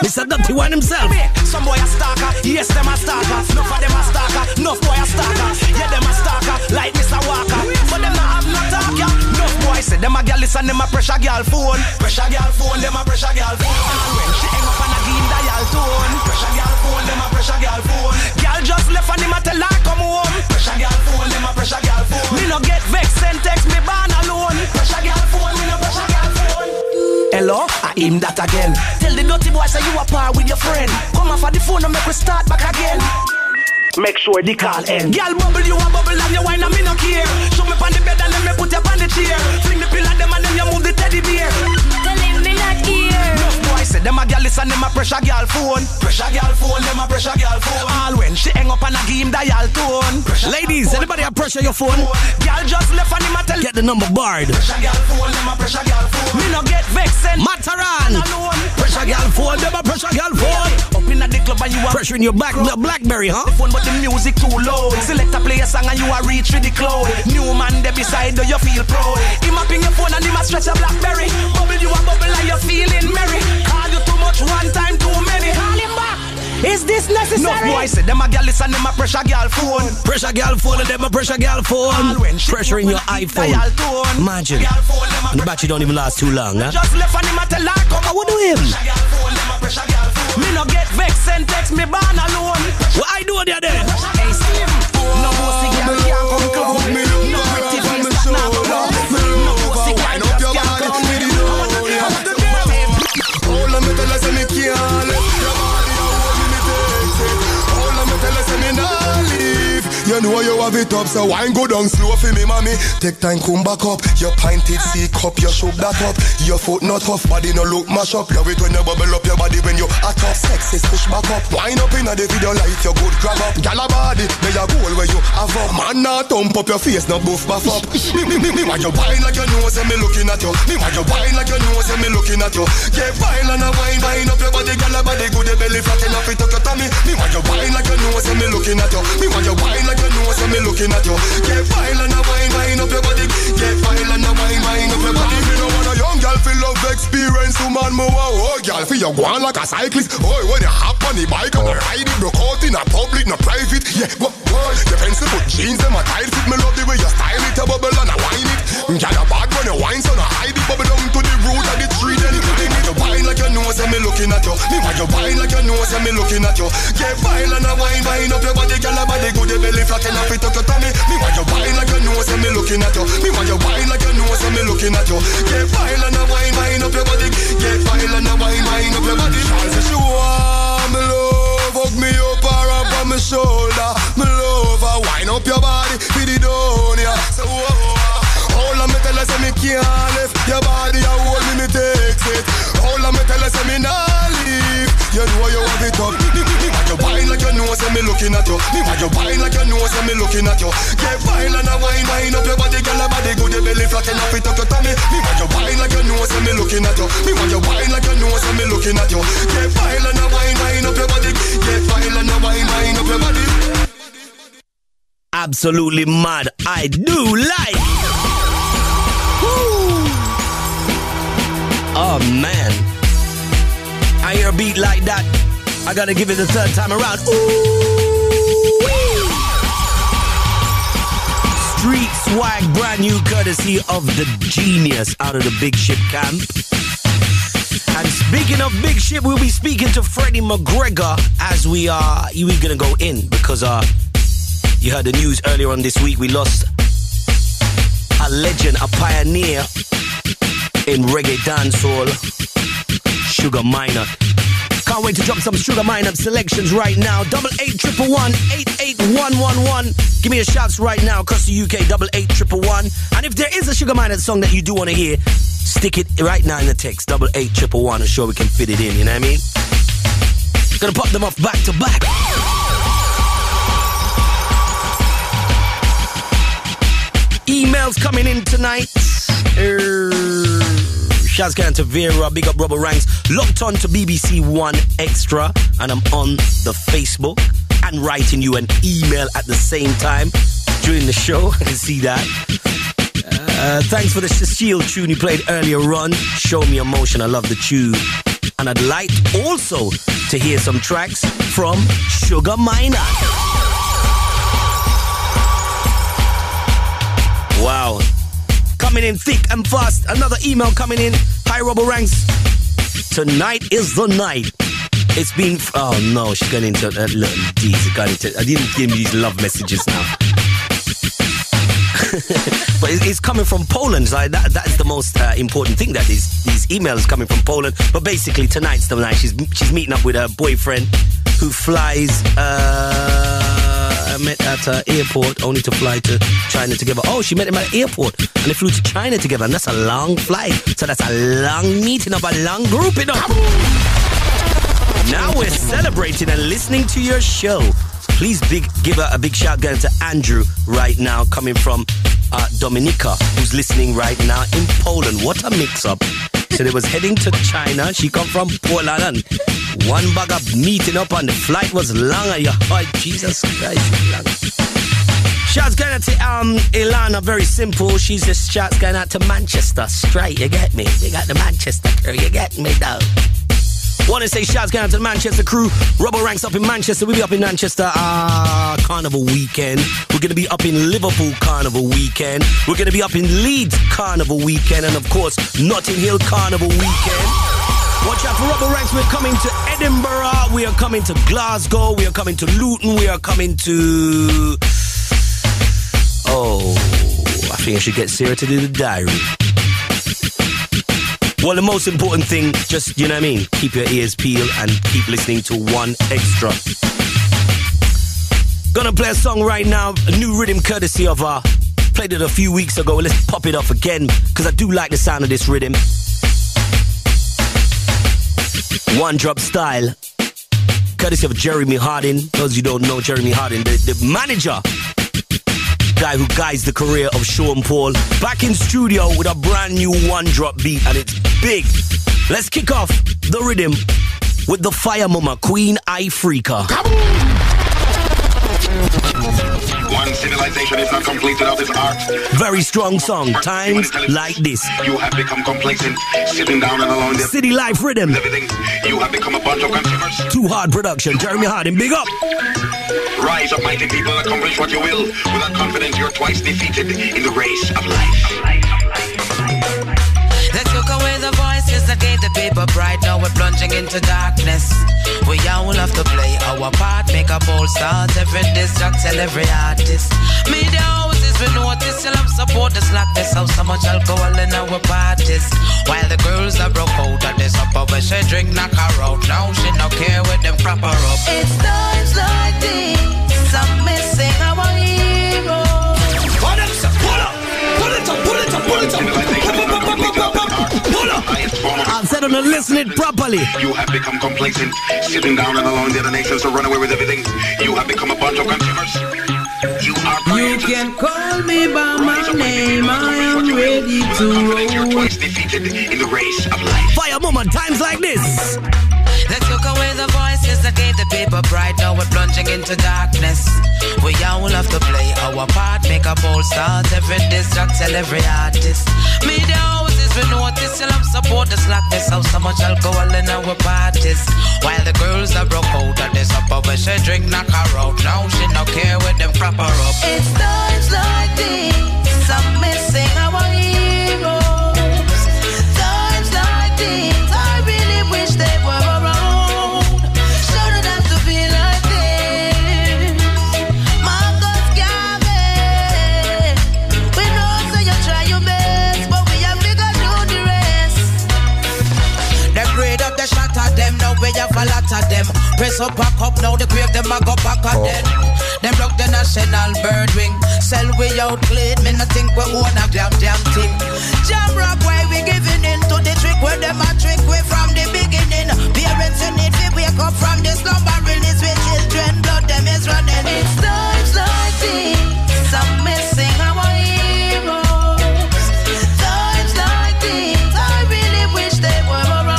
Mister Dirty One himself. Some boy a stalker, yes, them a stalker. Enough of them a stalker, enough boy a stalker. Yeah, them a stalker, like Mister Walker. But them not have no talk, yeah. Enough boy say them a girl, listen, them a Pressure Girl Phone. Pressure Girl Phone, them a Pressure Girl Phone. When she hang up on a green dial tone. Pressure Girl Phone, them a Pressure Girl Phone. Girl just left and him a tell her come home. Pressure Girl Phone, them a Pressure Girl Phone. Me no get vexed and text me born alone. Pressure Girl Phone, me no Pressure Girl Phone. Hello, I aim that again. Tell the dirty boy say you a par with your friend. Come off of the phone and make we start back again. Make sure the call end. Girl bubble, you a bubble and you wine and me no care. Show me pon the bed and let me put you pon the chair. Fling the pill at them and then you move the teddy bear. Tell him me not here. No boy say them a girl listen, them a Pressure Girl Phone. Pressure Girl Phone, them a Pressure Girl Phone. All when she hang up on a game dial tone. Pressure Ladies, anybody a pressure your phone? Girl just left and him a tell. Get the number barred. Pressure Girl Phone, them a Pressure Girl Phone. Me no get vexed. Matterhorn, Pressure Girl Phone, them a Pressure Girl Phone. Up in the club and you are pressuring your back, the Blackberry, huh? The phone but the music too loud. Select a play a song and you are reach with the cloud. New man there beside you, you feel proud. Him up in your phone and him a stretch a Blackberry. Bubble you a bubble and you feeling merry. Call you too much one time, too many. Call him back. Is this necessary? No boy said them a girl listen, them a Pressure Girl Phone. Pressure Girl Phone and them a Pressure Girl Phone. Pressuring your iPhone. Imagine. And the battery don't even last too long, huh? Just left and him a tell her come. I would do him. Me no get vexed and text me born alone. What I do there there? Hey Steve. No pussy girl can't come close. No pretty girl start now to love. No pussy girl just can't come close. All I'm telling is me can't let your body hold me tasty. All I'm telling is me not leave. You know you have it up, so wine go down slow for me, mommy. Take time, come back up. Your pinted sea cup, your shook that up. Your foot not tough, body no look mash up. Love it when you bubble up your body when you at up. Sex is push back up. Wine up in the video light, your good grab up. Gala body, they a goal where you have up. Man, not thump up your face, no buff buff up. Me, me, me, me, why you wine like your nose and me looking at you? Me, why you wine like your nose and me looking at you? Yeah, wine and a wine, wine up your body, gala body, good belly fat enough, it took your tummy. Me, why you wine like your nose and me looking at you? Me, why you wine like your nose and me looking at you? Get file and a wine, wine up your body. Get file and a wine, wine up your body. You don't want a young girl feel love experience, woman more. Oh, girl feel you going like a cyclist. Oh, when you hop on the bike and ride it, broke out in a public, no private. Yeah, what? Your pencil put jeans and my tight fit. Me love the way you style it, a bubble and a wine it. Girl a bag when you wine, so no hide it. Bubble down to the root of the tree, then it me to wine like your nose and me looking at you. Me want you wine like your nose and me looking at you. Get file and a wine, wine up your body, girl a body good belly. Me want you wine like you nose and me looking at you. Me want you wine like you nose and me looking at you. Get file and a wine, wine up your body. Get file and a wine, wine up your body. She you want me love, hug me up her up on my shoulder. Me love her, wine up your body, feel it down, yeah. So, all I'm tell her say me can't left your body, I hold me, me takes it. All I'm tell her say me not leave. You know you have it up. You wine like your nose and me looking at you. Me want you wine like your nose and me looking at you. Get wild and a wine, wine up your body, girl a body good, your belly flat enough it up your tummy. Me want you wine like your nose and me looking at you. Me want you wine like your nose and me looking at you. Get wild and a wine, wine up your body. Get wild and a wine, wine up your body. Absolutely mad, I do like. Woo. Oh man, I hear a beat like that. I gotta give it the third time around. Ooh-wee. Street swag, brand new courtesy of the genius out of the Big Ship camp. And speaking of Big Ship, we'll be speaking to Freddie McGregor as we are. We're gonna go in because uh, you heard the news earlier on this week. We lost a legend, a pioneer in reggae dancehall, Sugar Minott. Can't wait to drop some Sugar Minott selections right now. Double eight triple one eight eight one one one. Give me your shouts right now across the U K. Double eight triple one. And if there is a Sugar Minott song that you do want to hear, stick it right now in the text. Double eight triple one. I'm sure we can fit it in. You know what I mean? Gonna pop them off back to back. Emails coming in tonight. Er... Shouts going to Vera, big up Robbo Ranx. Locked on to B B C One Extra, and I'm on the Facebook and writing you an email at the same time during the show. I can see that. Uh, Uh, thanks for the Ce'Cile tune you played earlier on. Show Me Emotion, I love the tune. And I'd like also to hear some tracks from Sugar Minott. Wow. Coming in thick and fast. Another email coming in. Hi, Robbo Ranx. Tonight is the night. It's been... F- oh, no, she's going into... Uh, look, geez, got into... I didn't give me these love messages now. But it's coming from Poland. So that, that's the most uh, important thing, that is these emails coming from Poland. But basically, tonight's the night. She's she's meeting up with her boyfriend who flies... Uh, met at an airport only to fly to China together. Oh, she met him at an airport and they flew to China together. And that's a long flight. So that's a long meeting of a long group, you know. Now we're celebrating and listening to your show. Please big, give her a big shout going to Andrew right now, coming from uh, Dominika, who's listening right now in Poland. What a mix-up. So they was heading to China. She come from Poland. And one bag of meeting up and the flight was long. And your heart, Jesus Christ. Shouts going out to um, Ilana, very simple. She's just shouts going out to Manchester. Straight, you get me? You got the Manchester crew, you get me though. Want to say shouts going out to the Manchester crew. Robbo Ranx up in Manchester. We'll be up in Manchester uh, Carnival weekend. We're going to be up in Liverpool Carnival weekend. We're going to be up in Leeds Carnival weekend. And of course, Notting Hill Carnival weekend. Watch out for Robbo Ranx. We're coming to Edinburgh. We are coming to Glasgow. We are coming to Luton. We are coming to... Oh, I think I should get Sarah to do the diary. Well, the most important thing, just, you know what I mean? Keep your ears peeled and keep listening to one extra. Gonna play a song right now, a new rhythm courtesy of, uh, played it a few weeks ago. Let's pop it up again, because I do like the sound of this rhythm. One Drop Style, courtesy of Jeremy Hardin. Those you don't know Jeremy Hardin, the, the manager, guy who guides the career of Sean Paul, back in studio with a brand new One Drop beat, and it's big. Let's kick off the rhythm with the Fire Mama, Queen Ifrika. One civilization is not complete without its art. Very strong song. Times like this. You have become complacent, sitting down and alone. City life rhythm. You have become a bunch of consumers. Too Hard production. Jeremy Hardin, big up. Rise up, mighty people, accomplish what you will. Without confidence, you're twice defeated in the race of life. They took away the voices that gave the people pride. Now we're plunging into darkness. We all have to play our part. Make a bold start. Every district, tell every artist. Media houses, we notice. Still I'm support the slackness of so much alcohol in our parties. While the girls are broke out at this supper, but she drink knock her out. Now she no care with them crap her up. It's times like this. I'm missing our hero. Pull up, pull it up, pull it up, pull it up. I said on listen it properly. You have become complacent, sitting down and allowing the other nations to run away with everything. You have become a bunch of consumers. You are You can call me by my name. I am ready to roll. You're twice defeated in the race of life. Fire moment, times like this. They took away the voices that gave the people pride. Now we're plunging into darkness. We all have to play our part. Make a bold start. Every district, tell every artist. Media houses, we notice. Still I'm support the slackness of so much alcohol in our parties. While the girls are broke out at this supper, but she drink knock her out. Now she no care with them crap her up. It's times like this. I'm missing our heroes. Times like this. I really wish they were. We have a lot of them. Press up, back up, now the grave, them I go back at them. Them block the national bird wing. Sell we out clean, me no think we own a damn damn thing. Jam rock, why we giving in to the trick? Where them a trick, we from the beginning. Parents, you need to wake up from the slumber. Release with children, blood them is running. It's times like this, I'm missing our heroes. Times like this, I really wish they were around.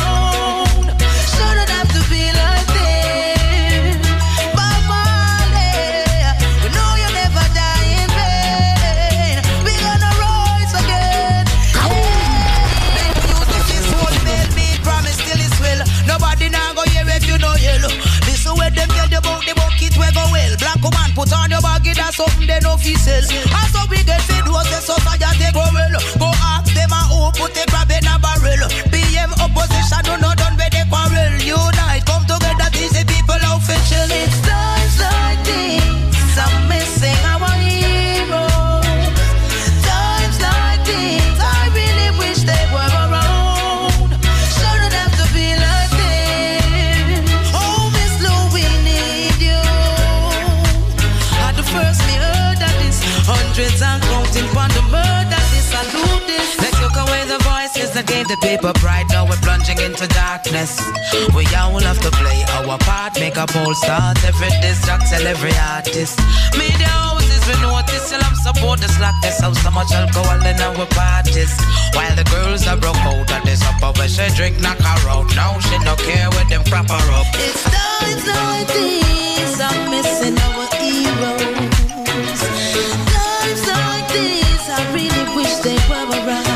Again. something they no fee sell. And so we get fed was the society go well. Go ask them and who put a crab in a barrel. P M opposition do not done where they quarrel. Unite, come together, these the people official. It's times like this, I'm missing our heroes. Times like this, I really wish they were around. Shouldn't have to be like this. Oh, Miss Lou, we need you. At the first we heard that this, hundreds and counting upon the murder, this salute this. They took away the voices that gave the people pride. Now we're plunging into darkness. We all have to play our part, make a poll start. Every district, tell every artist. Media houses, we notice, tell them support the slackness. How so much alcohol in our parties. While the girls are broke out at this supper, but she drink knock her out. Now she don't care where them crap her up. It's times like this, I'm missing our heroes. Times like this, I really wish they were around.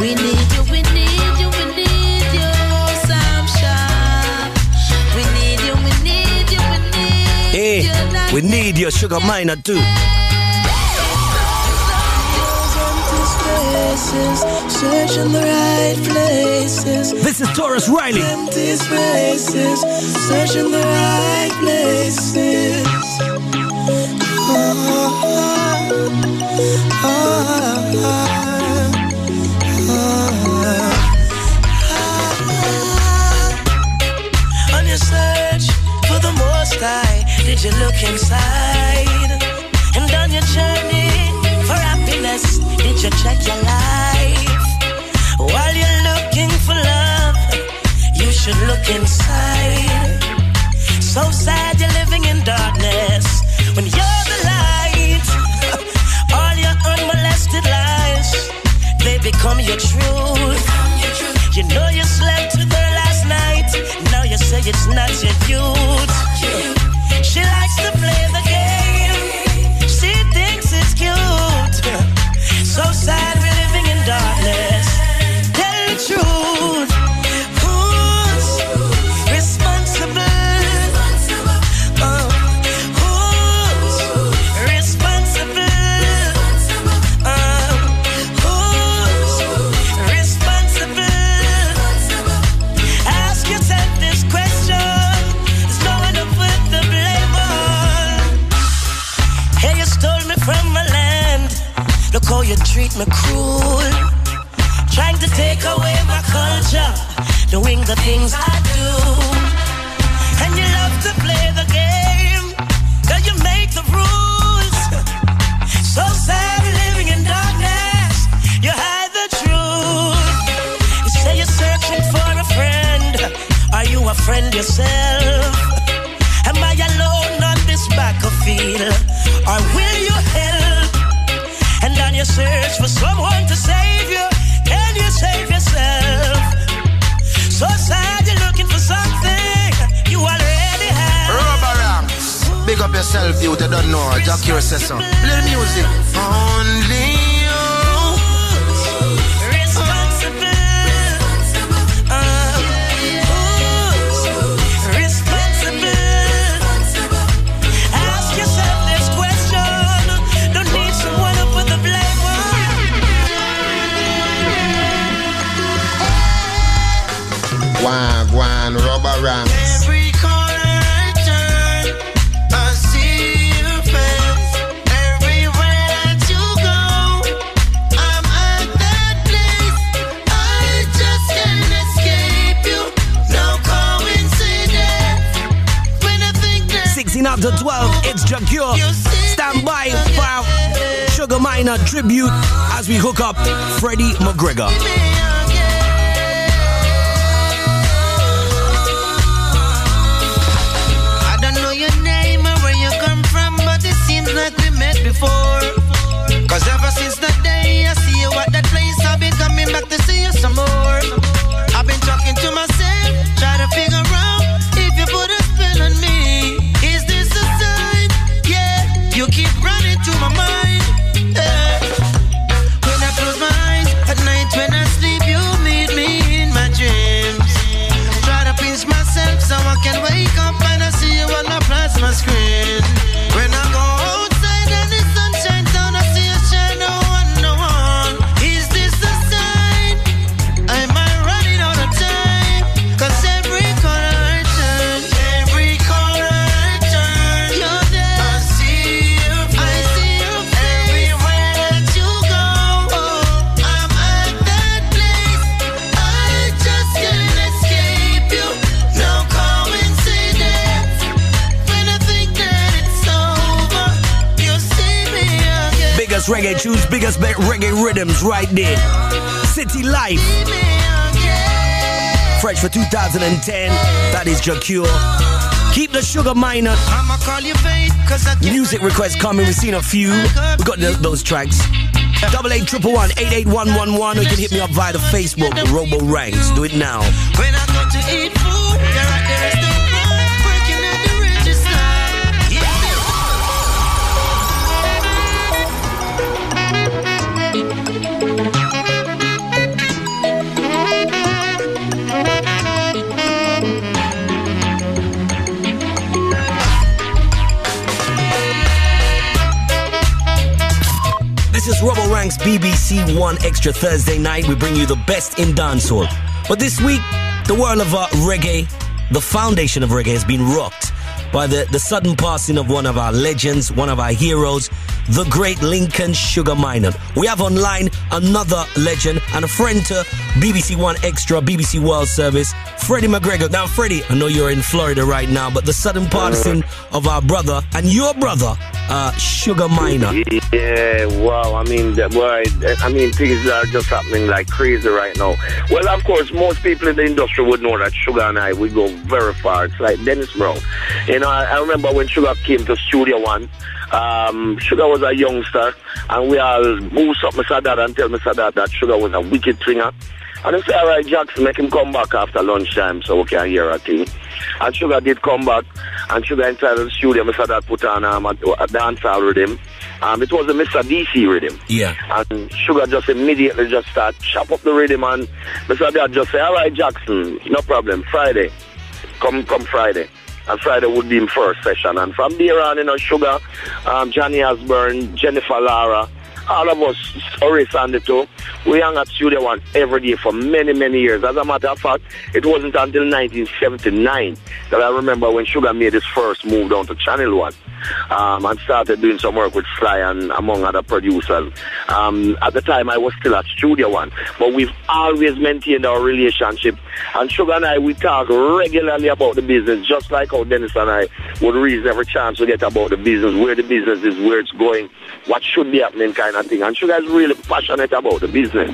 We need you, we need you, we need you. Yeah, we need your Sugar Minott too. This is Taurus Riley. Empty spaces, searching the right places. Oh, oh, oh. Did you look inside? And on your journey for happiness, did you check your life? While you're looking for love, you should look inside. So sad you're living in darkness when you're the light. All your unmolested lies, they become your truth. You know you slept with her last night, now you say it's not your youth. She likes to play the game, she thinks it's cute. So sad we're living in darkness. Tell the truth. Who's responsible? Uh, who's responsible? Uh, who's responsible? Ask yourself this question. From my land, look how you treat me cruel. Trying to take away my culture, doing the things I do. And you love to play the game, girl, you make the rules. So sad living in darkness, you hide the truth. You say you're searching for a friend, are you a friend yourself? Am I alone on this battlefield? Or will you help? And on your search for someone to save you, can you save yourself? So sad you're looking for something you already have. Robbo Ranx, big up yourself, you they don't know. Jah Cure says so. Play music. Only you. Responsible. Uh, who's responsible? One, one, Robbo Ranx. Every corner I turn, I see your face. Everywhere that you go, I'm at that place. I just can't escape you. No coincidence. When I think that sixteen after twelve, it's Jah Cure. Stand by for Sugar Minott tribute as we hook up Freddie McGregor. Before. Cause ever since that day I see you at that place, I'll be coming back to see you some more. I've been talking to myself, try to figure out if you put a spell on me. Is this a sign? Yeah, you keep running to my mind. Yeah. When I close my eyes at night, when I sleep, you meet me in my dreams. Try to pinch myself so I can wake up and I see you on my plasma screen. When I go home, best reggae tunes, biggest best reggae rhythms right there. City Life. Fresh for two thousand ten. That is Jah Cure. Keep the Sugar Minott. Music requests coming. We've seen a few. We've got the, those tracks. Double eight triple one eight eight one one one. Or you can hit me up via the Facebook, Robbo Ranx. Do it now. When I go to eat food, they're at the restaurant, working at the register. This is Robbo Ranx B B C One Extra Thursday night. We bring you the best in dancehall. But this week, the world of our reggae, the foundation of reggae, has been rocked by the, the sudden passing of one of our legends, one of our heroes, the great Lincoln Sugar Minott. We have online another legend and a friend to B B C One Extra, B B C World Service, Freddie McGregor. Now, Freddie, I know you're in Florida right now, but the sudden passing of our brother and your brother, Uh, Sugar Minott. Yeah, wow. I mean, that, well, I mean, things are just happening like crazy right now. Well, of course, most people in the industry would know that Sugar and I, we go very far. It's like Dennis Brown. You know, I, I remember when Sugar came to Studio One, um, Sugar was a youngster, and we all boost up Mister Dad and tell Mister Dad that Sugar was a wicked singer. And they say, all right, Jackson, make him come back after lunchtime so we can hear a thing. And Sugar did come back, and Sugar inside the studio, Mister Dad put on um, a, a dancehall rhythm. Um, it was a Mister D C rhythm. Yeah. And Sugar just immediately just started chop up the rhythm, and Mister Dad just said, all right, Jackson, no problem, Friday, come come Friday. And Friday would be in first session. And from there on, you know, Sugar, um, Johnny Osborne, Jennifer Lara, all of us, Oris and the two, we hung at Studio One every day for many, many years. As a matter of fact, it wasn't until nineteen seventy-nine that I remember when Sugar made his first move down to Channel One um, and started doing some work with Sly and among other producers. Um, at the time, I was still at Studio One, but we've always maintained our relationship. And Sugar and I, we talk regularly about the business, just like how Dennis and I would reason every chance we get about the business, where the business is, where it's going, what should be happening, kind thing. And Sugar is really passionate about the business.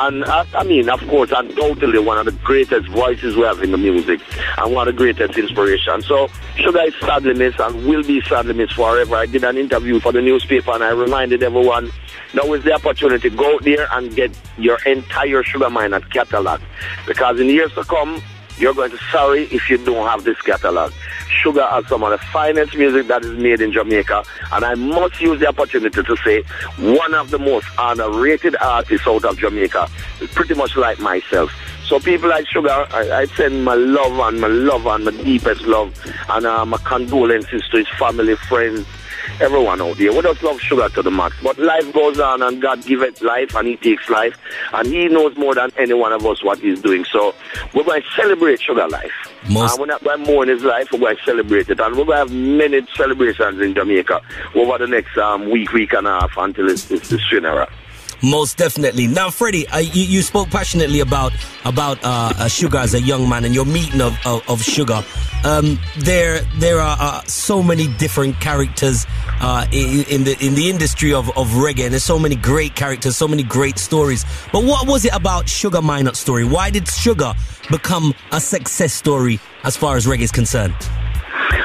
And uh, I mean, of course, undoubtedly one of the greatest voices we have in the music and one of the greatest inspirations. So Sugar is sadly missed and will be sadly missed forever. I did an interview for the newspaper and I reminded everyone, now is the opportunity. Go out there and get your entire Sugar Minott catalog. Because in years to come, you're going to sorry if you don't have this catalog. Sugar has some of the finest music that is made in Jamaica, and I must use the opportunity to say one of the most underrated artists out of Jamaica, pretty much like myself. So people like Sugar, I, I send my love and my love and my deepest love and uh, my condolences to his family, friends, everyone out there. We just love Sugar to the max. But life goes on and God giveth life and he takes life. And he knows more than any one of us what he's doing. So we're going to celebrate Sugar life. Most and we're not going to mourn his life, we're going to celebrate it. And we're going to have many celebrations in Jamaica over the next um, week, week and a half until it's, it's the funeral. Most definitely. Now, Freddie, uh, you, you spoke passionately about about uh, uh, Sugar as a young man and your meeting of, of, of Sugar. Um, there there are uh, so many different characters uh, in, in the in the industry of, of reggae, and there's so many great characters, so many great stories. But what was it about Sugar Minott's story? Why did Sugar become a success story as far as reggae is concerned?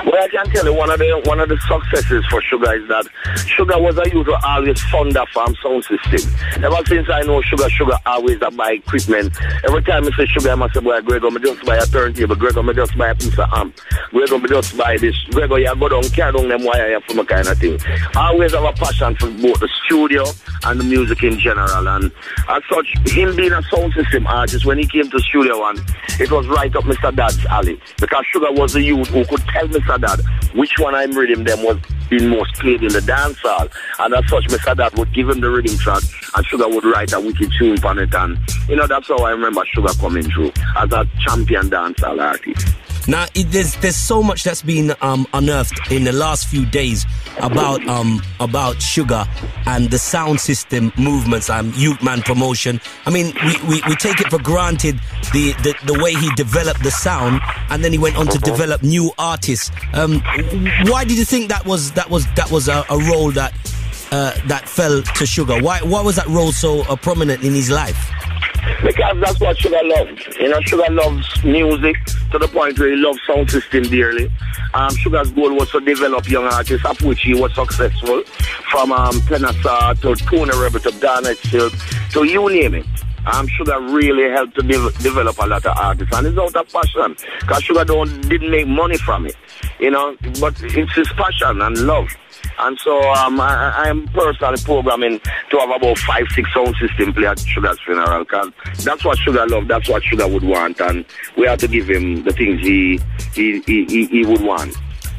Well, I can tell you, one of the one of the successes for Sugar is that Sugar was a youth who always fond of farm sound system. Ever since I know Sugar, Sugar always I buy equipment. Every time I say Sugar, I must say, boy, Gregor, I just buy a turntable. Gregor, I just buy a piece of amp. Gregor, I just buy this. Gregor, you go down, carry down them wire here for my kind of thing. I always have a passion for both the studio and the music in general. And as such, him being a sound system artist, when he came to Studio One, it was right up Mister Dad's alley. Because Sugar was a youth who could tell Mister Dad which one I'm reading them was being most played in the dance hall. And as such, Mister Dad would give him the reading track and Sugar would write a wicked tune upon it. And, you know, that's how I remember Sugar coming through as a champion dance hall artist. Now, it, there's, there's so much that's been um, unearthed in the last few days about um, about Sugar and the sound system movements and um, Youthman Promotion. I mean, we, we, we take it for granted the, the, the way he developed the sound, and then he went on to develop new artists. Um, why did you think that was that was that was a, a role that uh, that fell to Sugar? Why why was that role so uh, prominent in his life? Because that's what Sugar loved. You know, Sugar loves music to the point where he loves sound system dearly. Um, Sugar's goal was to develop young artists, of which he was successful, from um, Tenasa to Tony Rebel to Garnet Silk to you name it. Um, Sugar really helped to de- develop a lot of artists, and it's out of passion, because Sugar don't, didn't make money from it, you know, but it's his passion and love. And so um, I, I'm personally programming to have about five, six sound system play at Sugar's funeral, because that's what Sugar loved, that's what Sugar would want, and we have to give him the things he he, he, he, he would want.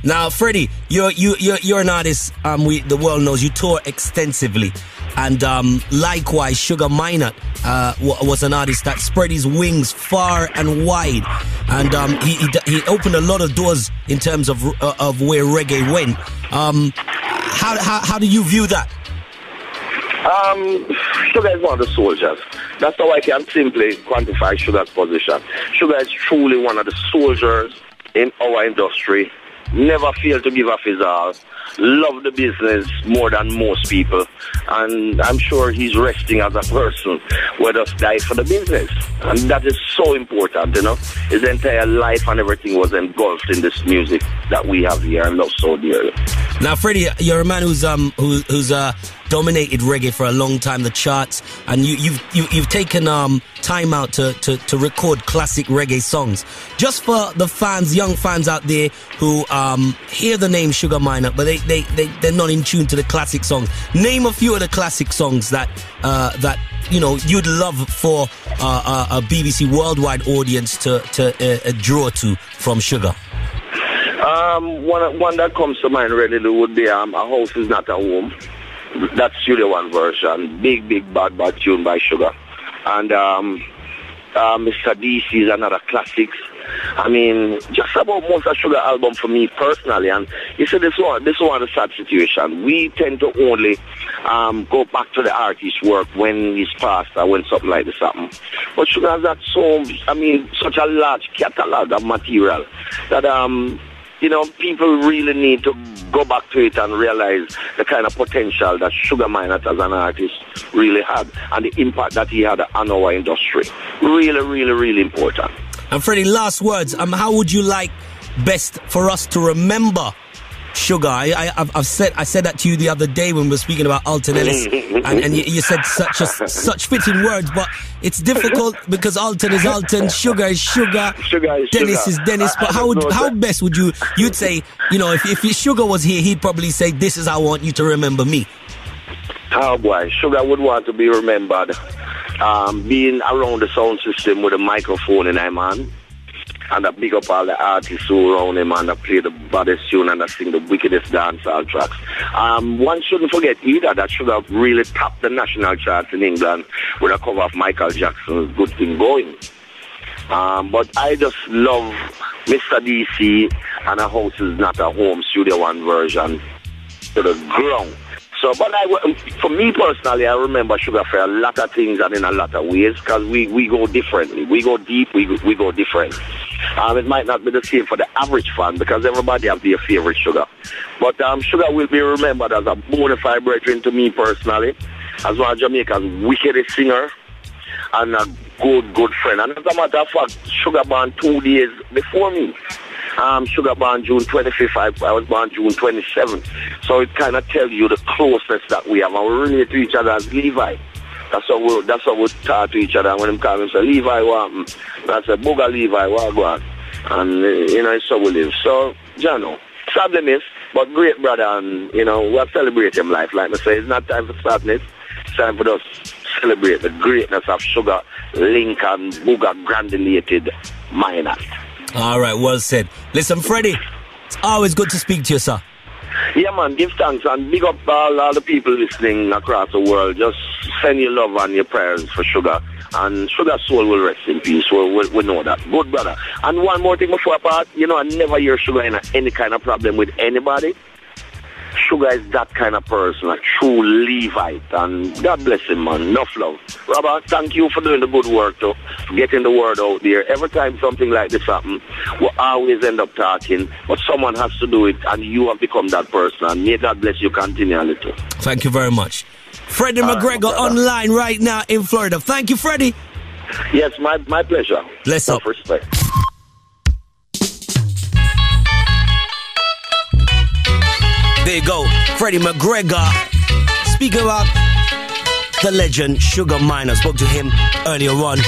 Now, Freddie, you're, you, you're, you're an artist, um, we, the world knows, you tour extensively. And um, likewise, Sugar Minott uh, w- was an artist that spread his wings far and wide. And um, he, he, he opened a lot of doors in terms of uh, of where reggae went. Um, how, how, how do you view that? Um, Sugar is one of the soldiers. That's how I can simply quantify Sugar's position. Sugar is truly one of the soldiers in our industry. Never failed to give up his all. Loved the business more than most people. And I'm sure he's resting as a person where just die for the business. And that is so important, you know. His entire life and everything was engulfed in this music that we have here and love so dearly. Now, Freddie, you're a man who's um who, who's uh dominated reggae for a long time, the charts, and you, you've you, you've taken um time out to, to, to record classic reggae songs. Just for the fans, young fans out there who um hear the name Sugar Minott, but they They, they, they're not in tune to the classic songs. Name a few of the classic songs that, uh, that you know, you'd love for uh, a, a B B C worldwide audience to, to uh, draw to from Sugar. Um, one, one that comes to mind really would be um, A House Is Not a Home. That's Studio One version. Big, big, bad, bad tune by Sugar. And um, uh, Mister D C is another classic. I mean, just about most of Sugar album for me personally, and you see this one, this one is a sad situation. We tend to only um, go back to the artist's work when he's passed or when something like this happens. But Sugar has that so, I mean, such a large catalog of material that, um, you know, people really need to go back to it and realize the kind of potential that Sugar Minott as an artist really had and the impact that he had on our industry. Really, really, really important. And Freddie, last words. Um, how would you like best for us to remember Sugar? I, I, I've said I said that to you the other day when we were speaking about Alton Ellis, and, and you, you said such a, such fitting words. But it's difficult because Alton is Alton, Sugar is Sugar, Sugar is Dennis Sugar. is Dennis. But I, I how would, how best would you you'd say? You know, if if Sugar was here, he'd probably say, "This is how I want you to remember me." Oh boy, Sugar would want to be remembered. Um, being around the sound system with a microphone in my hand, and I big up all the artists who around him and I play the baddest tune and I sing the wickedest dancehall tracks. Um, one shouldn't forget either that Sugar really topped the national charts in England with a cover of Michael Jackson's Good Thing Going. Um, but I just love Mister D C and A House Is Not a Home Studio One version to the ground. So, but I, for me personally, I remember Sugar for a lot of things and in a lot of ways because we, we go differently. We go deep, we go, we go different. Um, it might not be the same for the average fan because everybody has their favorite Sugar. But um, Sugar will be remembered as a bona fide brethren to me personally, as one of Jamaica's wickedest singer and a good, good friend. And as a matter of fact, Sugar born two days before me. Um, Sugar born June twenty-fifth, I, I was born June twenty-seventh. So it kind of tells you the closeness that we have. And we relate to each other as Levi. That's what we that's what we talk to each other. And when them call me, say, Levi, what happened? I say, Booga Levi, what happened? And, uh, you know, it's how we live. So, you know, sadness, but great brother. And, you know, we'll celebrate him life. Like I say, it's not time for sadness. It's time for us to celebrate the greatness of Sugar, Lincoln, Booga, granulated Minott. All right, well said. Listen, Freddie, it's always good to speak to you, sir. Yeah, man, give thanks and big up all, all the people listening across the world. Just send your love and your prayers for Sugar. And Sugar's soul will rest in peace. We, we, we know that. Good brother. And one more thing before I part, you know, I never hear Sugar in a, any kind of problem with anybody. Sugar is that kind of person, a true Levite, and God bless him, man. Enough love. Robert, thank you for doing the good work, though, for getting the word out there. Every time something like this happens, we always end up talking, but someone has to do it, and you have become that person, and may God bless you continually, too. Thank you very much. Freddie All McGregor right, online right now in Florida. Thank you, Freddie. Yes, my, my pleasure. Bless up. Respect. There you go, Freddie McGregor. Speaking about the legend Sugar Minott, spoke to him earlier on.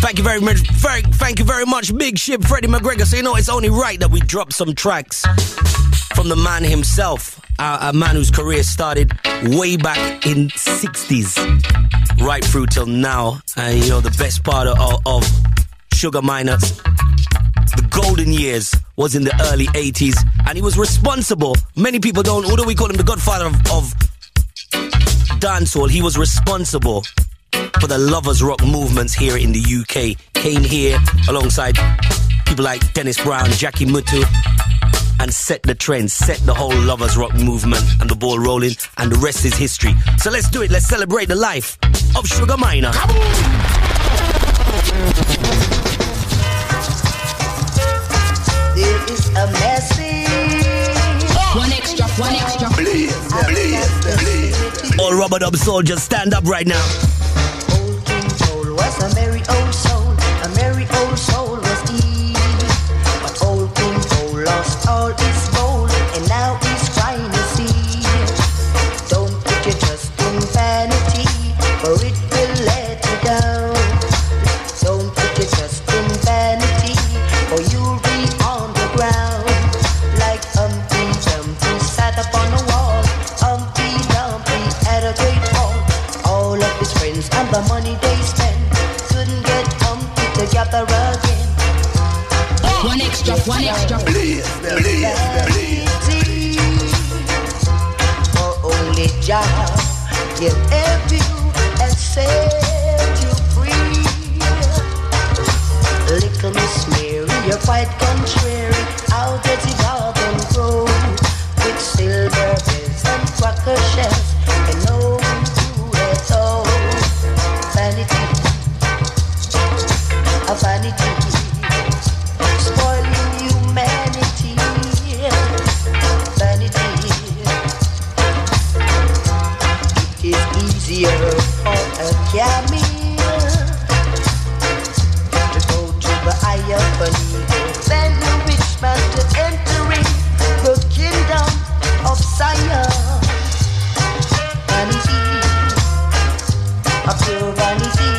Thank you very much, very, thank you very much, Big Ship Freddie McGregor. So you know it's only right that we drop some tracks from the man himself, a, a man whose career started way back in sixties, right through till now. And you know the best part of, of Sugar Minott's the golden years was in the early eighties, and he was responsible. Many people don't, although we call him the godfather of, of dancehall, he was responsible for the lovers rock movements here in the U K. Came here alongside people like Dennis Brown, Jackie Mutu, and set the trend, set the whole lovers rock movement and the ball rolling, and the rest is history. So let's do it, let's celebrate the life of Sugar Minott. A message. One extra, one extra. Please, please, please. All rubber dub soldiers, stand up right now. Old King Cole was a merry old soul. A merry old soul was he. But old King Cole lost all his gold, and now he's trying to see. Don't put your trust in vanity, for it will let you down. Don't put your trust in vanity, for you'll be on the ground. And the money they spend couldn't get Humpty together again. One extra, one extra. Please, please, please. For only Jah can help you and set you free. Little Miss Mary, you're quite contrary. How does it all then grow? With silver bells and cracker shells, and no one do it all. Vanity, a vanity, spoiling humanity, vanity. It is easier for a camel to go to the eye of an eagle than a rich man to entering the kingdom of Zion. Vanity. A pure vanity,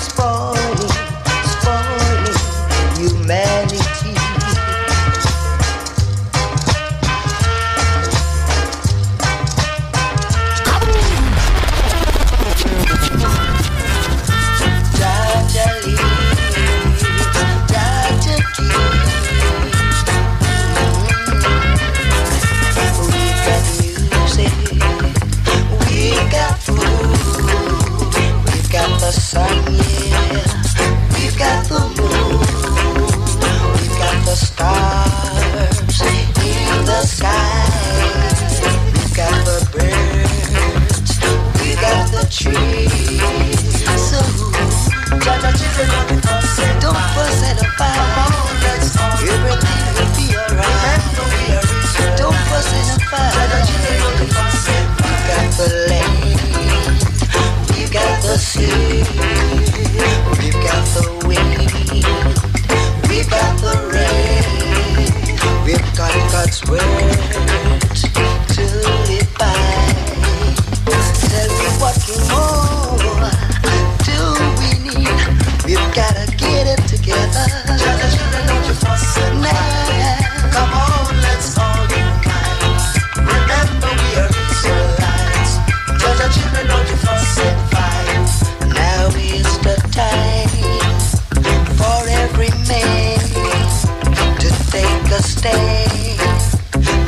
spoiling, spoiling humanity. Doctor Lee, Doctor King. We got music, we got food. We've got the sun, yeah. We've got the moon. We've got the stars in the sky. We've got the birds. We've got the trees. So, Jaja children of the sun, don't fuss and a fight. Everything will be alright. Don't fuss and a fight. Jaja children of the sun, we've got the land. We've got the sea, we've got the wind, we've got the rain, we've got God's word to live by. Tell me what more do we need? We've got to get it together. Now, come on, let's all be kind. Remember we are Israelites. Judge our children, don't you fuss it. Is the time for every man to take a stand,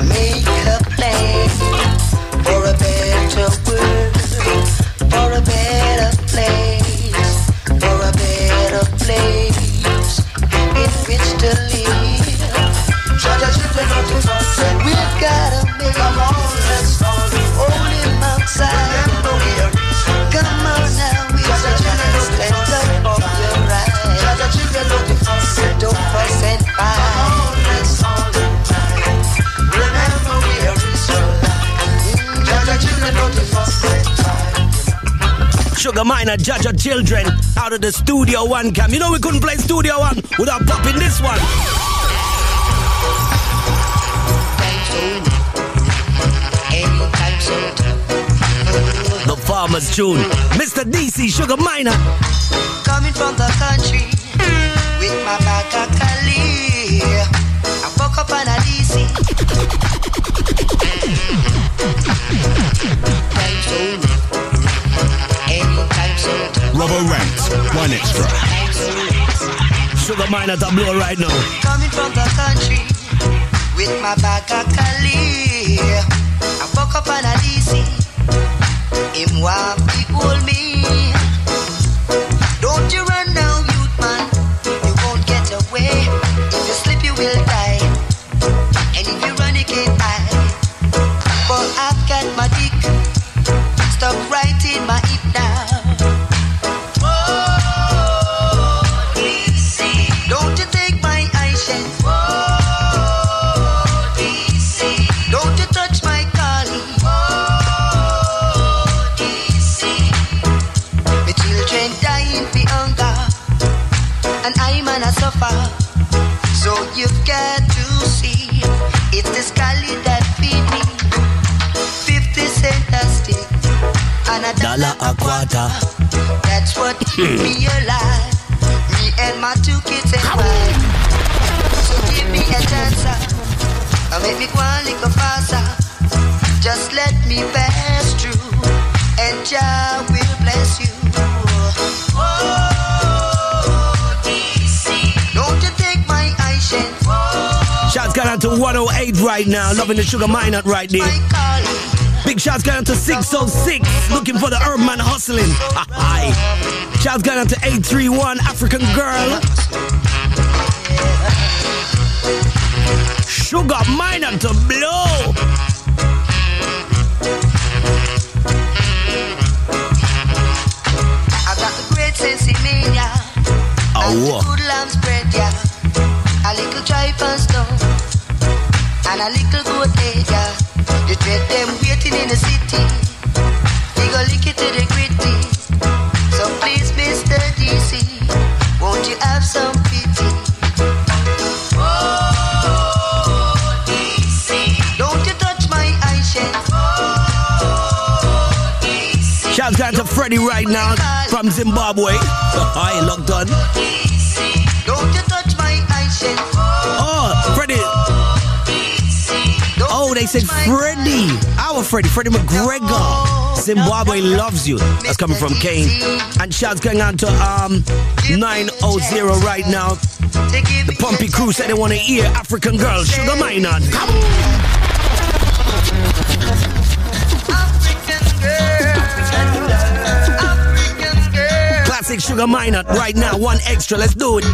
make a plan for a better world, for a better place, for a better place, Sugar Minott, judge your children out of the Studio One cam. You know we couldn't play Studio One without popping this one. The Farmer's Tune, Mister D C Sugar Minott. Coming from the country with my back a Cali. I woke up on a D C. Robbo Ranx, one extra. Sugar Minott at blow right now. Coming from the country with my bag of Cali. I woke up on a D C. Him want to hold me. Don't you run now, youth man. You won't get away. If you slip, you will die. And if you run, you can't hide. But I've got my dick stuck right in my hip now. So you've got to see, it's the Ce'Cile that feed me. Fifty cent a stick and a dollar a quarter. That's what keep me alive. Me and my two kids and wife. So give me a chance, and make me go a little faster. Just let me pass through, and Jah will bless you. Oh, shouts going out to one oh eight right now, loving the Sugar Minott right there. Big shouts going out to six oh six, looking for the herb man hustling. Hi. Shouts going out to eight three one, African girl. Sugar Minott to blow. And a little good area, you dread them waiting in the city. They go lick it to the gritty. So please, Mister D C, won't you have some pity? Oh, D C, don't you touch my eyeshade. Oh, D C. Shouts out to Freddie right now from Zimbabwe. Oh, I ain't locked on. D C, don't you touch my eyeshade. Oh, Freddie. Oh, they said Freddie, our Freddie, Freddie McGregor. Zimbabwe loves you. That's coming from Kane. And shouts going out to um nine oh oh right now. The Pumpy Crew said they want to hear African Girl, Sugar Minott. Come on. African girl, African girl. Classic Sugar Minott right now, one extra. Let's do it.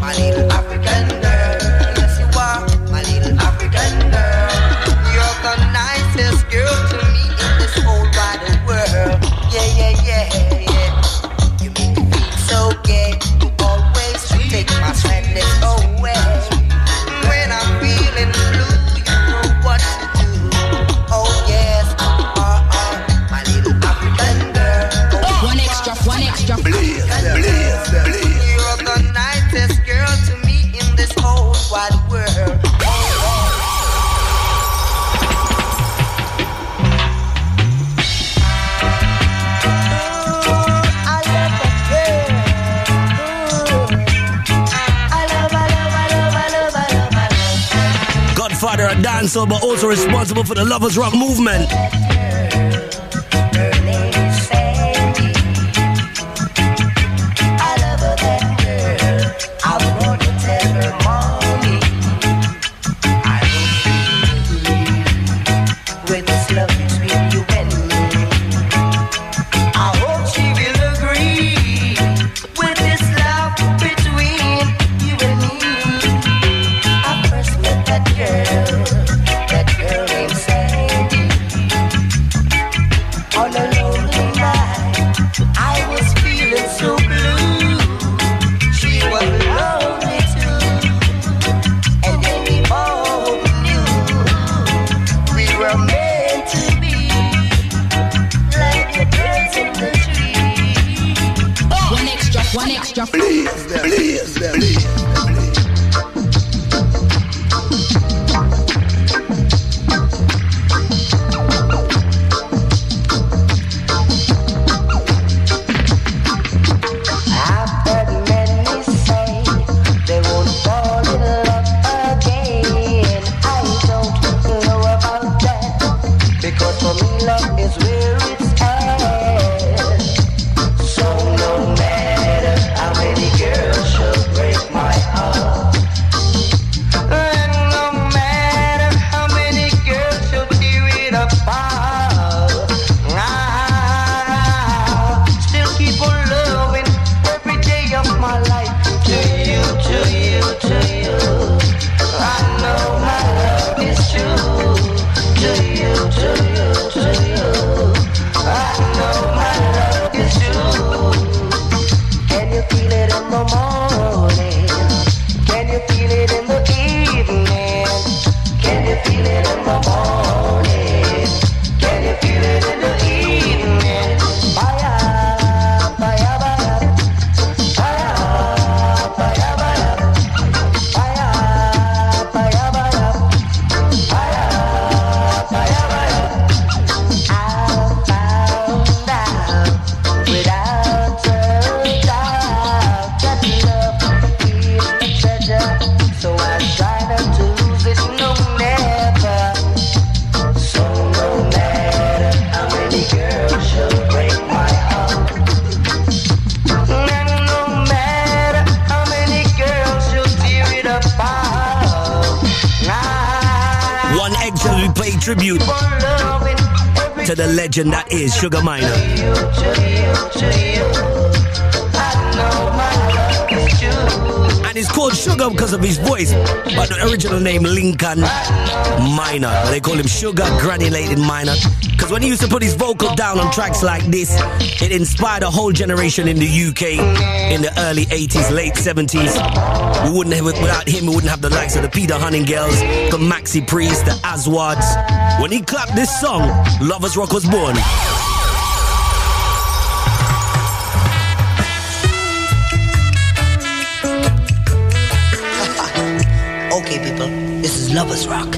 My little African. Dancer, but also responsible for the lovers rock movement. One extra. Please, please, please. Tribute to the legend that is Sugar Minott. And it's called Sugar because of his voice, but the original name Lincoln Minott. They call him Sugar Granulated Minott because when he used to put his vocal down on tracks like this, it inspired a whole generation in the U K in the early eighties, late seventies. We wouldn't have, without him, we wouldn't have the likes of the Peter Huntingales, the Maxi Priest, the Aswads. When he clapped this song, Lovers Rock was born. Okay, people, this is Lovers Rock.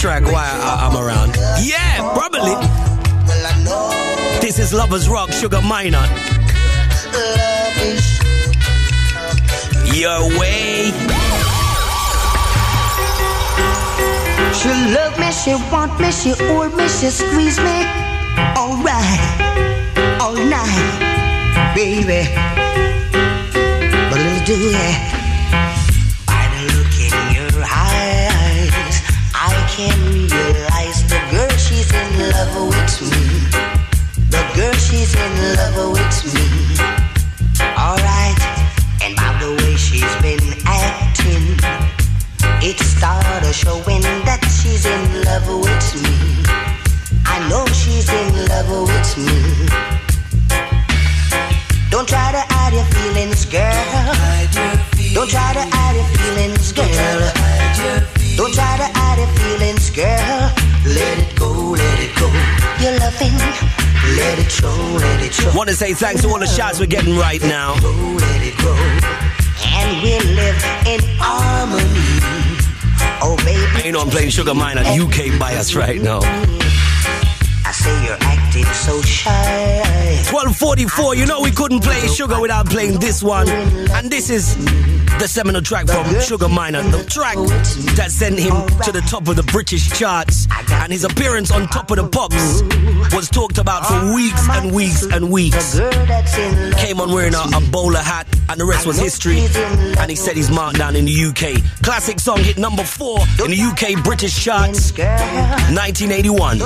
Track why I, I'm around. Yeah, probably. This is Lovers Rock, Sugar Minott. Your way. She love me, she want me, she hold me, she squeeze me. All right, all night, baby. But little do it. By the look in your eyes, I can realize the girl, she's in love with me. The girl, she's in love with me. All right, and by the way she's been acting, it started showing that she's in love with me. I know she's in love with me. Don't try to hide your feelings, girl. Don't try to hide your feelings, girl. Don't try to hide your feelings, girl. Let it go, let it go. You're loving. Let it show, let it show. Want to say thanks to all the shots we're getting right now. Let it go, let it go. And we live in harmony. Oh, baby. You know I'm playing Sugar Minott U K bias right now. I say you're acting so shy. twelve forty-four, you know we couldn't play Sugar without playing this one. And this is the seminal track from Sugar Minott, the track that sent him to the top of the British charts. And his appearance on Top of the Pops was talked about for weeks and weeks and weeks. Came on wearing a, a bowler hat, and the rest was history. And he said he's marked down in the U K. Classic song hit number four in the U K British charts, nineteen eighty-one.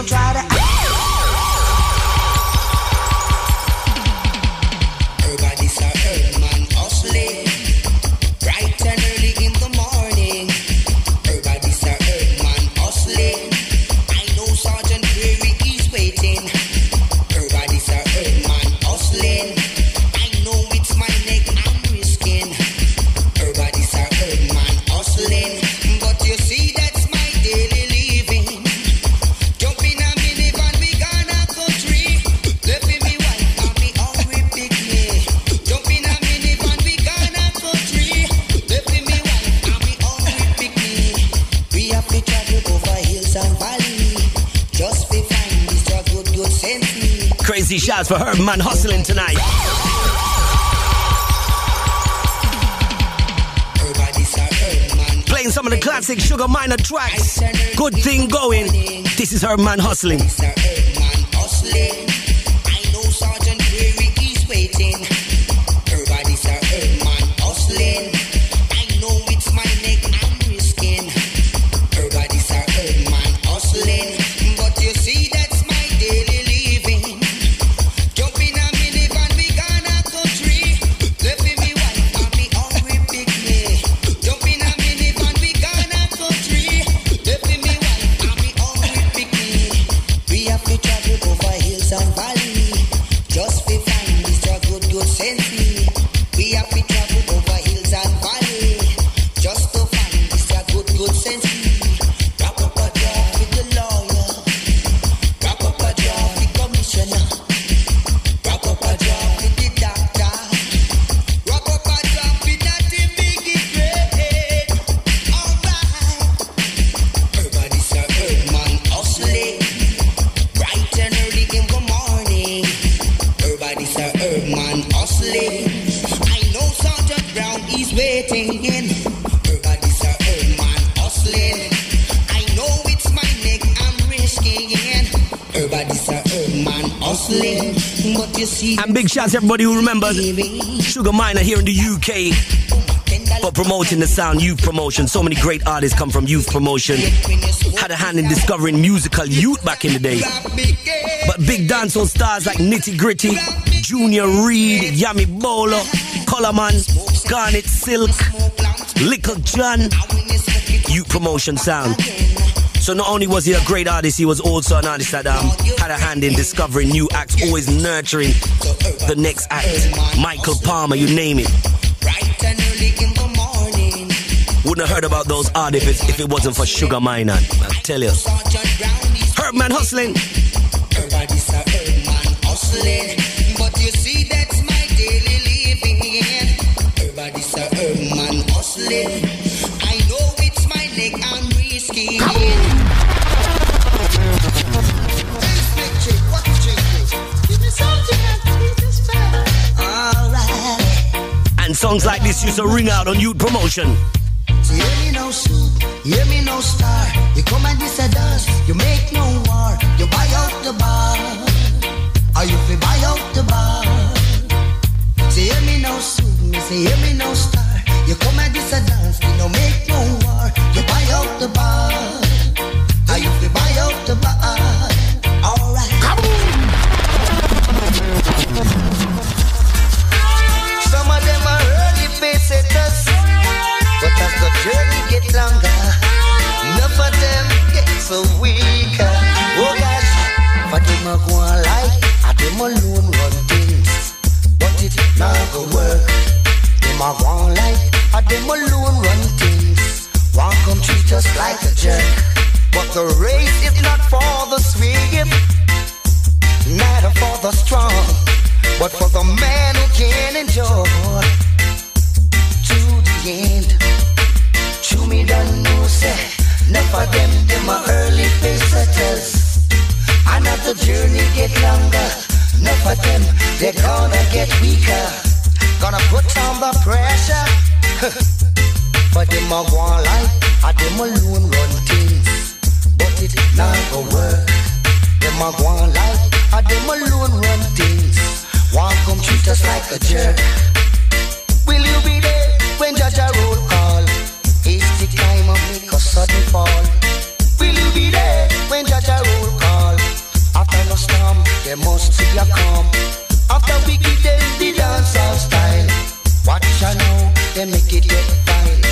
Crazy shouts for Herb Man hustling tonight. Playing some of the classic Sugar Minott tracks. Good thing going. This is Herb Man hustling. And big shouts to everybody who remembers Sugar Minott here in the U K for promoting the sound, Youth Promotion. So many great artists come from Youth Promotion. Had a hand in discovering musical youth back in the day. But big dancehall stars like Nitty Gritty, Junior Reed, Yami Bolo, Colorman, Garnet Silk, Little John. Youth Promotion sound. So not only was he a great artist, he was also an artist that um, had a hand in discovering new acts, always nurturing the next act. Michael Palmer, you name it. Wouldn't have heard about those artists if it, if it wasn't for Sugar Minott. I tell you. Herb Man hustling. But you see, that's my daily living. Everybody's a Herb Man hustling. I know it's my neck, I'm risking. What changes? Give me Songs like this used to ring out on Youth Promotion. So hear me no soup, hear me no star. You come and decide us, you make no war. You buy out the bar, or you fi buy out the bar. So hear me no soup, me say hear me no star. You come and decide us, you no make no war. You buy out the bar, or you fi buy out the bar. Alright. Some of them are early visitors, but as the journey get longer, enough of them get so weaker. Oh gosh, but them a go on like, I them alone run things, but it not go work. Them a go on like, I them alone run things, won't come treat us like a jerk. But the race is not for the swift, neither for the strong, but for the man who can endure to the end. True me done know say, enough of them, them are early visitors. And as the journey get longer, enough of them, they're gonna get weaker. Gonna put on the pressure, but them are one life, and them alone run things, but it not go work. Them are one life, and them alone run things, won't come treat us like a jerk. Will you be there when Jah Jah roll call? It's the time of make a sudden fall. Will you be there when Jah Jah roll call? After the storm, there must be a calm. After we give them the dance of style, watch out now, they make it get fine.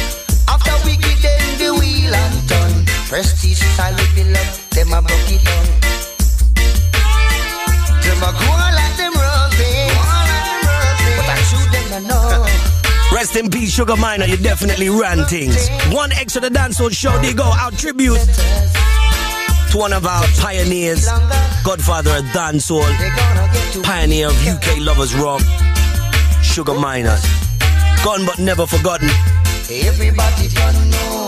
After we give them the wheel and done, prestige style will be love, them a buck it down. Them a go on like them roses, but I shoot them no. Rest in peace, Sugar Minott, you definitely ran things. One extra the dancehall show, they go out tribute to one of our pioneers, godfather of dancehall, pioneer of U K lovers rock, Sugar Minott. Gone but never forgotten.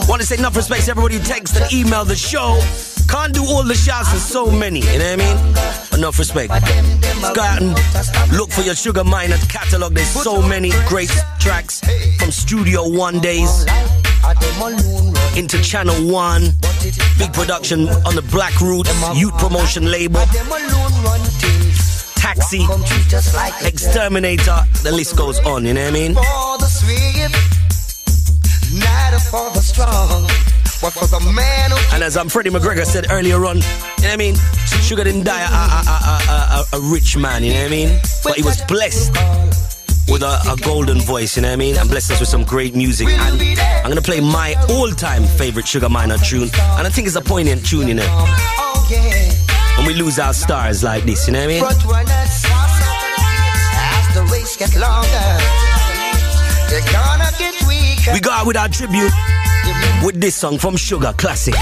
Want to say enough respect to everybody who texts and email the show. Can't do all the shots for so many, you know what I mean? Enough respect. Let's go out and look for your Sugar Minott catalogue. There's so many great tracks from Studio One days into Channel One. Big production on the Black Roots Youth Promotion label. Taxi, Exterminator, the list goes on, you know what I mean? For the strong, but for the man who. And as um, Freddie McGregor said earlier on, you know what I mean? Sugar didn't die a, a, a, a, a rich man, you know what I mean? But he was blessed with a, a golden voice, you know what I mean? And blessed us with some great music. And I'm going to play my all-time favourite Sugar Minott tune. And I think it's a poignant tune, you know? When we lose our stars like this, you know what I mean? As the race gets longer, they're gonna get weaker. We go out with our tribute with this song from Sugar, classic.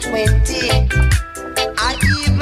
twenty I even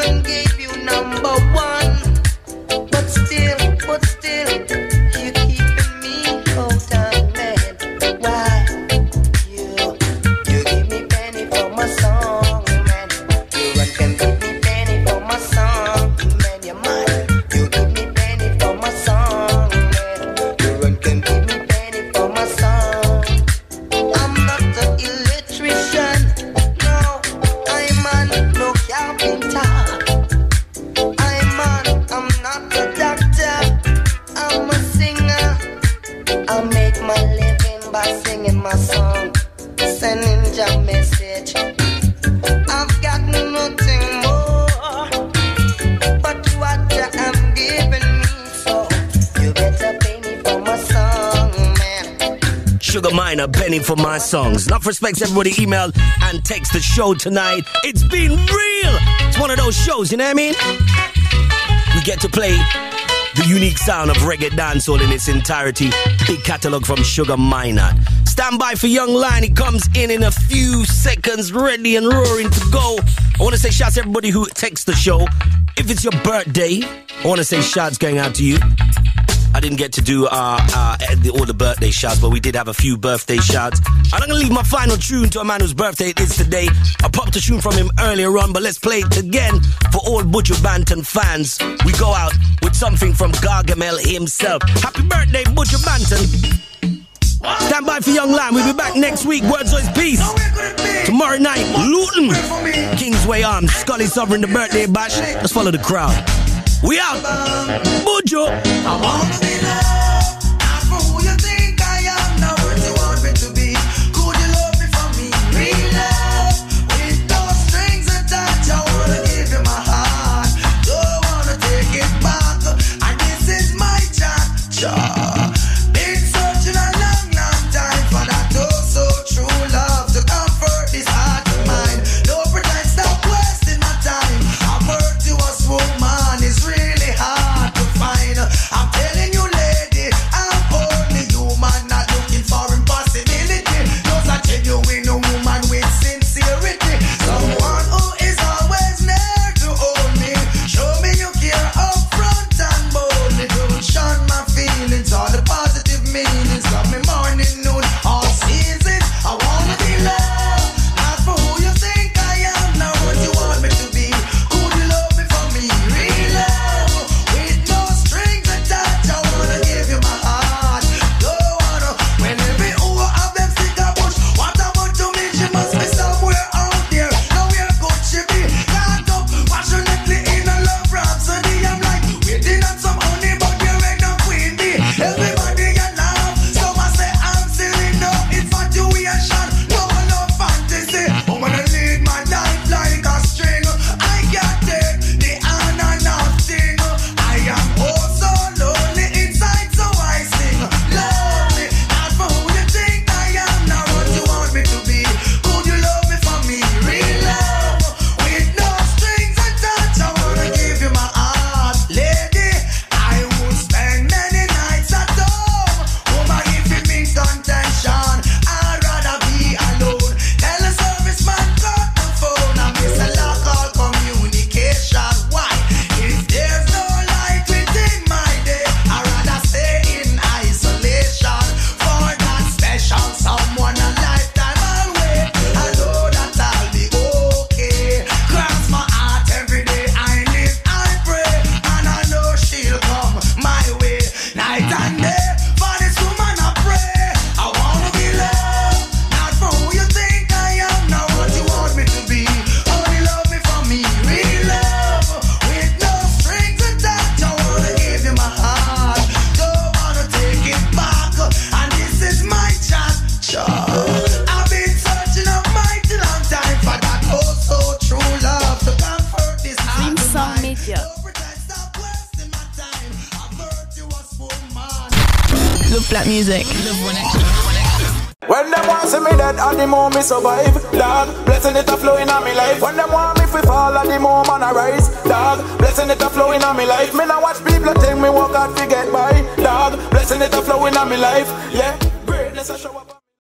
mine a penny for my songs. Love, respects, everybody email and text the show tonight. It's been real. It's one of those shows, you know what I mean? We get to play the unique sound of reggae dancehall in its entirety. Big catalogue from Sugar Minott. Stand by for Young Lion. He comes in in a few seconds, ready and roaring to go. I want to say shouts to everybody who texts the show. If it's your birthday, I want to say shouts going out to you. I didn't get to do uh, uh, all the birthday shouts, but we did have a few birthday shouts. I'm not going to leave my final tune to a man whose birthday it is today. I popped a tune from him earlier on, but let's play it again for all Buju Banton fans. We go out with something from Gargamel himself. Happy birthday, Buju Banton. Stand by for Young Lion. We'll be back next week. Words always peace. Tomorrow night, Luton. Kingsway Arms. Scully Sovereign, the birthday bash. Let's follow the crowd. We out. Buju. I want to be loved. Not for who you think I am. Not where you want me to be. Could you love me for me? Real love. With no strings attached. I want to give you my heart. Don't want to take it back. And this is my chance. Been searching a long, long time for that oh so true love to comfort this heart of mine. No pretend, stop wasting my time. I've heard you a smooth man. It's really hard to find. I'm telling you, lady, I'm only human, not looking for impossibility. Just a genuine woman with sincerity. Someone who is always near to hold me. Show me you care up front and boldly. Don't shun my feelings, all the positive meanings of me morning, noon, all seasons. I wanna be loved, not for who you think I am, not what you want me to be. Music. When them want see me dead, at the moment me survive, dog. Blessing it a flowing on me life. When them want me fi fall, at the moment I rise, dog. Blessing it a flowing on me life. Me not watch people think me walk out to get by, dog. Blessing it a flowing on me life, yeah. Greatness I show up.